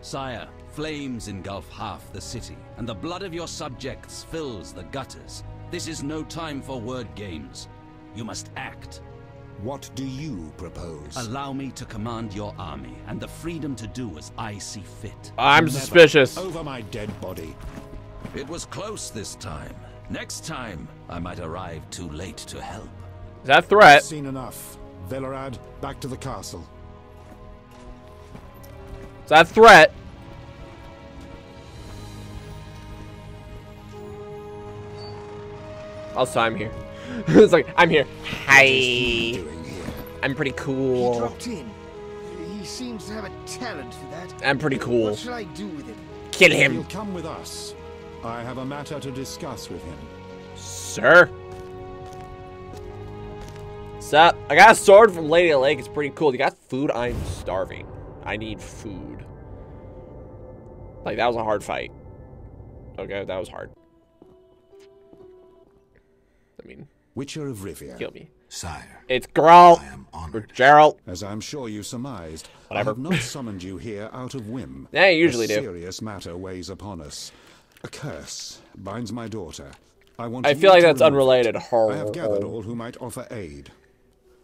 Sire, flames engulf half the city, and the blood of your subjects fills the gutters. This is no time for word games. You must act. What do you propose? Allow me to command your army and the freedom to do as I see fit. I'm Never suspicious. Over my dead body. It was close this time. Next time, I might arrive too late to help. Is that threat? I've seen enough. Velerad, back to the castle. Is that threat? Also, I'm here. It's like, I'm here. Hi. He I'm pretty cool. He dropped in. He seems to have a talent for that. I'm pretty cool. What should I do with him? Kill him. He'll come with us. I have a matter to discuss with him. Sir. What's up? I got a sword from Lady of the Lake. It's pretty cool. You got food? I'm starving. I need food. Like, that was a hard fight. Okay, that was hard. I mean... Witcher of Rivia. Kill me. Sire. It's Geralt. I am honored. Geralt. As I'm sure you surmised, Whatever. I have not summoned you here out of whim. Yeah, you usually a do. A serious matter weighs upon us. A curse binds my daughter. I want. I feel like that's unrelated. Horror. I have gathered all who might offer aid.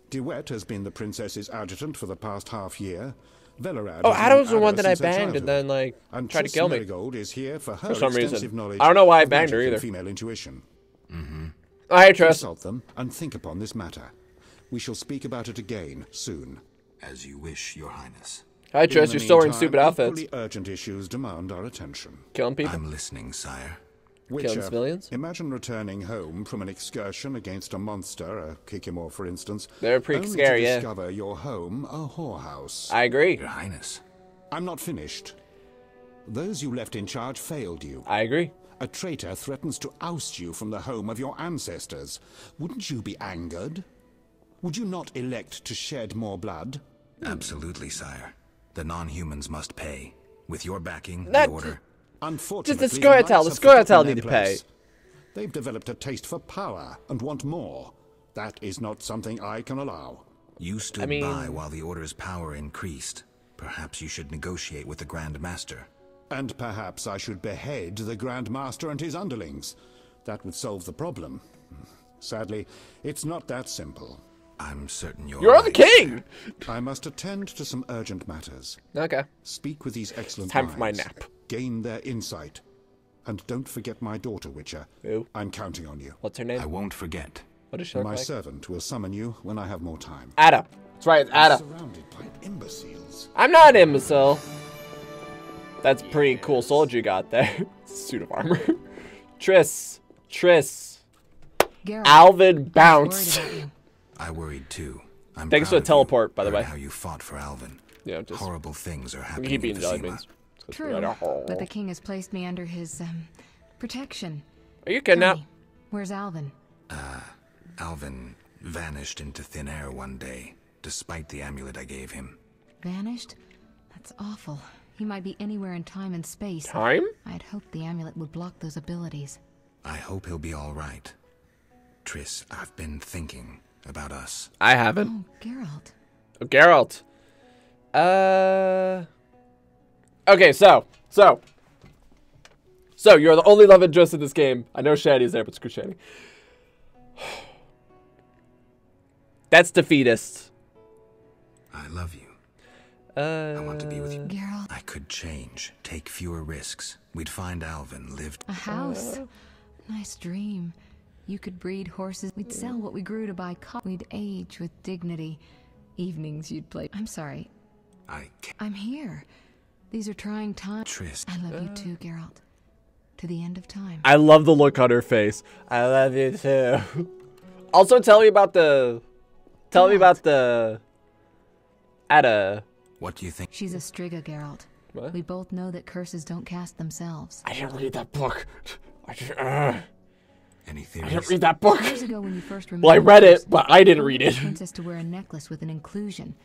DeWitt has been the princess's adjutant for the past half year. Velerad. Oh, Adda was the one that I banged and then like and tried Triss to kill me. Merigold is here for, her for some reason. I don't know why I banged her either. Female intuition. Mm-hmm. I trust them and think upon this matter. We shall speak about it again soon. As you wish, Your Highness. I trust you're still wearing stupid outfits. Urgent issues demand our attention. Killing people. I'm listening, sire. Witcher, killing civilians. Imagine returning home from an excursion against a monster, a Kikimora, for instance. They're pretty scary, yeah. Discover your home a whorehouse. I agree, Your Highness. I'm not finished. Those you left in charge failed you. I agree. A traitor threatens to oust you from the home of your ancestors. Wouldn't you be angered? Would you not elect to shed more blood? Absolutely, sire. The non-humans must pay. With your backing, the order. Unfortunately, just the Scoia'tael. The Scoia'tael need to pay. They've developed a taste for power and want more. That is not something I can allow. You stood I mean... by while the order's power increased. Perhaps you should negotiate with the Grand Master. And perhaps I should behead the Grand Master and his underlings. That would solve the problem. Sadly, it's not that simple. I'm certain you're You're right, the king! Sir. I must attend to some urgent matters. Okay. Speak with these excellent Time minds, for my nap. Gain their insight. And don't forget my daughter, Witcher. Who? I'm counting on you. What's her name? I won't forget. What is she My like? servant will summon you when I have more time. Adda. That's right, Adda. Surrounded by imbeciles. I'm not an imbecile. That's a pretty cool sword you got there. Suit of armor. Triss. Triss. Geralt, Alvin bounced. I worried too. I'm Thanks for the teleport, by the way. How you fought for Alvin. Yeah, just horrible things are happening. Keep being jellybeans. True, but the king has placed me under his um, protection. Are you kidnapped? Where's Alvin? Uh, Alvin vanished into thin air one day, despite the amulet I gave him. Vanished? That's awful. He might be anywhere in time and space. Time? I had hoped the amulet would block those abilities. I hope he'll be all right. Triss, I've been thinking about us. I haven't. Oh, Geralt. Oh, Geralt. Uh... Okay, so. So. So, you're the only love interest in this game. I know Shani's there, but screw Shani. That's defeatist. I love you. Uh, I want to be with you. Geralt. I could change, take fewer risks. We'd find Alvin, lived... A house? Nice dream. You could breed horses. We'd sell what we grew to buy cotton. We'd age with dignity. Evenings you'd play. I'm sorry. I can't. I'm here. These are trying times. Triss. I love uh. you too, Geralt. To the end of time. I love the look on her face. I love you too. Also, tell me about the. Tell what? me about the. Adda. What do you think? She's a Striga, Geralt. What? We both know that curses don't cast themselves. I didn't read that book. I just, uh, Anything. I didn't read that book. Years ago when you first well, I read it, but I didn't read it. The princess to wear a necklace with an inclusion.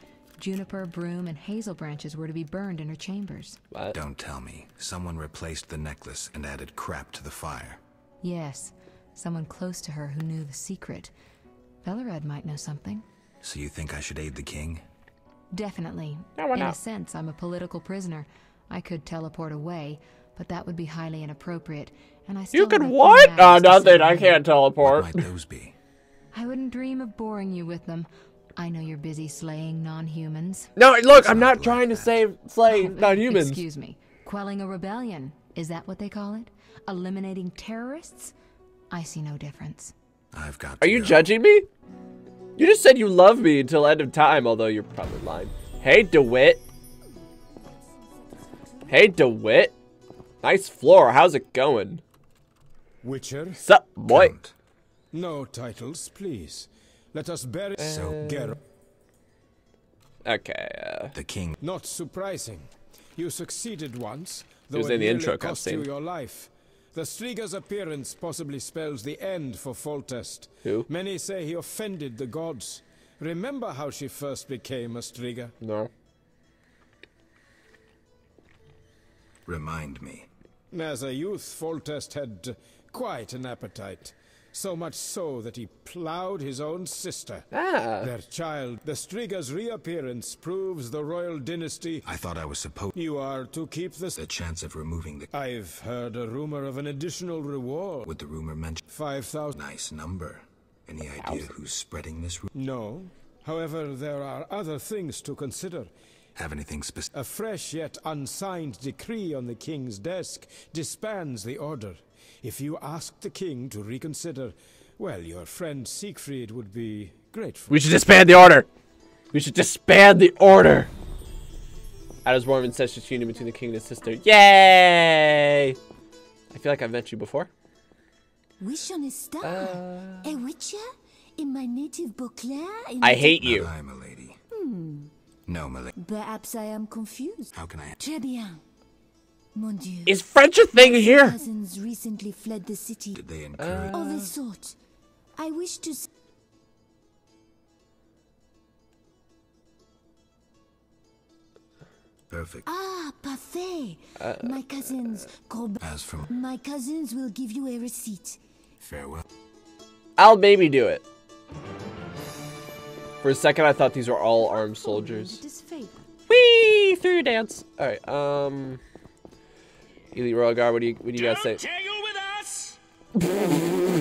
Juniper, broom, and hazel branches were to be burned in her chambers. What? Don't tell me. Someone replaced the necklace and added crap to the fire. Yes. Someone close to her who knew the secret. Velerad might know something. So you think I should aid the king? Definitely. No, in not? a sense, I'm a political prisoner. I could teleport away, but that would be highly inappropriate. And I still You could what? Uh, nothing. I can't teleport. What might those be? I wouldn't dream of boring you with them. I know you're busy slaying non-humans. No, look, it's I'm not, not like trying that. to save slay oh, non-humans. Excuse me. Quelling a rebellion. Is that what they call it? Eliminating terrorists? I see no difference. I've got. Are you go. judging me? You just said you love me until end of time, although you're probably lying. Hey, DeWitt. Hey, DeWitt. Nice floor. How's it going? Witcher. Sup, boy. Count. No titles, please. Let us bury. Uh, so, Geralt. Okay. Uh, the king. Not surprising. You succeeded once. Though it was in the intro cutscene. You your life. The Striga's appearance possibly spells the end for Foltest. Who? Many say he offended the gods. Remember how she first became a Striga? No. Remind me. As a youth, Foltest had quite an appetite. So much so that he plowed his own sister. Ah. Their child. The Striga's reappearance proves the royal dynasty. I thought I was supposed. You are to keep this. The chance of removing the. I've heard a rumor of an additional reward. Would the rumor mention five thousand? Nice number. Any idea who's spreading this rumor? No. However, there are other things to consider. Have anything specific? A fresh yet unsigned decree on the king's desk disbands the order. If you ask the king to reconsider, well, your friend Siegfried would be grateful. We should disband the order. We should disband the order. Adda's warm and incestuous union between the king and his sister. Yay! I feel like I've met you before. Wish on a star. Uh, a witcher in my native Beauclair. In I hate you. Well, I'm a lady. Hmm. No, my lady. Perhaps I am confused. How can I? Très bien. Mon Dieu. Is French a thing here? Cousins recently fled the city. Did they encourage? Uh... Of a sort. I wish to. Perfect. Ah, parfait. Uh, my cousins. As from. My cousins will give you a receipt. Farewell. I'll maybe do it. For a second, I thought these were all armed soldiers. Whee! Through your dance. All right. Um. Elite Royal Guard, what do you, what do you guys say? Don't tangle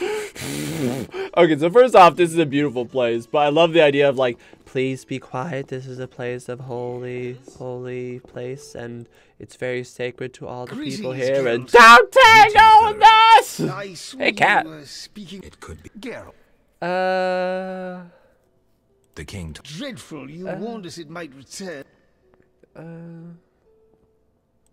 with us! Okay, so first off, this is a beautiful place, but I love the idea of like, please be quiet, this is a place of holy, holy place, and it's very sacred to all the Greetings, people here, Geralt. and don't tangle with us! Nice hey, cat. Speaking. It could be Geralt. Uh... The king. Dreadful, you uh, warned us it might return. Uh...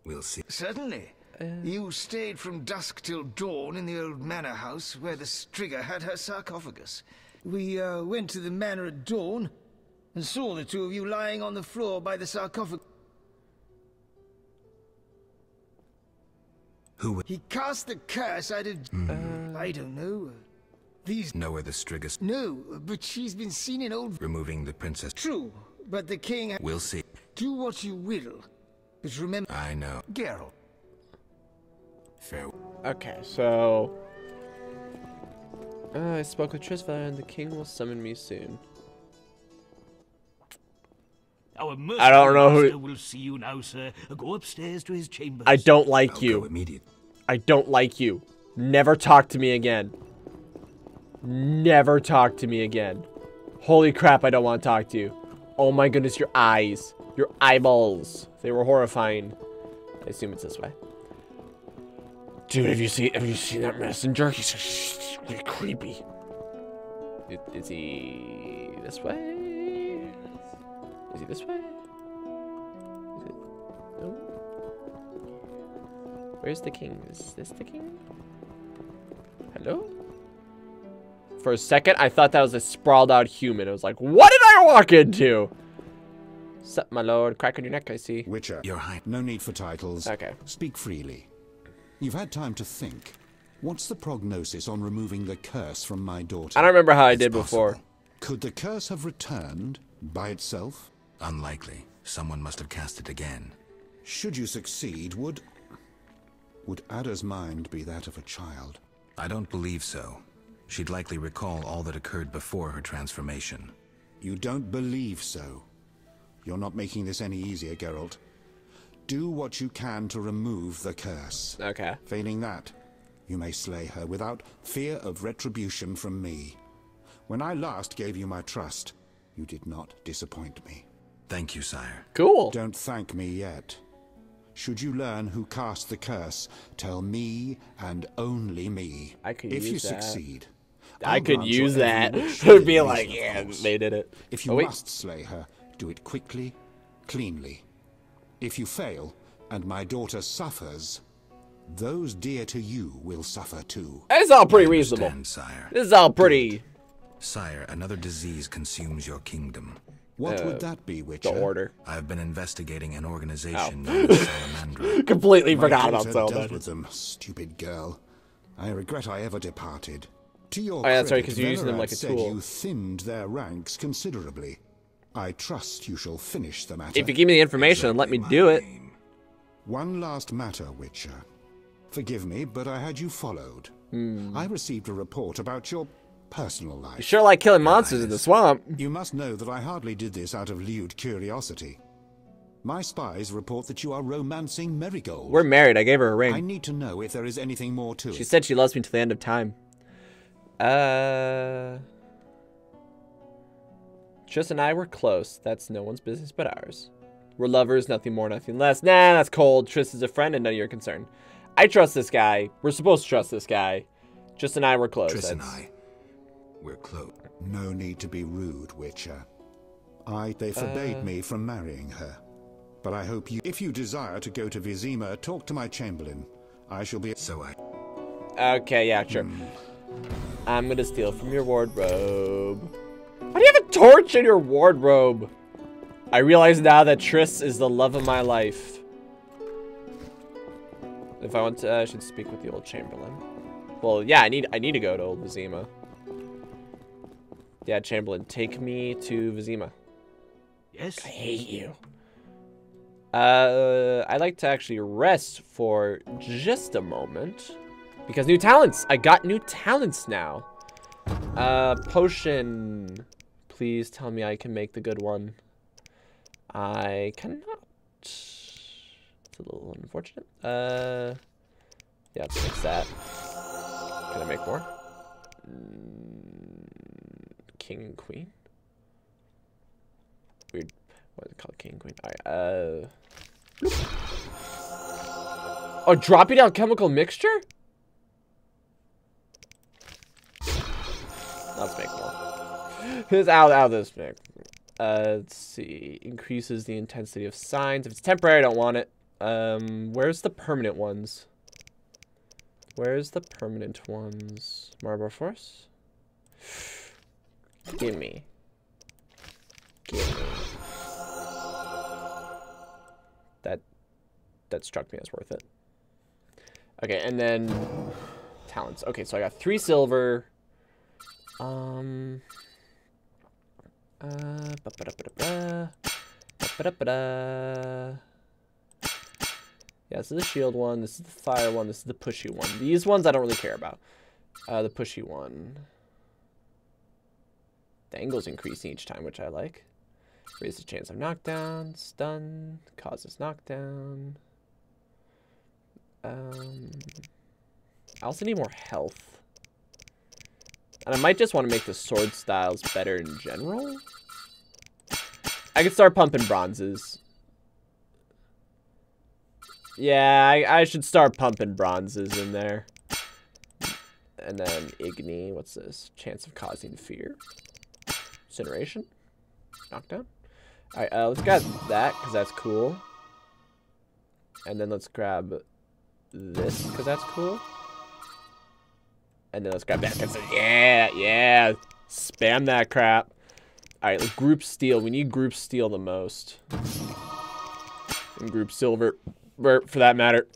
We'll see. Certainly. Uh, you stayed from dusk till dawn in the old manor house where the Striga had her sarcophagus. We uh, went to the manor at dawn and saw the two of you lying on the floor by the sarcophagus. Who would... He cast the curse out of... Mm. Uh, I don't know. These... Know where the Striga's... No, but she's been seen in old... Removing the princess... True, but the king... We'll see. Do what you will. But remember, I know. Geralt. Farewell. Okay, so uh, I spoke with Triss, and the king will summon me soon. Our I don't know who. Will see you now, sir. Go upstairs to his chamber. I don't like I'll you. Immediately. I don't like you. Never talk to me again. Never talk to me again. Holy crap! I don't want to talk to you. Oh my goodness, your eyes. Your eyeballs. They were horrifying. I assume it's this way. Dude, have you seen have you seen that messenger? He's really creepy. Is he this way? Is he this way? Is it? No. Where's the king? Is this the king? Hello? For a second, I thought that was a sprawled out human. I was like, what did I walk into? Sup, my lord. Crack on your neck, I see. Witcher, your high. No need for titles. Okay. Speak freely. You've had time to think. What's the prognosis on removing the curse from my daughter? I don't remember how I did before. Could the curse have returned by itself? Unlikely. Someone must have cast it again. Should you succeed, would... Would Adda's mind be that of a child? I don't believe so. She'd likely recall all that occurred before her transformation. You don't believe so? You're not making this any easier, Geralt. Do what you can to remove the curse. Okay. Failing that... You may slay her without fear of retribution from me. When I last gave you my trust, you did not disappoint me. Thank you, sire. Cool. Don't thank me yet. Should you learn who cast the curse, tell me and only me. I could if use you that. Succeed. I could use that. It would be like, yeah, they did it. If you oh, must slay her, do it quickly, cleanly. If you fail and my daughter suffers... Those dear to you will suffer too. It's all pretty reasonable. Sire. This is all pretty. Good. Sire, another disease consumes your kingdom. What uh, would that be, Witcher? The order. I've been investigating an organization oh. named Salamandra. Completely My forgot about Salamandra. Stupid girl. I regret I ever departed. To your oh, yeah, that's credit, right, because you're using them like a tool. You thinned their ranks considerably. I trust you shall finish the matter. If you give me the information and exactly let me do it. Name. One last matter, Witcher. Forgive me, but I had you followed. Hmm. I received a report about your personal life. You sure like killing monsters in the swamp. You must know that I hardly did this out of lewd curiosity. My spies report that you are romancing Merigold. We're married. I gave her a ring. I need to know if there is anything more to it. She said she loves me till the end of time. Uh... Triss and I were close. That's no one's business but ours. We're lovers, nothing more, nothing less. Nah, that's cold. Triss is a friend and none of your concern. I trust this guy. We're supposed to trust this guy. Triss and I were close. Triss and I, we're close. No need to be rude, Witcher. I, they forbade uh... me from marrying her. But I hope you, if you desire to go to Vizima, talk to my chamberlain. I shall be... So I... Okay, yeah, sure. Hmm. I'm gonna steal from your wardrobe. Why do you have a torch in your wardrobe? I realize now that Triss is the love of my life. If I want to, uh, I should speak with the old chamberlain. Well, yeah, I need I need to go to old Vizima. Yeah, chamberlain, take me to Vizima. Yes. I hate you. Uh, I'd like to actually rest for just a moment. Because new talents. I got new talents now. Uh, potion. Please tell me I can make the good one. I cannot. It's a little unfortunate. Uh, yeah, let's fix that. Can I make more? King and queen. Weird. What is it called? King and queen. All right. Uh. Oh, dropping down chemical mixture. Let's make more. This out out of this mix. Uh, let's see. Increases the intensity of signs. If it's temporary, I don't want it. Um, where's the permanent ones? Where's the permanent ones? Marble Force? Gimme. Gimme. That, that struck me as worth it. Okay, and then talents. Okay, so I got three silver. Um, uh, ba-ba-da-ba-da-ba, ba-ba-da-ba-da. Yeah, this is the shield one, this is the fire one, this is the pushy one. These ones I don't really care about. Uh, the pushy one. The angle's increasing each time, which I like. Raise the chance of knockdown, stun, causes knockdown. Um, I also need more health. And I might just want to make the sword styles better in general. I could start pumping bronzes. Yeah, I, I should start pumping bronzes in there. And then Igni, what's this? Chance of causing fear. Incineration. Knockdown. Alright, uh, let's grab that, because that's cool. And then let's grab this, because that's cool. And then let's grab that, because yeah, yeah. Spam that crap. Alright, like group steal. We need group steal the most. And group silver, for that matter.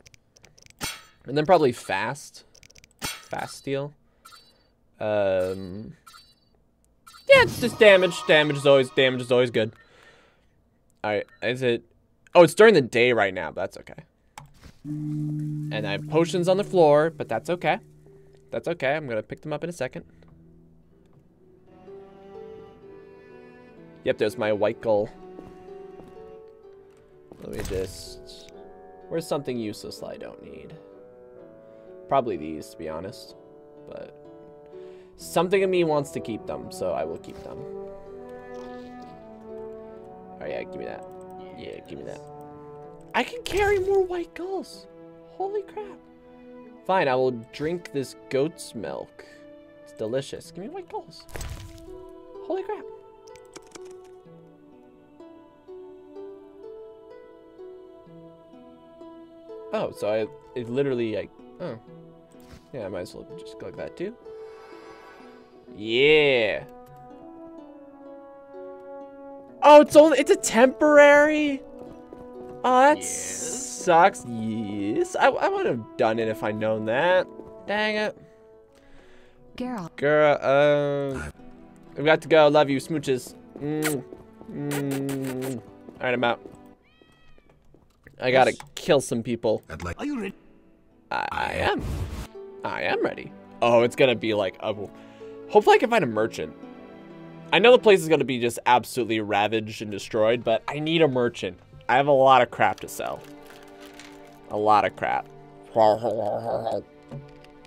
And then probably fast. Fast steal. Um... Yeah, it's just damage. Damage is always damage is always good. Alright, is it? Oh, it's during the day right now. But that's okay. And I have potions on the floor, but that's okay. That's okay. I'm gonna pick them up in a second. Yep, there's my white gull. Let me just. Where's something useless that I don't need? Probably these, to be honest. But. Something in me wants to keep them, so I will keep them. Oh yeah, give me that. Yeah, give me that. I can carry more white gulls. Holy crap. Fine, I will drink this goat's milk. It's delicious. Give me white gulls. Holy crap. Oh, so I it literally, I, oh. Yeah, I might as well just go like that too. Yeah. Oh, it's only it's a temporary. Oh, that yes. sucks. Yes, I, I would have done it if I'd known that. Dang it. Girl. Girl. Uh, I've got to go. Love you, smooches. Mm. Mm. All right, I'm out. I gotta kill some people. I'd like. Are you ready? I, I am. I am ready. Oh, it's gonna be like a. Hopefully I can find a merchant. I know the place is going to be just absolutely ravaged and destroyed, but I need a merchant. I have a lot of crap to sell. A lot of crap.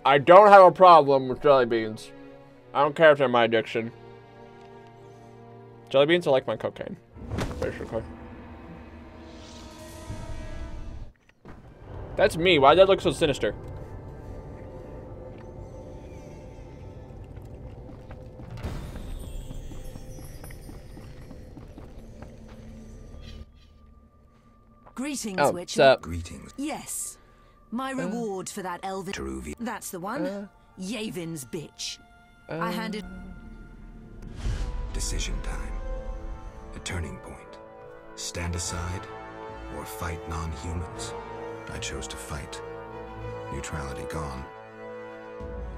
I don't have a problem with jelly beans. I don't care if they're my addiction. Jelly beans are like my cocaine, basically. That's me. Why does that look so sinister? Greetings, oh, Witcher. Greetings. Yes. My reward uh, for that Elvin. Toruviel. That's the one. Uh, Yavin's bitch. Uh, I handed. Decision time. A turning point. Stand aside or fight non-humans. I chose to fight. Neutrality gone.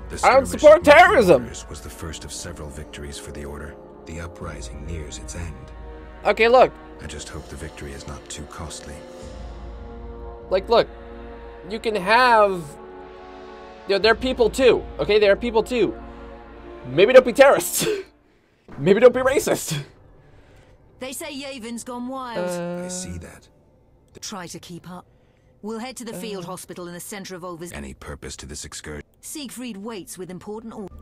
The I don't support terrorism. Was the first of several victories for the Order. The uprising nears its end. Okay, look. I just hope the victory is not too costly. Like, look, you can have... You know, they're people too, okay? They're people too. Maybe don't be terrorists. Maybe don't be racist. They say Yavin's gone wild. Uh, I see that. Try to keep up. We'll head to the uh, field hospital in the center of Overs. Any purpose to this excursion? Siegfried waits with important orders.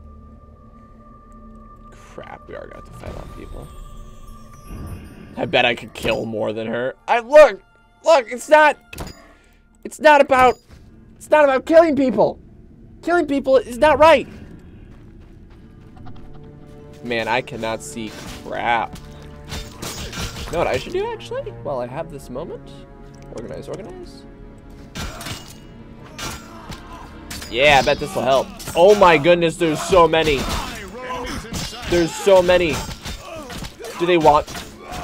Crap, we are going to have to fight on people. I bet I could kill more than her. I look, look. It's not. It's not about. It's not about killing people. Killing people is not right. Man, I cannot see crap. You know what I should do actually? While I have this moment, organize, organize. Yeah, I bet this will help. Oh my goodness, there's so many. There's so many. Do they want?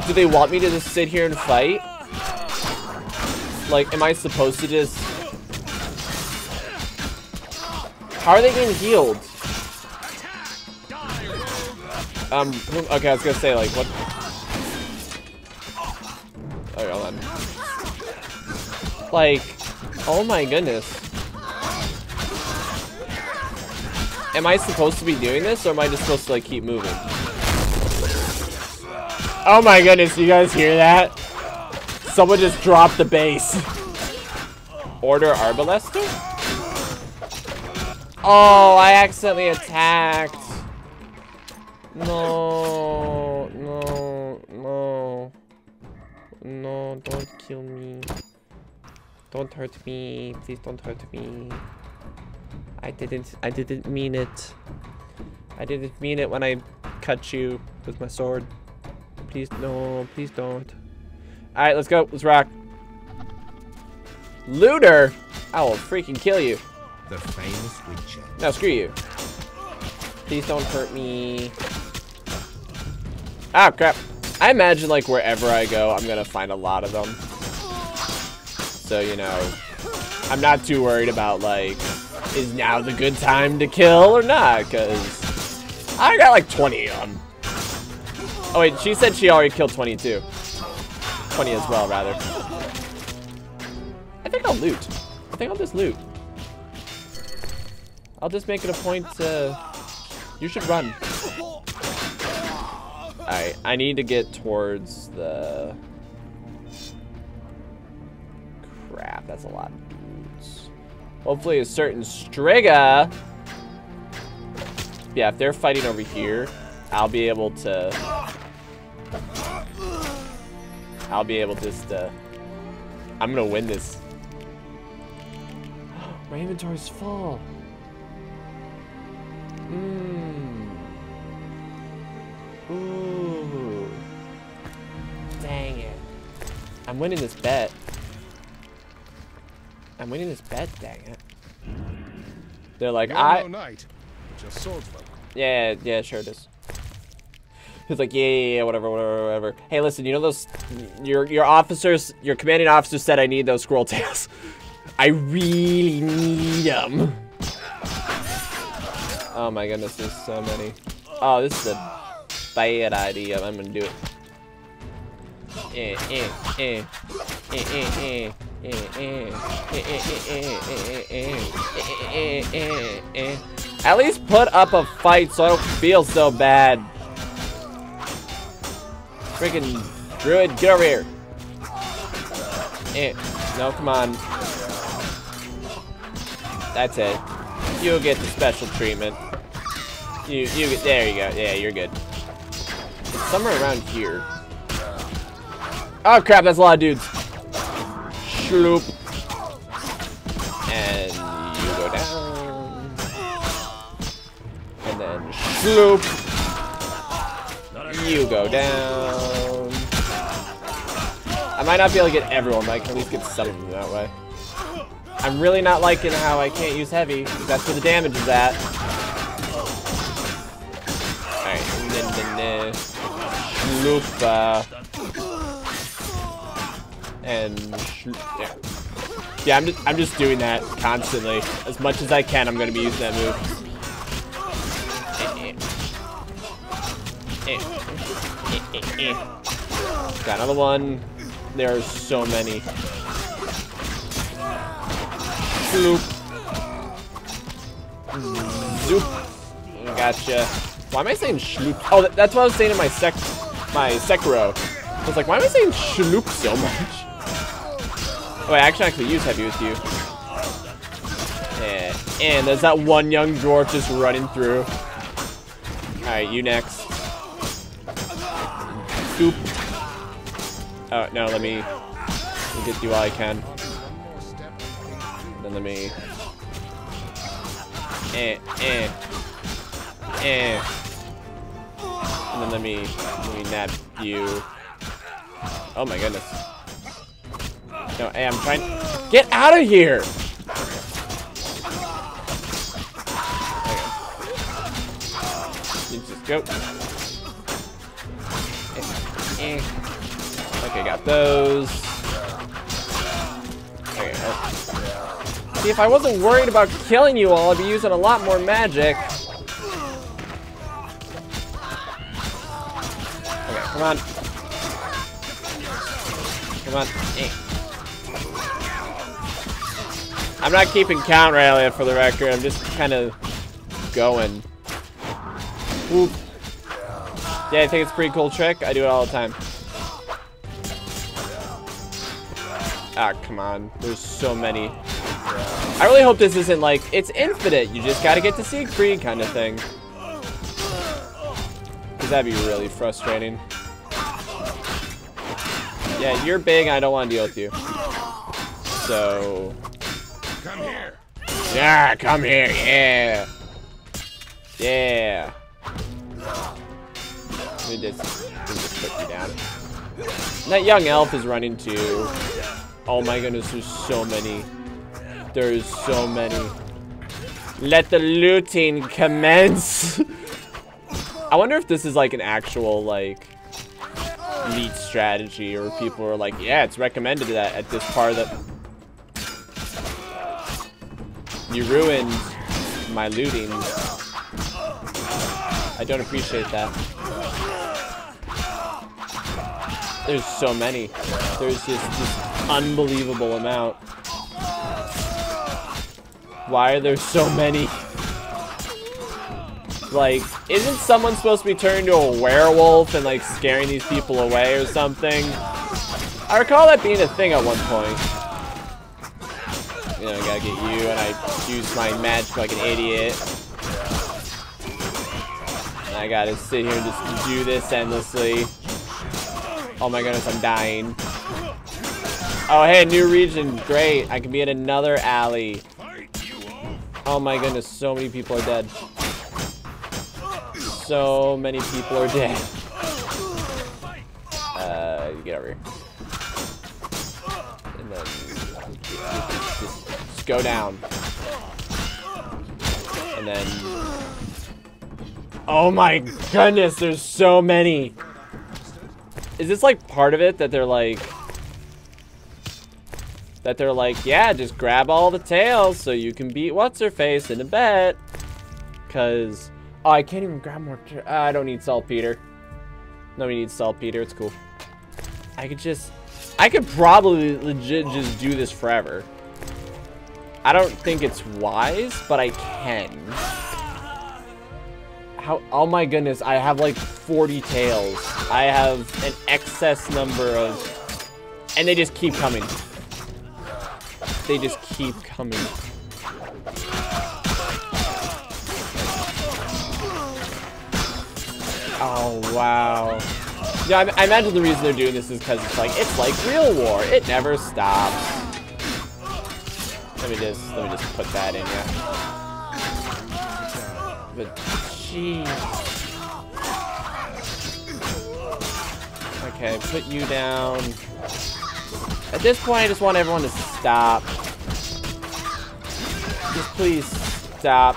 Do they want me to just sit here and fight? Like, am I supposed to just... How are they getting healed? Um, okay, I was gonna say, like, what... Okay, hold on. Like, oh my goodness. Am I supposed to be doing this, or am I just supposed to, like, keep moving? Oh my goodness, you guys hear that? Someone just dropped the base. Order Arbalester? Oh, I accidentally attacked. No, no, no. No, don't kill me. Don't hurt me. Please don't hurt me. I didn't. I didn't mean it. I didn't mean it when I cut you with my sword. Please no. Please don't. All right, let's go. Let's rock. Looter! I will freaking kill you. The famous Witcher. No, screw you. Please don't hurt me. Ah, crap. I imagine, like, wherever I go, I'm gonna find a lot of them. So, you know, I'm not too worried about, like, is now the good time to kill or not? Because I got, like, twenty of them. Oh, wait, she said she already killed twenty-two. twenty as well, rather. I think I'll loot. I think I'll just loot. I'll just make it a point to... You should run. Alright, I need to get towards the... Crap, that's a lot of dudes. Hopefully a certain Striga... Yeah, if they're fighting over here, I'll be able to... I'll be able to just... Uh... I'm gonna win this. My inventory's full. Mmm. Ooh. Dang it. I'm winning this bet. I'm winning this bet, dang it. They're like, You're I. No knight, just swordsman. Yeah, yeah, sure it is. He's like, yeah, yeah, yeah, whatever, whatever, whatever. Hey, listen, you know those, your your officers, your commanding officer said I need those squirrel tails. I really need them. Oh my goodness, there's so many. Oh, this is a bad idea. I'm gonna do it. Eh, eh, eh, eh, eh, eh, eh, eh, eh, eh. At least put up a fight so I don't feel so bad. Freaking druid, get over here. Eh. No, come on. That's it. You'll get the special treatment. You, you get, there you go. Yeah, you're good. It's somewhere around here. Oh crap, that's a lot of dudes. Shloop. And you go down. And then shloop. You go down. I might not be able to get everyone, but I can at least get some of them that way. I'm really not liking how I can't use heavy, because that's where the damage is at. Alright. Shlupa. And yeah. Yeah, I'm just I'm just doing that constantly. As much as I can, I'm gonna be using that move. Got another one. There are so many. Sloop. Zoop. Gotcha. Why am I saying shloop? Oh, that's what I was saying in my sec, my Sekiro. I was like, why am I saying shloop so much? Oh, wait, I can actually use heavy with you. And, and there's that one young dwarf just running through. All right, you next. Oop. Oh, no, let me, let me get you all I can. Then let me... Eh, eh. Eh. And then let me, let me nab you. Oh my goodness. No, hey, I'm trying... Get out of here! Okay. You just go. Okay, got those. Okay. See, if I wasn't worried about killing you all, I'd be using a lot more magic. Okay, come on. Come on. I'm not keeping count, Rayla, for the record. I'm just kind of going. Oop. Yeah, I think it's a pretty cool trick. I do it all the time. Ah, come on. There's so many. I really hope this isn't like, it's infinite. You just gotta get to Siegfried kind of thing. Because that'd be really frustrating. Yeah, you're big and I don't want to deal with you. so... Come here. Yeah, come here, yeah. Yeah. Let me just, let me just put you down. And that young elf is running too. Oh my goodness, there's so many. There's so many. Let the looting commence. I wonder if this is like an actual like lead strategy, or people are like, yeah, it's recommended that at this part of the... You ruined my looting. I don't appreciate that. There's so many. There's just this unbelievable amount. Why are there so many? Like, isn't someone supposed to be turning into a werewolf and like scaring these people away or something? I recall that being a thing at one point. You know, I gotta get you, and I use my magic like an idiot. And I gotta sit here and just do this endlessly. Oh my goodness, I'm dying. Oh hey, new region, great. I can be in another alley. Oh my goodness, so many people are dead. So many people are dead. Uh, get over here. And then just, just, just go down. And then... Oh my goodness, there's so many. Is this like part of it that they're like... That they're like, yeah, just grab all the tails so you can beat What's-Her-Face in a bet. Because... Oh, I can't even grab more. Uh, I don't need saltpeter. Nobody needs saltpeter. It's cool. I could just... I could probably legit just do this forever. I don't think it's wise, but I can. How... Oh my goodness. I have like forty tails. I have an excess number of... And they just keep coming. They just keep coming. Oh, wow. Yeah, I, I imagine the reason they're doing this is because it's like, it's like real war. It never stops. Let me just, let me just put that in here. But, jeez. Okay, put you down. At this point, I just want everyone to stop. Just please stop.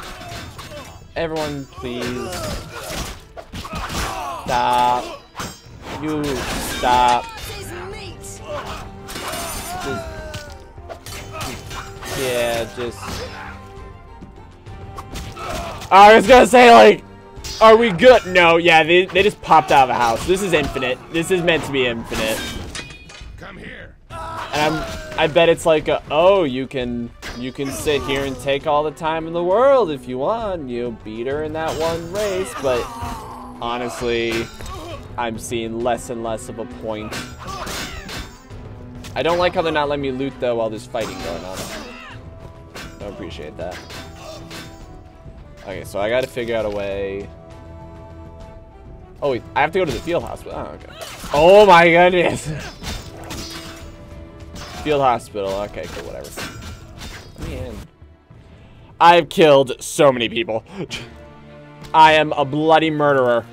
Everyone, please. Stop. You stop. Just, yeah, just... I was gonna say, like, are we good? No, yeah, they, they just popped out of a house. This is infinite. This is meant to be infinite. Come here. And I'm, I bet it's like a, oh, you can, you can sit here and take all the time in the world if you want. You beat her in that one race, but... Honestly, I'm seeing less and less of a point. I don't like how they're not letting me loot, though, while there's fighting going on. I don't appreciate that. Okay, so I gotta figure out a way... Oh, wait, I have to go to the field hospital. Oh, okay. Oh, my goodness! Field hospital. Okay, cool, whatever. Let me in. I've killed so many people. I am a bloody murderer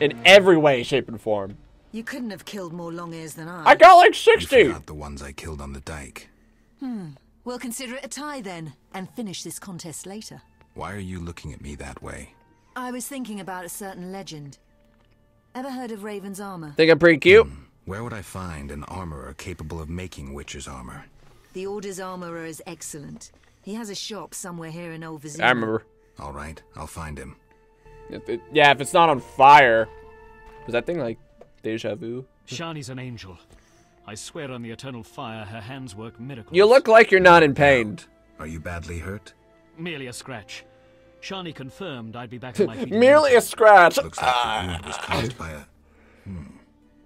in every way, shape, and form. You couldn't have killed more long-ears than I. I got like sixty. Not the ones I killed on the dike. Hmm. We'll consider it a tie then, and finish this contest later. Why are you looking at me that way? I was thinking about a certain legend. Ever heard of Raven's armor? Think I'm pretty cute. Hmm. Where would I find an armorer capable of making Witcher's armor? The Order's armorer is excellent. He has a shop somewhere here in Old Vizima. I remember. All right, I'll find him. If it, yeah, if it's not on fire. Was that thing like deja vu? Shani's an angel. I swear on the Eternal Fire, her hands work miracles. You look like you're not in pain. Are you badly hurt? Merely a scratch. Shani confirmed I'd be back on my feet. Merely a scratch. Looks like the wound was caused by a hmm,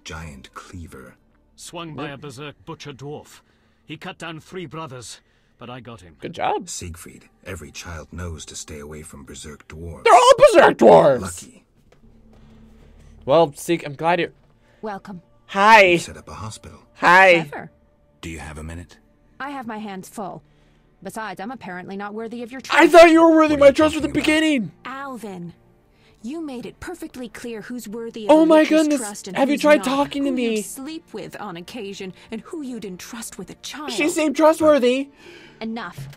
giant cleaver. Swung by a berserk butcher dwarf. He cut down three brothers. But I got him. Good job. Siegfried, every child knows to stay away from berserk dwarves. They're all berserk dwarves! Lucky. Well, Sieg, I'm glad you're... Welcome. Hi. You set up a hospital. Hi. Never. Do you have a minute? I have my hands full. Besides, I'm apparently not worthy of your trust. I thought you were worthy of my trust from the beginning! Alvin, you made it perfectly clear who's worthy of oh my goodness. Trust and have you tried not, talking to me? Who you sleep with on occasion, and who you'd entrust with a child. She seemed trustworthy. Enough.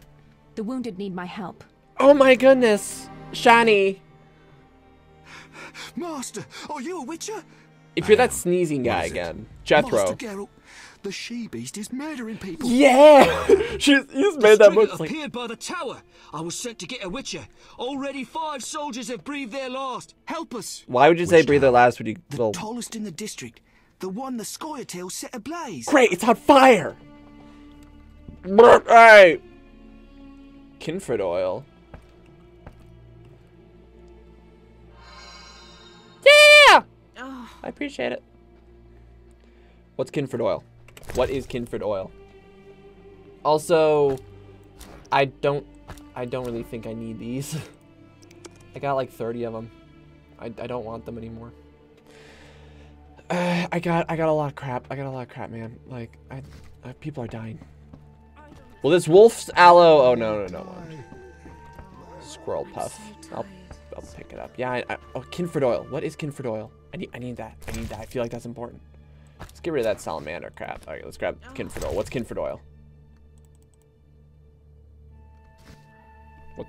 The wounded need my help. Oh my goodness. Shani. Master, are you a witcher? If you're that sneezing guy again. Jethro. The she-beast is murdering people. Yeah! She's, she's made that much. Appeared by the tower. I was sent to get a witcher. Already five soldiers have breathed their last. Help us. Why would you say breathe their last when you... The well, tallest in the district. The one the Scoia'tael set ablaze. Great, it's on fire. Alright. Kinfred oil. Yeah! Oh. I appreciate it. What's Kinfred oil? What is Kinfred oil? Also, I don't, I don't really think I need these. I got like thirty of them. I, I don't want them anymore. Uh, I got, I got a lot of crap. I got a lot of crap, man. Like, I, I people are dying. Well, this wolf's aloe. Oh no, no, no, no. Squirrel puff. I'll, I'll pick it up. Yeah. I, I, oh, Kinfred oil. What is Kinfred oil? I need, I need that. I need that. I feel like that's important. Let's get rid of that salamander crap. All right, let's grab Kinfred oil. What's Kinfred oil? What?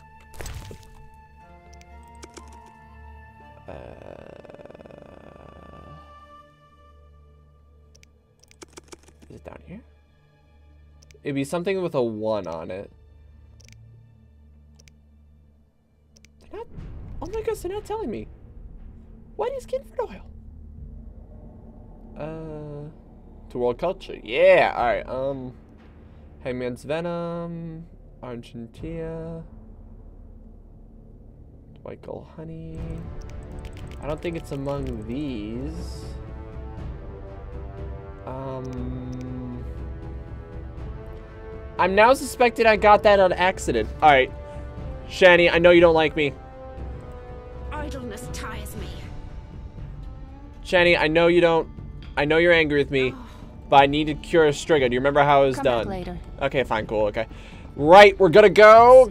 Uh... Is it down here? It'd be something with a one on it. They're not... Oh my gosh, they're not telling me. What is Kinfred oil? Uh, to world culture. Yeah, alright, um, Hangman's Venom, Argentia, White Gull Honey. I don't think it's among these. Um, I'm now suspected I got that on accident. Alright, Shani, I know you don't like me. Idleness tires me. Shani, I know you don't. I know you're angry with me, but I need to cure a Striga. Do you remember how it was Come done? Later. Okay, fine, cool, okay. Right, we're gonna go.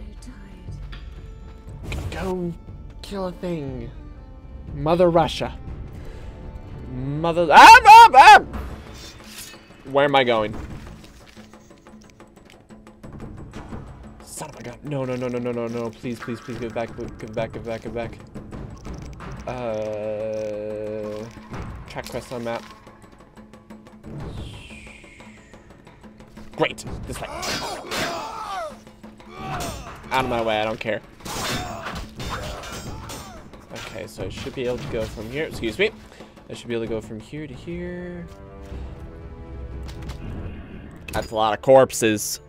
Go kill a thing. Mother Russia. Mother. Ah, ah, ah! Where am I going? Son of a gun. No, no, no, no, no, no, no. Please, please, please give it back. Give it back, give it back, give it back. Uh. Track quest on map. Great, this way. Out of my way, I don't care. Okay, so I should be able to go from here. Excuse me. I should be able to go from here to here. That's a lot of corpses.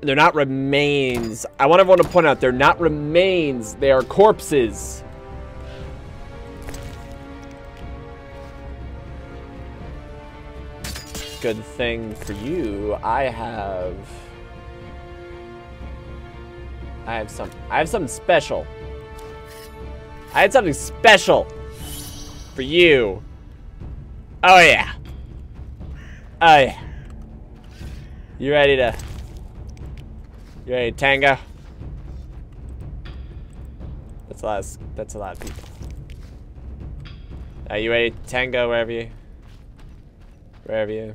They're not remains. I want everyone to point out, they're not remains. They are corpses. Good thing for you, I have I have some I have something special. I had something special for you. Oh yeah. Oh yeah. You ready to You ready to tango? That's a lot of, that's a lot of people. Are you ready to tango wherever you wherever you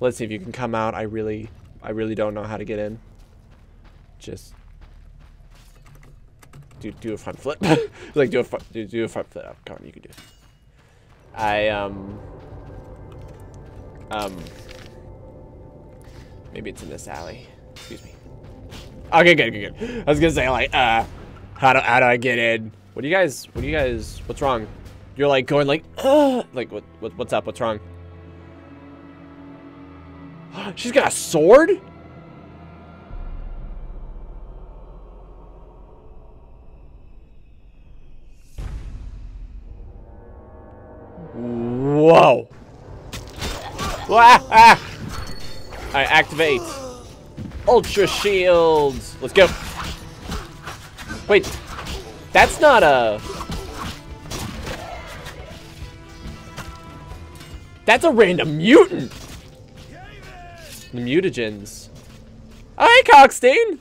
Let's see if you can come out. I really, I really don't know how to get in. Just do do a front flip. Like do a front, do, do a front flip. Oh, come on, you can do it. I um um maybe it's in this alley. Excuse me. Okay, good, good, good. I was gonna say like uh, how do how do I get in? What do you guys? What do you guys? What's wrong? You're like going like uh, like what what what's up? What's wrong? She's got a sword? Whoa. Alright, activate. Ultra shields. Let's go. Wait. That's not a... That's a random mutant. The mutagens. Hi, Kalkstein!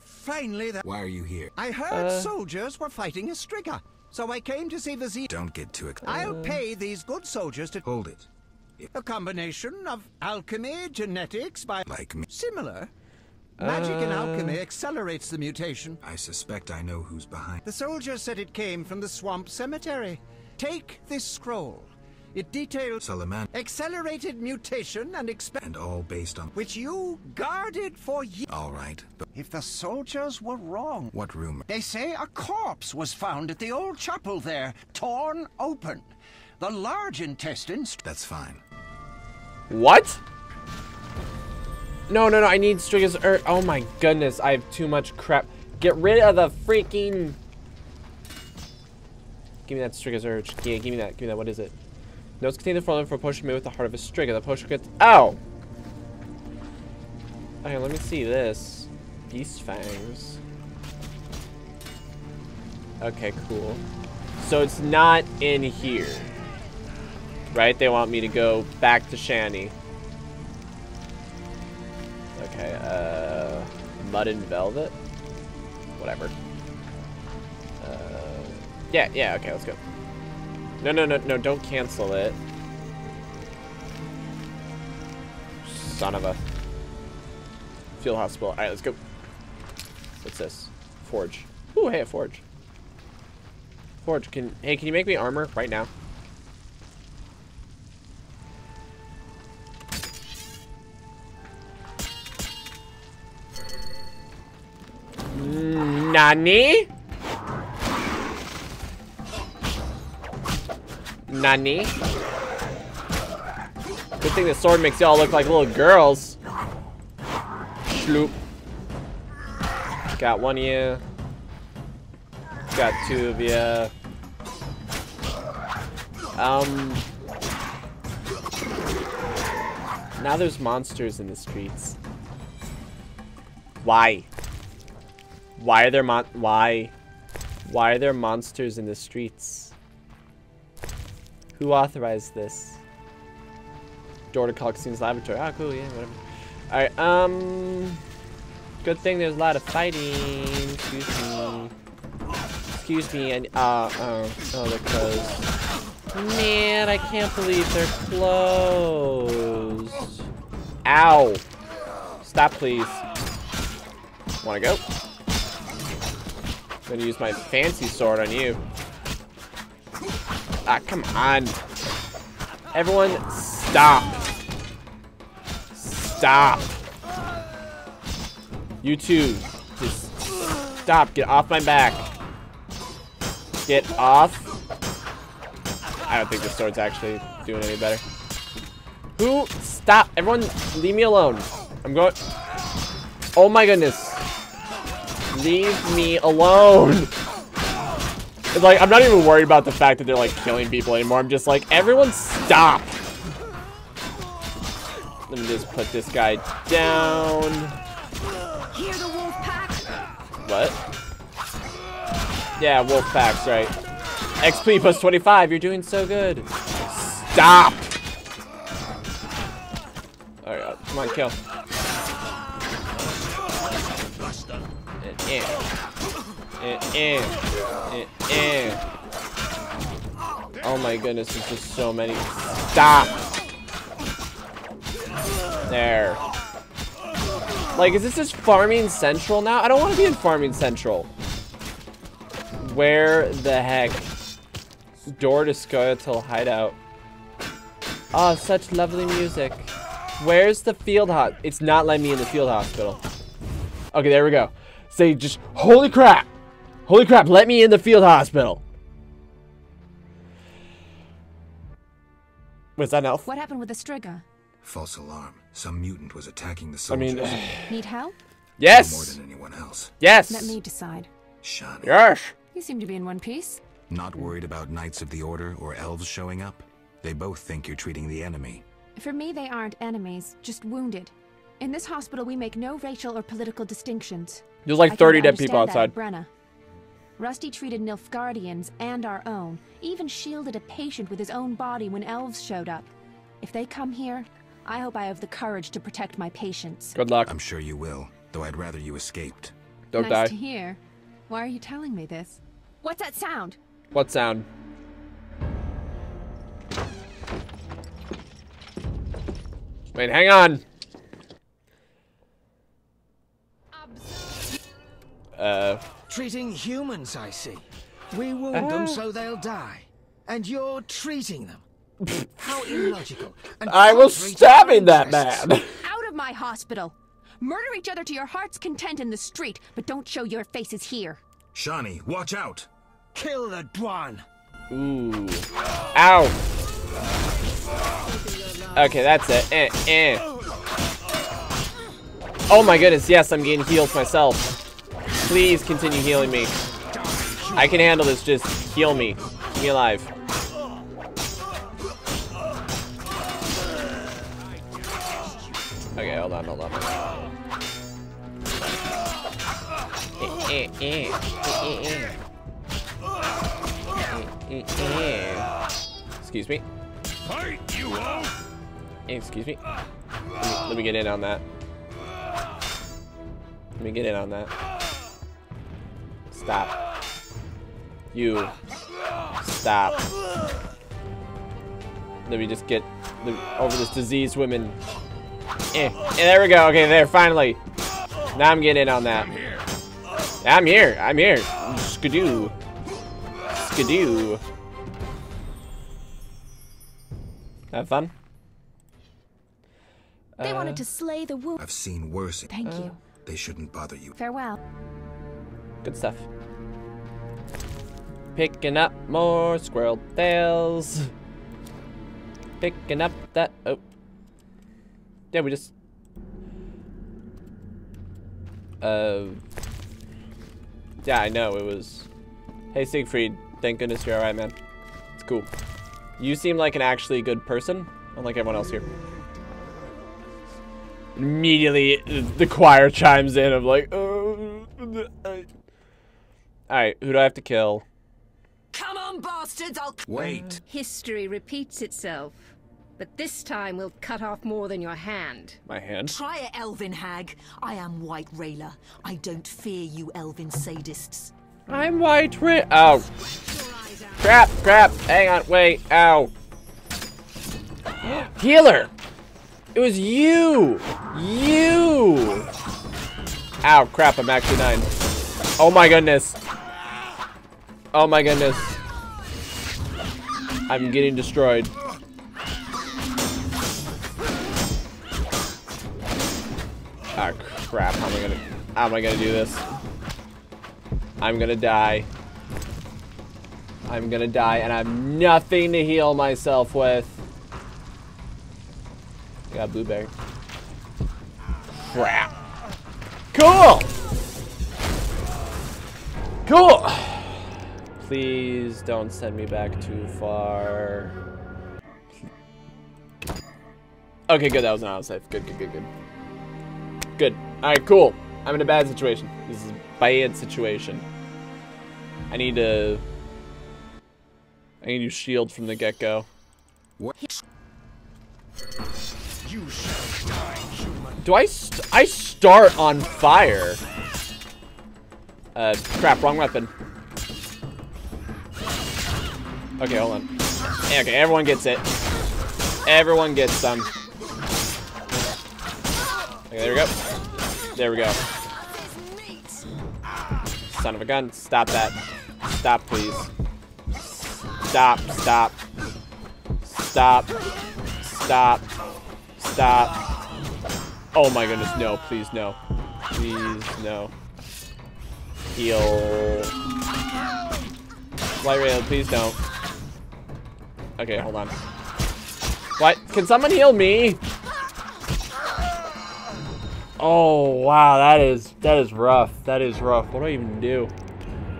Finally, that. Why are you here? I heard uh, soldiers were fighting a Striga, so I came to see Vizima. Don't get too excited. I'll pay these good soldiers to hold it. A combination of alchemy, genetics, by like me. Similar. Magic uh, and alchemy accelerates the mutation. I suspect I know who's behind. The soldier said it came from the swamp cemetery. Take this scroll. It details Salamandra accelerated mutation and exp- and all based on which you guarded for years. All right, but if the soldiers were wrong, what rumor? They say a corpse was found at the old chapel there, torn open. The large intestines. That's fine. What? No, no, no! I need Striga's. Er oh my goodness! I have too much crap. Get rid of the freaking. Give me that Striga's urge. Yeah, give me that. Give me that. What is it? Notes contain the formula for a potion made with the heart of a Striga. The potion gets. Ow! Okay, let me see this. Beast fangs. Okay, cool. So it's not in here. Right? They want me to go back to Shani. Okay, uh. Mud and Velvet? Whatever. Uh. Yeah, yeah, okay, let's go. No, no, no, no, don't cancel it. Son of a. Field hospital. Alright, let's go. What's this? Forge. Ooh, hey, a forge. Forge, can. Hey, can you make me armor right now? Nani? Nani? Good thing the sword makes y'all look like little girls. Shloop. Got one of you. Got two of you. Um. Now there's monsters in the streets. Why? Why are there mon- Why? Why are there monsters in the streets? Who authorized this? Door to Kalkstein's laboratory. Ah, cool, yeah, whatever. Alright, um... good thing there's a lot of fighting. Excuse me. Excuse me, and, uh, oh, oh, they're closed. Man, I can't believe they're closed. Ow! Stop, please. Wanna go? I'm gonna use my fancy sword on you. Ah, come on. Everyone, stop. Stop. You too. Just stop. Get off my back. Get off. I don't think this sword's actually doing any better. Who? Stop. Everyone, leave me alone. I'm going. Oh my goodness. Leave me alone. It's like, I'm not even worried about the fact that they're, like, killing people anymore. I'm just like, everyone stop! Let me just put this guy down. Hear the wolf pack. What? Yeah, wolf packs, right. X P plus twenty-five, you're doing so good. Stop! Alright, come on, kill. And, and. Eh, eh, eh, eh. Oh my goodness, there's just so many. Stop! There. Like, is this just Farming Central now? I don't want to be in Farming Central. Where the heck? Door to Scoia'tael hideout. Oh, such lovely music. Where's the field hot? It's not letting me in the field hospital. Okay, there we go. Say just, holy crap! Holy crap, let me in the field hospital. Was that an elf? What happened with the Striga? False alarm. Some mutant was attacking the soldiers. I mean, need help? Yes. No more than anyone else. Yes. Let me decide. Shani. Yes. You seem to be in one piece. Not worried about Knights of the Order or elves showing up? They both think you're treating the enemy. For me, they aren't enemies, just wounded. In this hospital, we make no racial or political distinctions. There's like thirty dead people outside. Brenna. Rusty treated Nilfgaardians and our own, even shielded a patient with his own body when elves showed up. If they come here, I hope I have the courage to protect my patients. Good luck. I'm sure you will, though I'd rather you escaped. Don't nice die. Nice to hear. Why are you telling me this? What's that sound? What sound? Wait, hang on. Uh. Treating humans, I see. We wound uh. them so they'll die. And you're treating them. How illogical. And I was stabbing that man. Out of my hospital. Murder each other to your heart's content in the street, but don't show your faces here. Shani, watch out. Kill the Dwan. Ooh. Ow. Okay, that's it. Eh, eh. Oh my goodness, yes, I'm getting healed myself. Please continue healing me. I can handle this, just heal me. Keep me alive. Okay, hold on, hold on. Eh, eh, eh, eh, eh, eh, eh, eh. Excuse me. Excuse me. Let me, let me get in on that. Let me get in on that. Stop. You. Stop. Let me just get over this diseased woman. Eh, eh, there we go. Okay, there, finally. Now I'm getting in on that. I'm here. I'm here. I'm here. Skidoo. Skidoo. Have fun. They uh, wanted to slay the wolf. I've seen worse. Thank uh, you. They shouldn't bother you. Farewell. Good stuff. Picking up more squirrel tails. Picking up that. Oh. Yeah, we just. Uh. Yeah, I know, it was. Hey, Siegfried, thank goodness you're alright, man. It's cool. You seem like an actually good person, unlike everyone else here. Immediately, the choir chimes in of like, oh. Alright, who do I have to kill? Come on, bastards, I'll. Wait. History repeats itself. But this time we'll cut off more than your hand. My hand? Try it, Elvin hag. I am white Rayla. I don't fear you, Elvin sadists. I'm white Rayla. Ow. Crap, crap. Hang on, wait. Ow. Healer! It was you! You! Ow, crap, I'm actually nine. Oh my goodness. Oh my goodness. I'm getting destroyed. Ah, oh, crap, how am I gonna, how am I gonna do this? I'm gonna die. I'm gonna die, and I have nothing to heal myself with. I got a blueberry. Crap. Cool! Cool! Please don't send me back too far. Okay, good, that was not safe. Good, good, good, good. Good. Alright, cool. I'm in a bad situation. This is a bad situation. I need to... I need to shield from the get-go. Do I... St I start on fire? Uh, crap, wrong weapon. Okay, hold on. Okay, everyone gets it. Everyone gets some. Okay, there we go. There we go. Son of a gun. Stop that. Stop, please. Stop. Stop. Stop. Stop. Stop. Oh my goodness. No, please, no. Please, no. Heal. Light rail, please don't. Okay, hold on. What? Can someone heal me? Oh wow, that is that is rough. That is rough. What do I even do?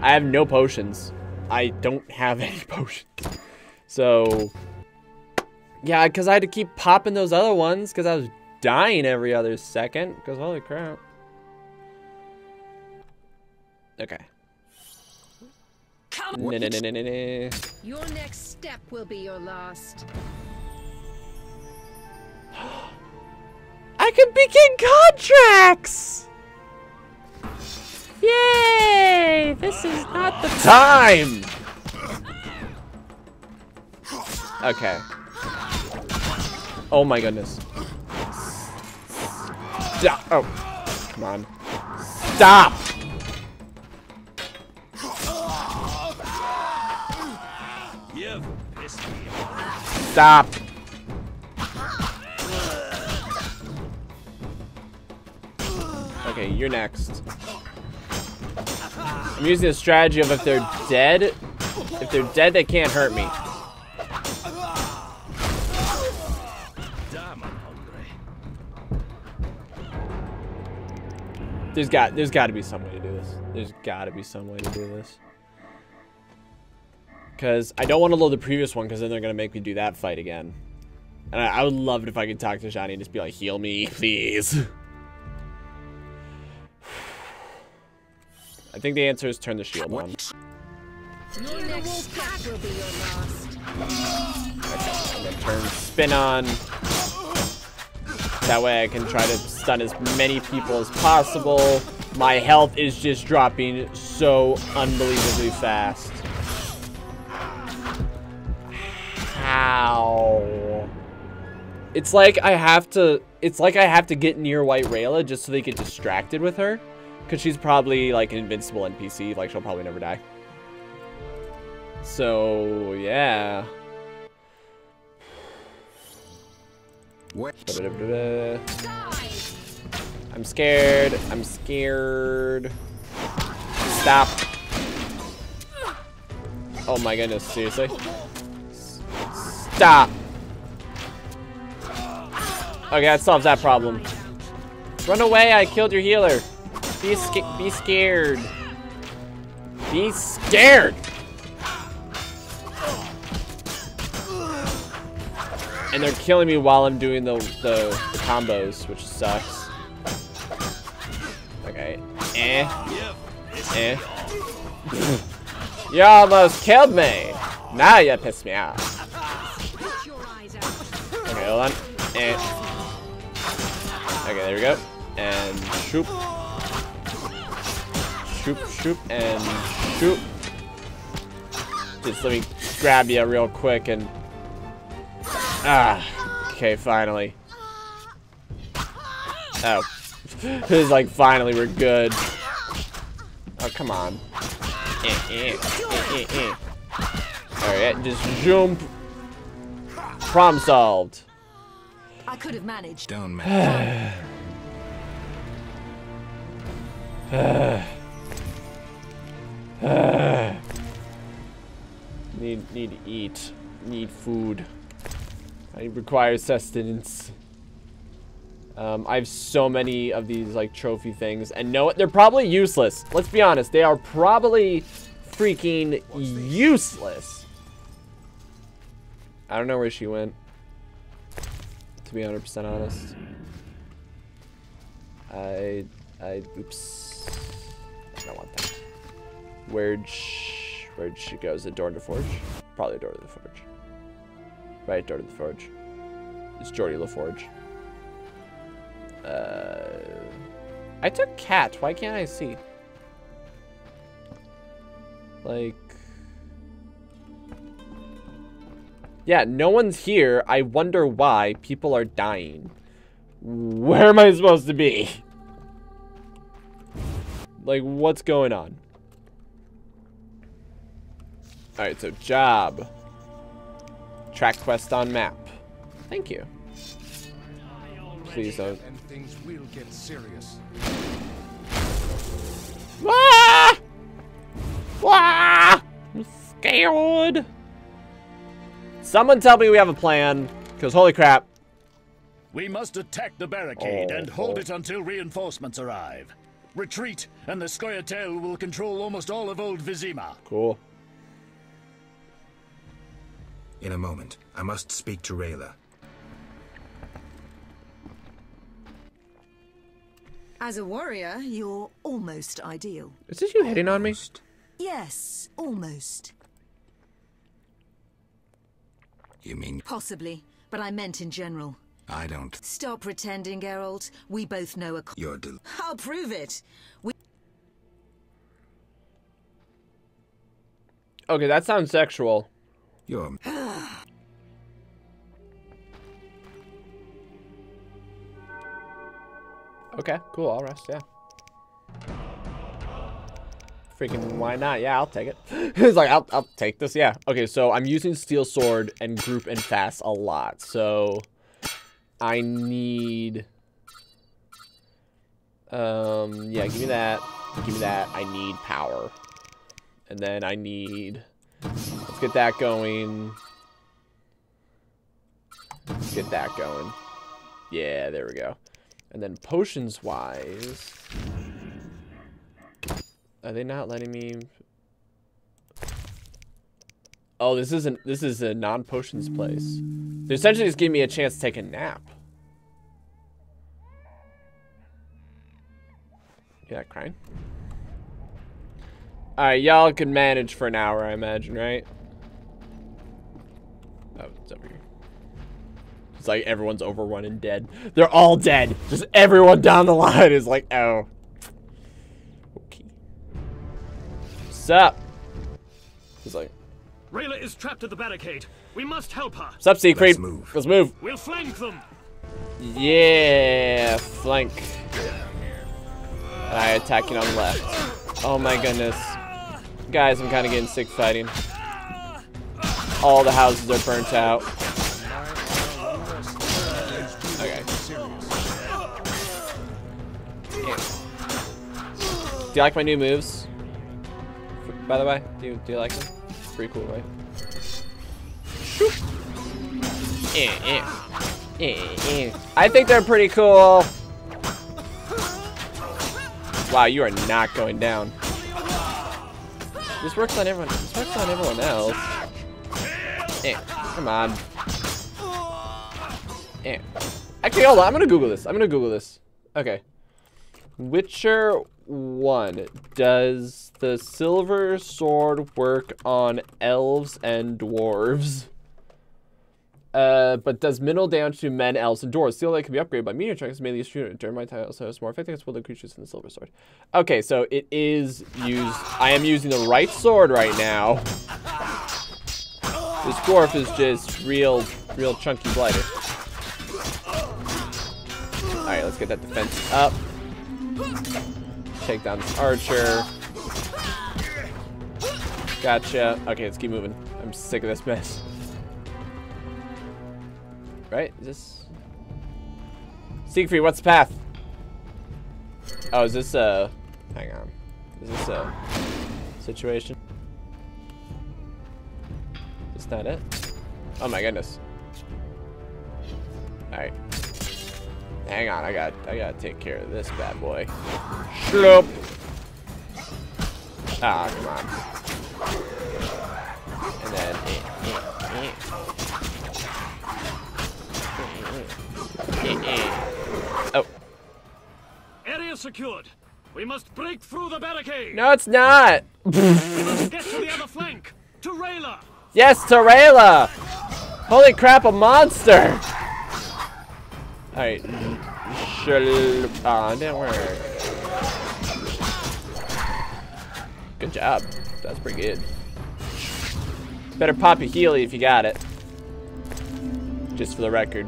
I have no potions. I don't have any potions. So yeah, because I had to keep popping those other ones because I was dying every other second. Because holy crap. Okay. Come on. Your next step will be your last. can begin contracts! Yay! This is not the time! Okay. Oh my goodness. Stop! Oh, come on. Stop! Stop! Okay, you're next. I'm using a strategy of if they're dead, if they're dead, they can't hurt me. There's got, there's got to be some way to do this. There's got to be some way to do this. Because I don't want to load the previous one because then they're going to make me do that fight again. And I, I would love it if I could talk to Shani and just be like, heal me, please. I think the answer is turn the shield on. Your next attack will be your last. Okay, I'm going to turn spin on. That way I can try to stun as many people as possible. My health is just dropping so unbelievably fast. Ow. It's like I have to it's like I have to get near White Rayla just so they get distracted with her. Cause she's probably like an invincible N P C, like she'll probably never die. So yeah. I'm scared. I'm scared. Stop. Oh my goodness, seriously? Stop. Okay, that solves that problem. Run away, I killed your healer. Be, sca be scared. Be scared. And they're killing me while I'm doing the, the, the combos, which sucks. Okay. Eh. Eh. You almost killed me. Now you pissed me off. Okay, hold on. Eh. Okay, there we go. And shoop. Shoop, shoop, and shoop. Just let me grab you real quick and... Ah, okay, finally. Oh. This is like, finally, we're good. Oh, come on. Eh, eh, eh, eh, eh. Alright, just zoom. Problem solved. I could have managed. Don't matter. Need, need to eat. Need food. I require sustenance. Um, I have so many of these like trophy things, and no, they're probably useless. Let's be honest, they are probably freaking useless. I don't know where she went. To be one hundred percent honest, I, I, oops, I don't want that. Where'd she, where'd she go? Is it Door to the Forge? Probably Door to the Forge. Right, Door to the Forge. It's Geordie LaForge. Uh, I took Cat. Why can't I see? Like... Yeah, no one's here. I wonder why people are dying. Where am I supposed to be? Like, what's going on? Alright, so job. Track quest on map. Thank you. Please don't. And things will get serious. Ah! Ah! I'm scared. Someone tell me we have a plan, because holy crap. We must attack the barricade oh, and hold oh. it until reinforcements arrive. Retreat, and the Scoia'tael will control almost all of old Vizima. Cool. In a moment, I must speak to Rayla. As a warrior, you're almost ideal. Is this you hitting on me? Yes, almost. You mean... Possibly, but I meant in general. I don't. Stop pretending, Geralt. We both know a. You're del- I'll prove it. We. Okay, that sounds sexual. You're. Okay, cool. I'll rest. Yeah. Freaking, why not? Yeah, I'll take it. It's like, I'll, I'll take this. Yeah. Okay, so I'm using Steel Sword and Group and Fast a lot. So I need... Um, yeah, give me that. Give me that. I need power. And then I need... Let's get that going. Let's get that going. Yeah, there we go. And then potions-wise... Are they not letting me? Oh, this isn't. This is a non-potions place. They're essentially just giving me a chance to take a nap. Yeah, crying. All right, y'all can manage for an hour, I imagine, right? Oh, it's over here. It's like everyone's overrun and dead. They're all dead. Just everyone down the line is like, oh. What's up? He's like, Rayla is trapped at the barricade. We must help her. What's up, Siegfried? Let's move. Let's move. We'll flank them. Yeah, flank. And I attacking on the left. Oh my goodness, guys! I'm kind of getting sick fighting. All the houses are burnt out. Okay. Yeah. Do you like my new moves? By the way, do you, do you like them? It's pretty cool, right? Eh, eh. Eh, eh. I think they're pretty cool. Wow, you are not going down. This works on everyone. This works on everyone else. Eh, come on. Eh. Actually, hold on. I'm gonna Google this. I'm gonna Google this. Okay. Witcher one. Does the silver sword work on elves and dwarves? Uh, but does minimal damage to men, elves, and dwarves? Steel that can be upgraded by meteor strikes, mainly shooter during my title, so it's more effective as well the creatures in the silver sword. Okay, so it is used. I am using the right sword right now. This dwarf is just real, real chunky blighter. Alright, let's get that defense up. Take down this archer. Gotcha. Okay, let's keep moving. I'm sick of this mess. Right? Is this... Siegfried, what's the path? Oh, is this a... Hang on. Is this a situation? Is that it? Oh my goodness. Alright. Hang on, I got, I gotta take care of this bad boy. Shloop. Ah, come on. And then, eh, eh, eh. Eh, eh. Oh. Area secured. We must break through the barricade. No, it's not. We must get to the other flank. To Rayla. Yes, to Rayla. Holy crap, a monster. Alright. Ah, didn't work. Good job. That's pretty good. Better pop a Healy if you got it. Just for the record.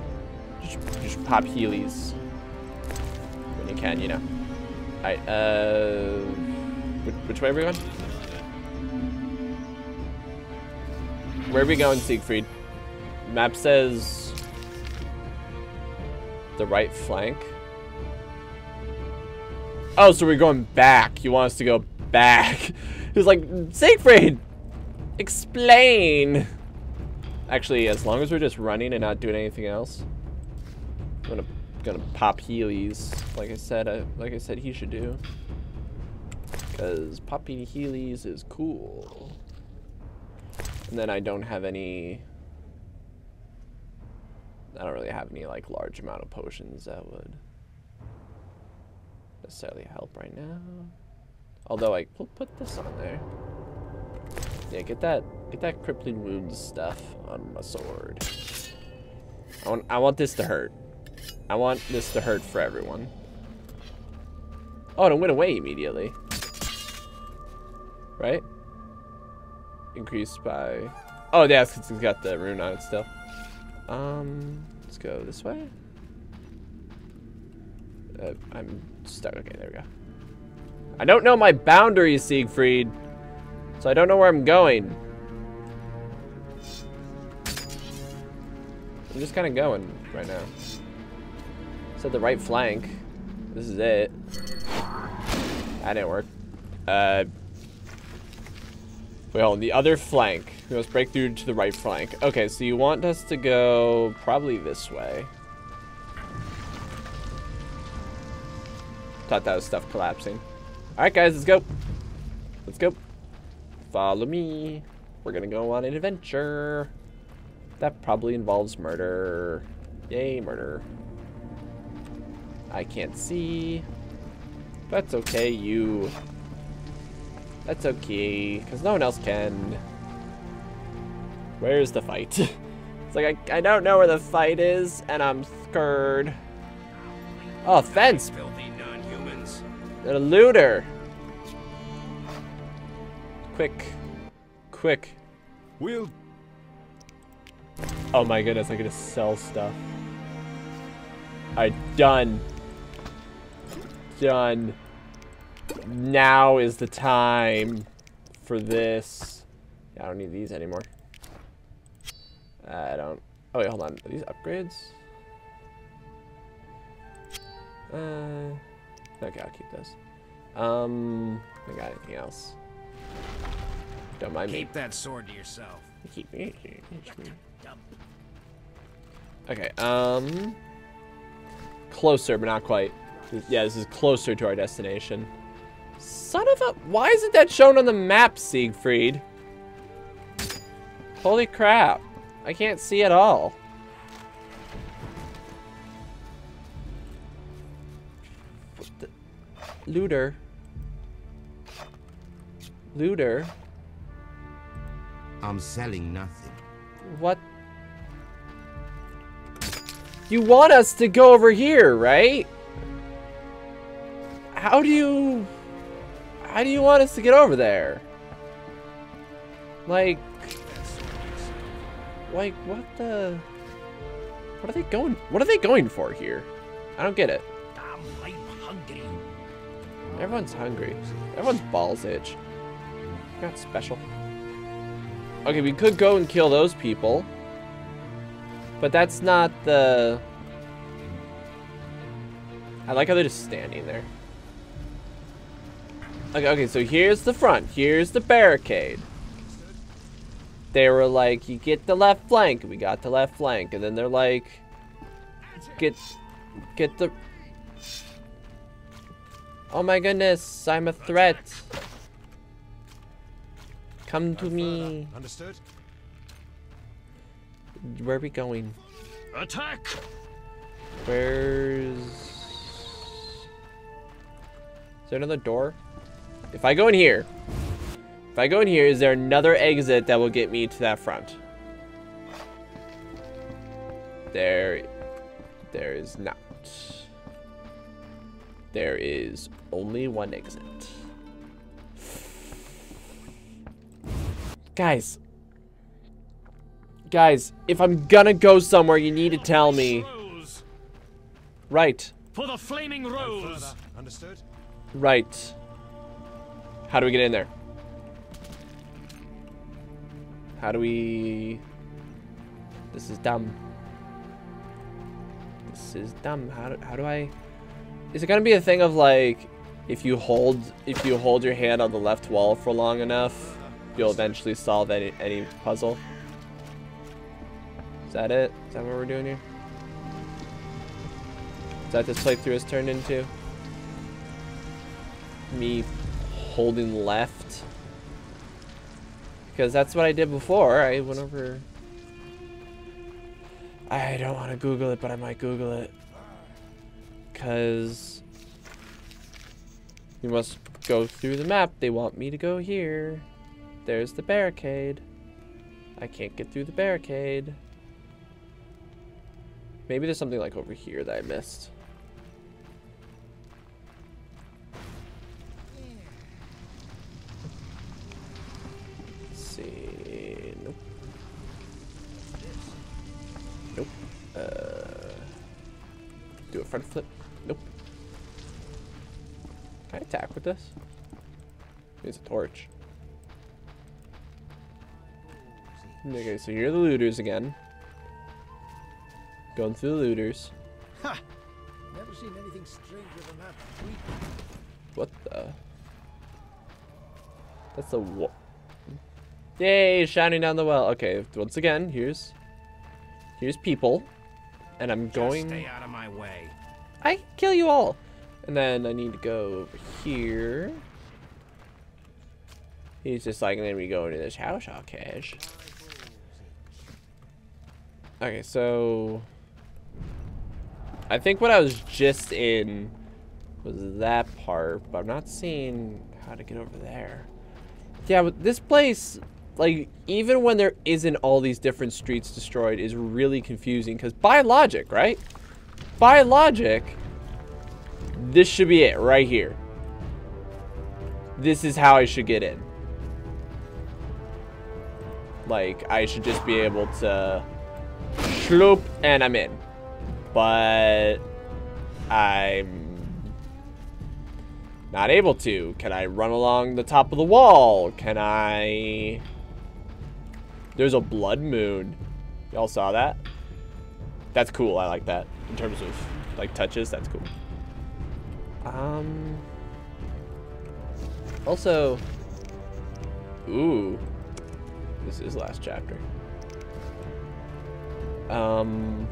Just, just pop Healy's. When you can, you know. Alright, uh... Which, which way are we going? Where are we going, Siegfried? Map says... The right flank. Oh, so we're going back. You want us to go back. He's like, Siegfried, explain. Actually, as long as we're just running and not doing anything else, I'm gonna gonna pop Healy's. Like I said, I, like I said, he should do. Cause popping Healy's is cool. And then I don't have any. I don't really have any like large amount of potions that would necessarily help right now. Although I will put this on there. Yeah, get that get that crippling wounds stuff on my sword. I want I want this to hurt. I want this to hurt for everyone. Oh, and it went away immediately. Right? Increased by... Oh, yeah, it's, it's got the rune on it still. Um, let's go this way. Uh, I'm stuck. Okay, there we go. I don't know my boundaries, Siegfried. So I don't know where I'm going. I'm just kind of going right now. It's at the right flank. This is it. That didn't work. Uh, well, on the other flank. We must break through to the right flank. Okay, so you want us to go probably this way. Thought that was stuff collapsing. All right, guys, let's go. Let's go. Follow me. We're gonna go on an adventure. That probably involves murder. Yay, murder. I can't see. That's okay, you. That's okay, because no one else can. Where's the fight? It's like, I, I don't know where the fight is, and I'm scared. Oh, fence. A looter. Quick. Quick. We'll... Oh my goodness, I get to sell stuff. Alright, done. Done. Now is the time for this. Yeah, I don't need these anymore. I don't... Oh wait, hold on. Are these upgrades? Uh... Okay, I'll keep those. Um, I got anything else? Don't mind me. Keep that sword to yourself. Keep me. Okay. Um, closer, but not quite. Yeah, this is closer to our destination. Son of a! Why isn't that shown on the map, Siegfried? Holy crap! I can't see at all. Looter. Looter. I'm selling nothing. What? You want us to go over here, right? How do you... How do you want us to get over there? Like... Like, what the... What are they going... What are they going for here? I don't get it. Everyone's hungry. Everyone's balls itch. Not special. Okay, we could go and kill those people. But that's not the... I like how they're just standing there. Okay, okay, so here's the front. Here's the barricade. They were like, you get the left flank. We got the left flank. And then they're like, get, get the... Oh my goodness, I'm a threat. Come to me. Understood? Where are we going? Attack! Where's... Is there another door? If I go in here... If I go in here, is there another exit that will get me to that front? There... There is not. There is only one exit. Guys. Guys, if I'm gonna go somewhere, you need to tell me. Right. For the flaming rose. Understood? Right. How do we get in there? How do we... This is dumb. This is dumb. How do, how do I... Is it gonna be a thing of like, if you hold if you hold your hand on the left wall for long enough, you'll eventually solve any any puzzle? Is that it? Is that what we're doing here? Is that what this playthrough has turned into? Me holding left? Because that's what I did before. I went over. I don't want to Google it, but I might Google it. Because you must go through the map. They want me to go here. There's the barricade. I can't get through the barricade. Maybe there's something like over here that I missed. Let's see. Nope. Nope. Uh, do a front flip. Nope. Can I attack with this? It's a torch. Okay, so here are the looters again. Going through the looters. Ha! Never seen anything stranger than that. What the? That's a what? Yay! Shining down the well. Okay, once again, here's here's people, and I'm Just going. Stay out of my way. I can kill you all. And then I need to go over here. He's just like, and then we go into this house. All cash. Okay, so I think what I was just in was that part, but I'm not seeing how to get over there. Yeah, but this place, like, even when there isn't all these different streets destroyed, is really confusing, because by logic, right? By logic, this should be it right here. This is how I should get in. Like, I should just be able to... Sloop, and I'm in, but I'm not able to. Can I run along the top of the wall? Can I? There's a blood moon. Y'all saw that? That's cool. I like that in terms of like touches. That's cool. Um. Also, ooh, this is last chapter. Um,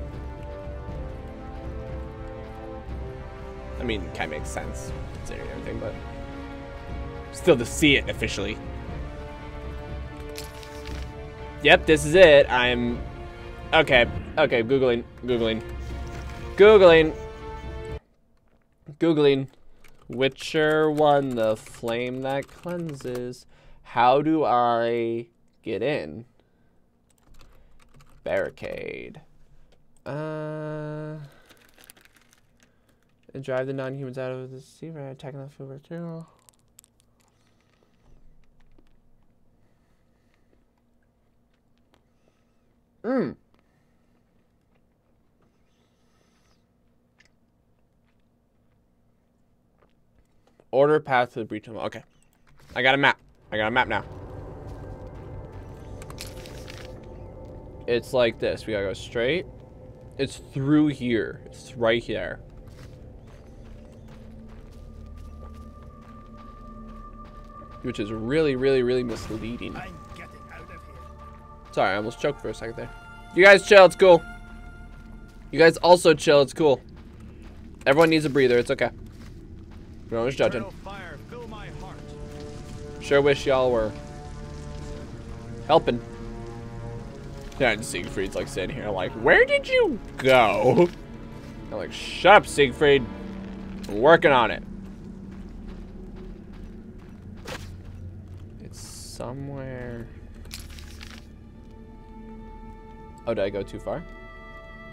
I mean, kind of makes sense considering everything, but still to see it officially. Yep, this is it. I'm okay. Okay, googling, googling, googling, googling. Witcher one, the flame that cleanses. How do I get in? Barricade. Uh, drive the non-humans out of the sea by attacking the field right now. Mm. Order path to the breach. Okay, I got a map. I got a map now. It's like this. We gotta go straight. It's through here. It's right here. Which is really, really, really misleading. I'm getting out of here. Sorry, I almost choked for a second there. You guys chill. It's cool. You guys also chill. It's cool. Everyone needs a breather. It's okay. We're always judging. Fire, fill my heart. Sure wish y'all were helping. Yeah, and Siegfried's like sitting here like, where did you go? I'm like, shut up, Siegfried. I'm working on it. It's somewhere. Oh, did I go too far?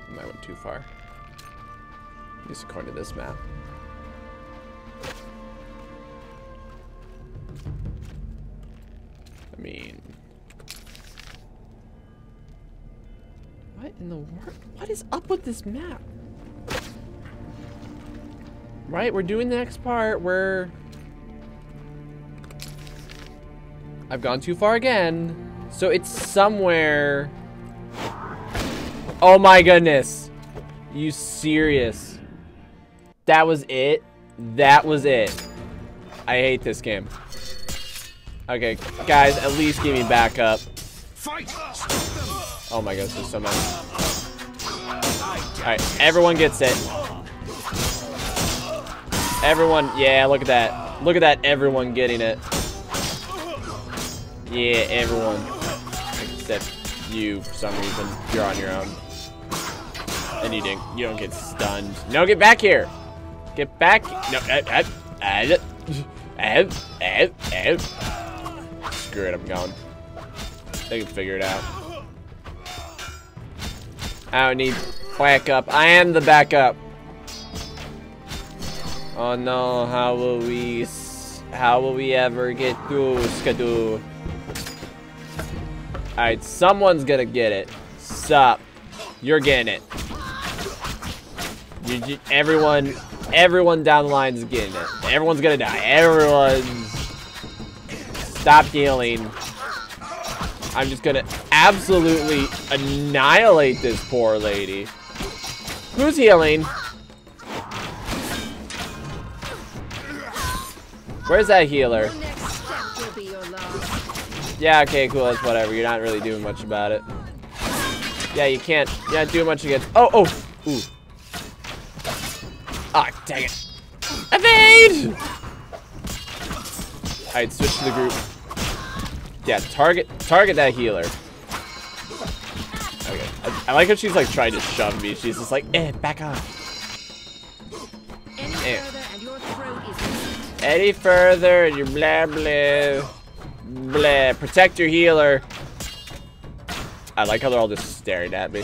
I might went too far. At least according to this map. I mean... What in the world? What is up with this map? Right, we're doing the next part where I've gone too far again. So it's somewhere. Oh my goodness. You serious? That was it? That was it. I hate this game. Okay, guys, at least give me backup. Fight! Oh my gosh, there's so many. Alright, everyone gets it. Everyone, yeah, look at that. Look at that, everyone getting it. Yeah, everyone. Except you, for some reason. You're on your own. And you didn't, you don't get stunned. No, get back here! Get back! No, I, I, I, I, I. Screw it, I'm going. They can figure it out. I don't need backup. I am the backup. Oh no, how will we... How will we ever get through, Skadoo? Alright, someone's gonna get it. Sup. You're getting it. You, you, everyone... Everyone down the line is getting it. Everyone's gonna die. Everyone's... Stop healing. I'm just gonna absolutely annihilate this poor lady. Who's healing? Where's that healer? Yeah, okay, cool, that's whatever. You're not really doing much about it. Yeah, you can't, you can't do much against... Oh, oh! Ooh. Ah, oh, dang it. Evade! Alright, switch to the group. Yeah, target target that healer. Okay. I, I like how she's like trying to shove me. She's just like, eh, back off. Any eh. further and your throw is Any further and your blah blah blah. Protect your healer. I like how they're all just staring at me.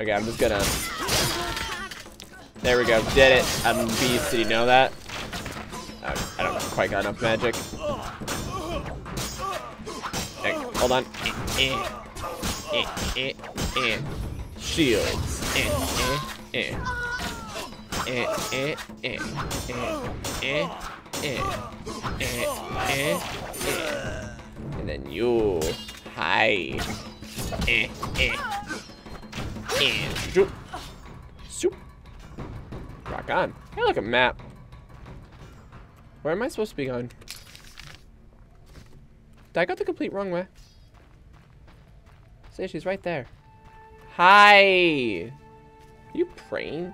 Okay, I'm just gonna... There we go, did it. I'm a beast, did you know that? I, I don't quite got enough magic. Hey, hold on. Eh, eh, eh, eh, eh. Shields. Eh, eh, eh. Eh, eh, eh, eh, eh, eh, eh, eh, eh. And then you. Hi. Eh, eh. Eh, shoop. Shoop. Rock on. Hey, look at map. Where am I supposed to be going? Did I go the complete wrong way? Say she's right there. Hi. Are you praying?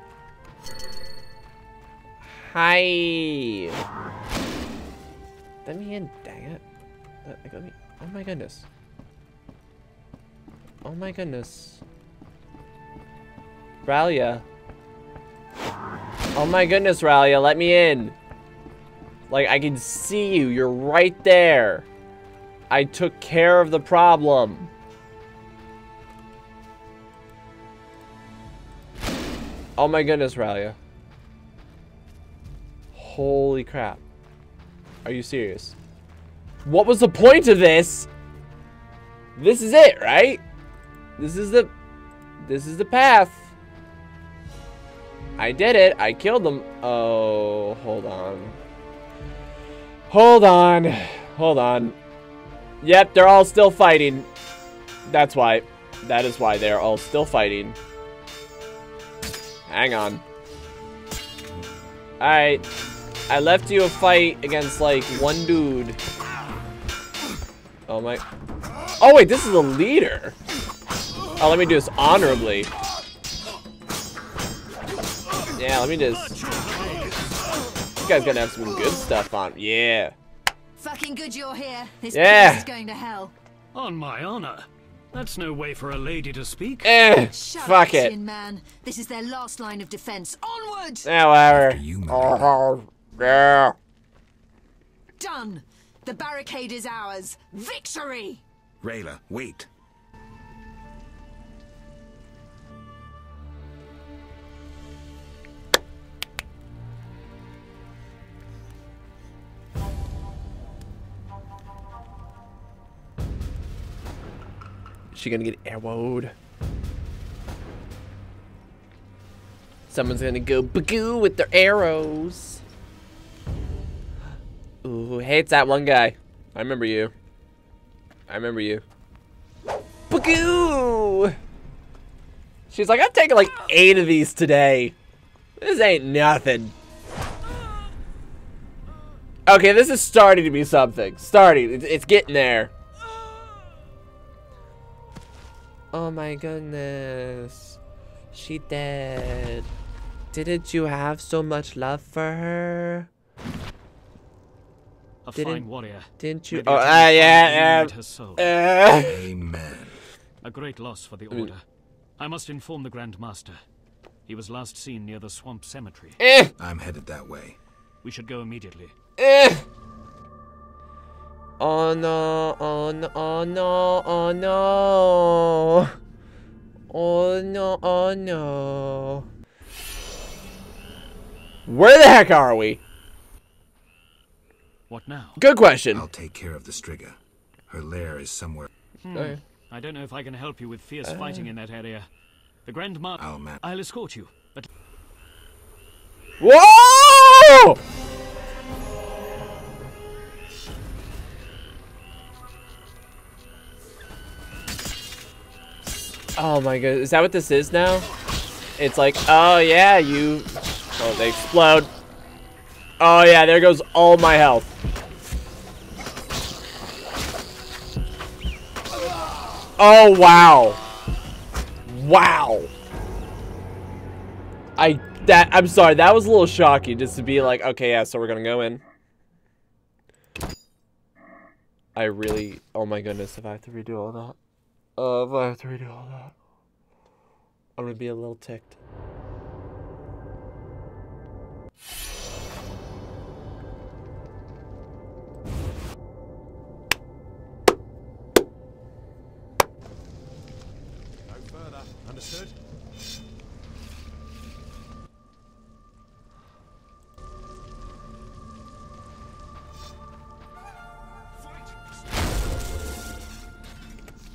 Hi. Let me in, dang it. Let me. Oh my goodness. Oh my goodness. Rayla. Oh my goodness, Rayla, let me in. Like, I can see you. You're right there. I took care of the problem. Oh my goodness, Rayla. Holy crap. Are you serious? What was the point of this? This is it, right? This is the... This is the path. I did it. I killed them. Oh, hold on. Hold on. Hold on. Yep, they're all still fighting. That's why. That is why they're all still fighting. Hang on. Alright. I left you a fight against, like, one dude. Oh, my. Oh, wait. This is a leader. Oh, let me do this honorably. Yeah, let me just... You guys gotta have some good stuff on. Yeah. Fucking good you're here. This yeah. place is going to hell. On my honor. That's no way for a lady to speak. Eh, Shut fuck up, it. Sin man. This is their last line of defense. Onward! However. Oh, yeah. Done. The barricade is ours. Victory! Rayla, wait. She gonna get arrowed. Someone's gonna go bagoo with their arrows. Ooh, hey, it's that one guy. I remember you. I remember you. Bagoo! She's like, I've taken like eight of these today. This ain't nothing. Okay, this is starting to be something. Starting. It's getting there. Oh my goodness. She dead. Didn't you have so much love for her? A didn't, fine warrior. Didn't you? Maybe oh, ah, uh, yeah, yeah. Uh, Amen. A great loss for the order. I must inform the Grand Master. He was last seen near the swamp cemetery. Eh. I'm headed that way. We should go immediately. Eh. Oh no, oh no, oh no, oh no. Oh no, oh no. Where the heck are we? What now? Good question. I'll take care of the Striga. Her lair is somewhere. Hmm. Oh. I don't know if I can help you with fierce uh. fighting in that area. The Grand Mark. I'll, I'll escort you. But whoa! Oh my god, is that what this is now? It's like, oh yeah, you... Oh, they explode. Oh yeah, there goes all my health. Oh wow. Wow. I... that... I'm sorry, that was a little shocking just to be like, okay, yeah, so we're gonna go in. I really... Oh my goodness, if I have to redo all that. Uh, if I have to redo all that, I'm gonna be a little ticked. No further, understood?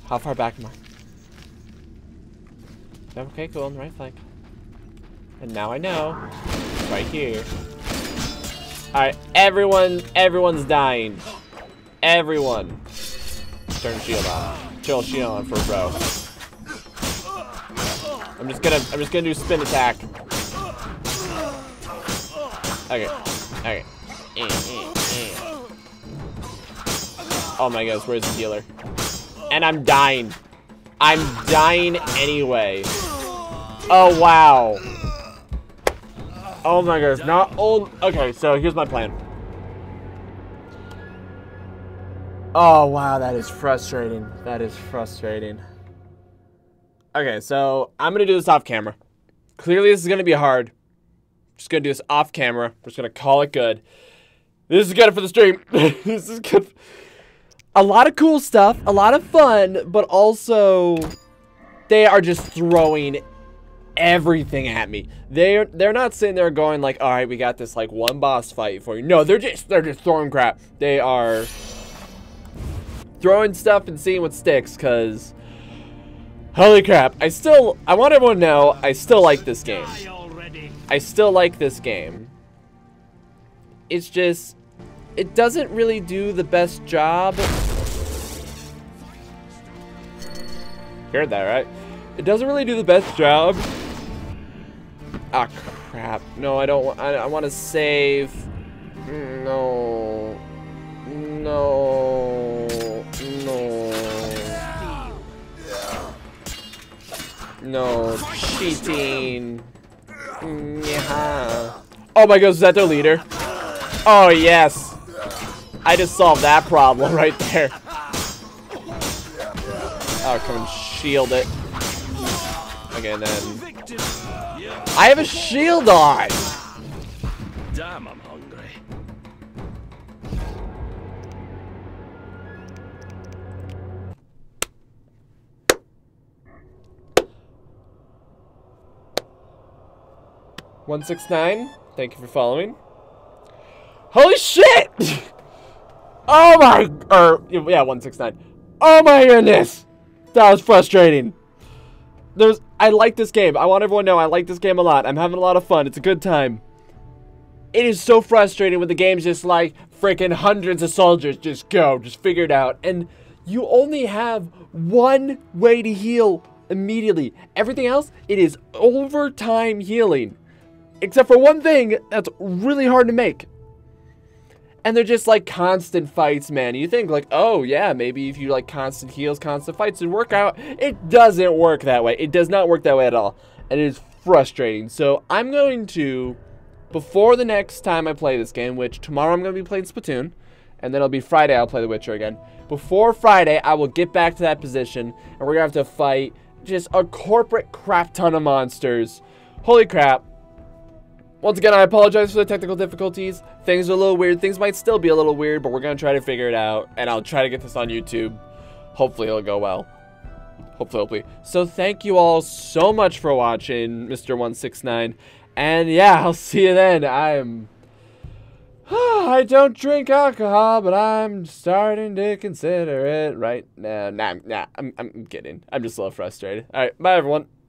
How far back am I? Okay, cool, on the right flank. And now I know. Right here. Alright, everyone, everyone's dying. Everyone. Turn shield on. Chill shield on for a bro. I'm just gonna, I'm just gonna do spin attack. Okay, okay. Eh, eh, eh. Oh my gosh, where's the healer? And I'm dying. I'm dying anyway. Oh, wow. Oh my gosh, not old. Okay, so here's my plan. Oh, wow, that is frustrating. That is frustrating. Okay, so I'm gonna do this off camera. Clearly this is gonna be hard. I'm just gonna do this off camera. I'm just gonna call it good. This is good for the stream. This is good. A lot of cool stuff, a lot of fun, but also they are just throwing everything at me. They're they're not sitting there going like, all right, we got this like one boss fight for you. No, they're just they're just throwing crap. They are throwing stuff and seeing what sticks, cause holy crap. I still I want everyone to know I still like this game. I still like this game. It's just it doesn't really do the best job. Heard that, right? It doesn't really do the best job. Ah, crap. No, I don't want... I, I want to save. No. No. No. No. Cheating. Yeah. Oh my gosh, is that their leader? Oh, yes. I just solved that problem right there. Oh, come and shield it. Okay, then. I have a shield on! Damn, I'm hungry. one six nine, thank you for following. Holy shit! Oh my, or yeah, one six nine. Oh my goodness, that was frustrating. There's, I like this game. I want everyone to know I like this game a lot. I'm having a lot of fun. It's a good time. It is so frustrating when the game's just like freaking hundreds of soldiers. Just go, just figure it out, and you only have one way to heal immediately. Everything else, it is overtime healing, except for one thing that's really hard to make. And they're just like constant fights, man. You think like, oh yeah, maybe if you like constant heals, constant fights, it'd work out. It doesn't work that way. It does not work that way at all. And it is frustrating. So I'm going to, before the next time I play this game, which tomorrow I'm going to be playing Splatoon, and then it'll be Friday I'll play The Witcher again. Before Friday, I will get back to that position, and we're going to have to fight just a corporate crap ton of monsters. Holy crap. Once again, I apologize for the technical difficulties. Things are a little weird. Things might still be a little weird, but we're going to try to figure it out. And I'll try to get this on YouTube. Hopefully, it'll go well. Hopefully, hopefully. So, thank you all so much for watching, Mister one six nine. And, yeah, I'll see you then. I'm... I don't drink alcohol, but I'm starting to consider it right now. Nah, nah, I'm, I'm kidding. I'm just a little frustrated. All right, bye, everyone.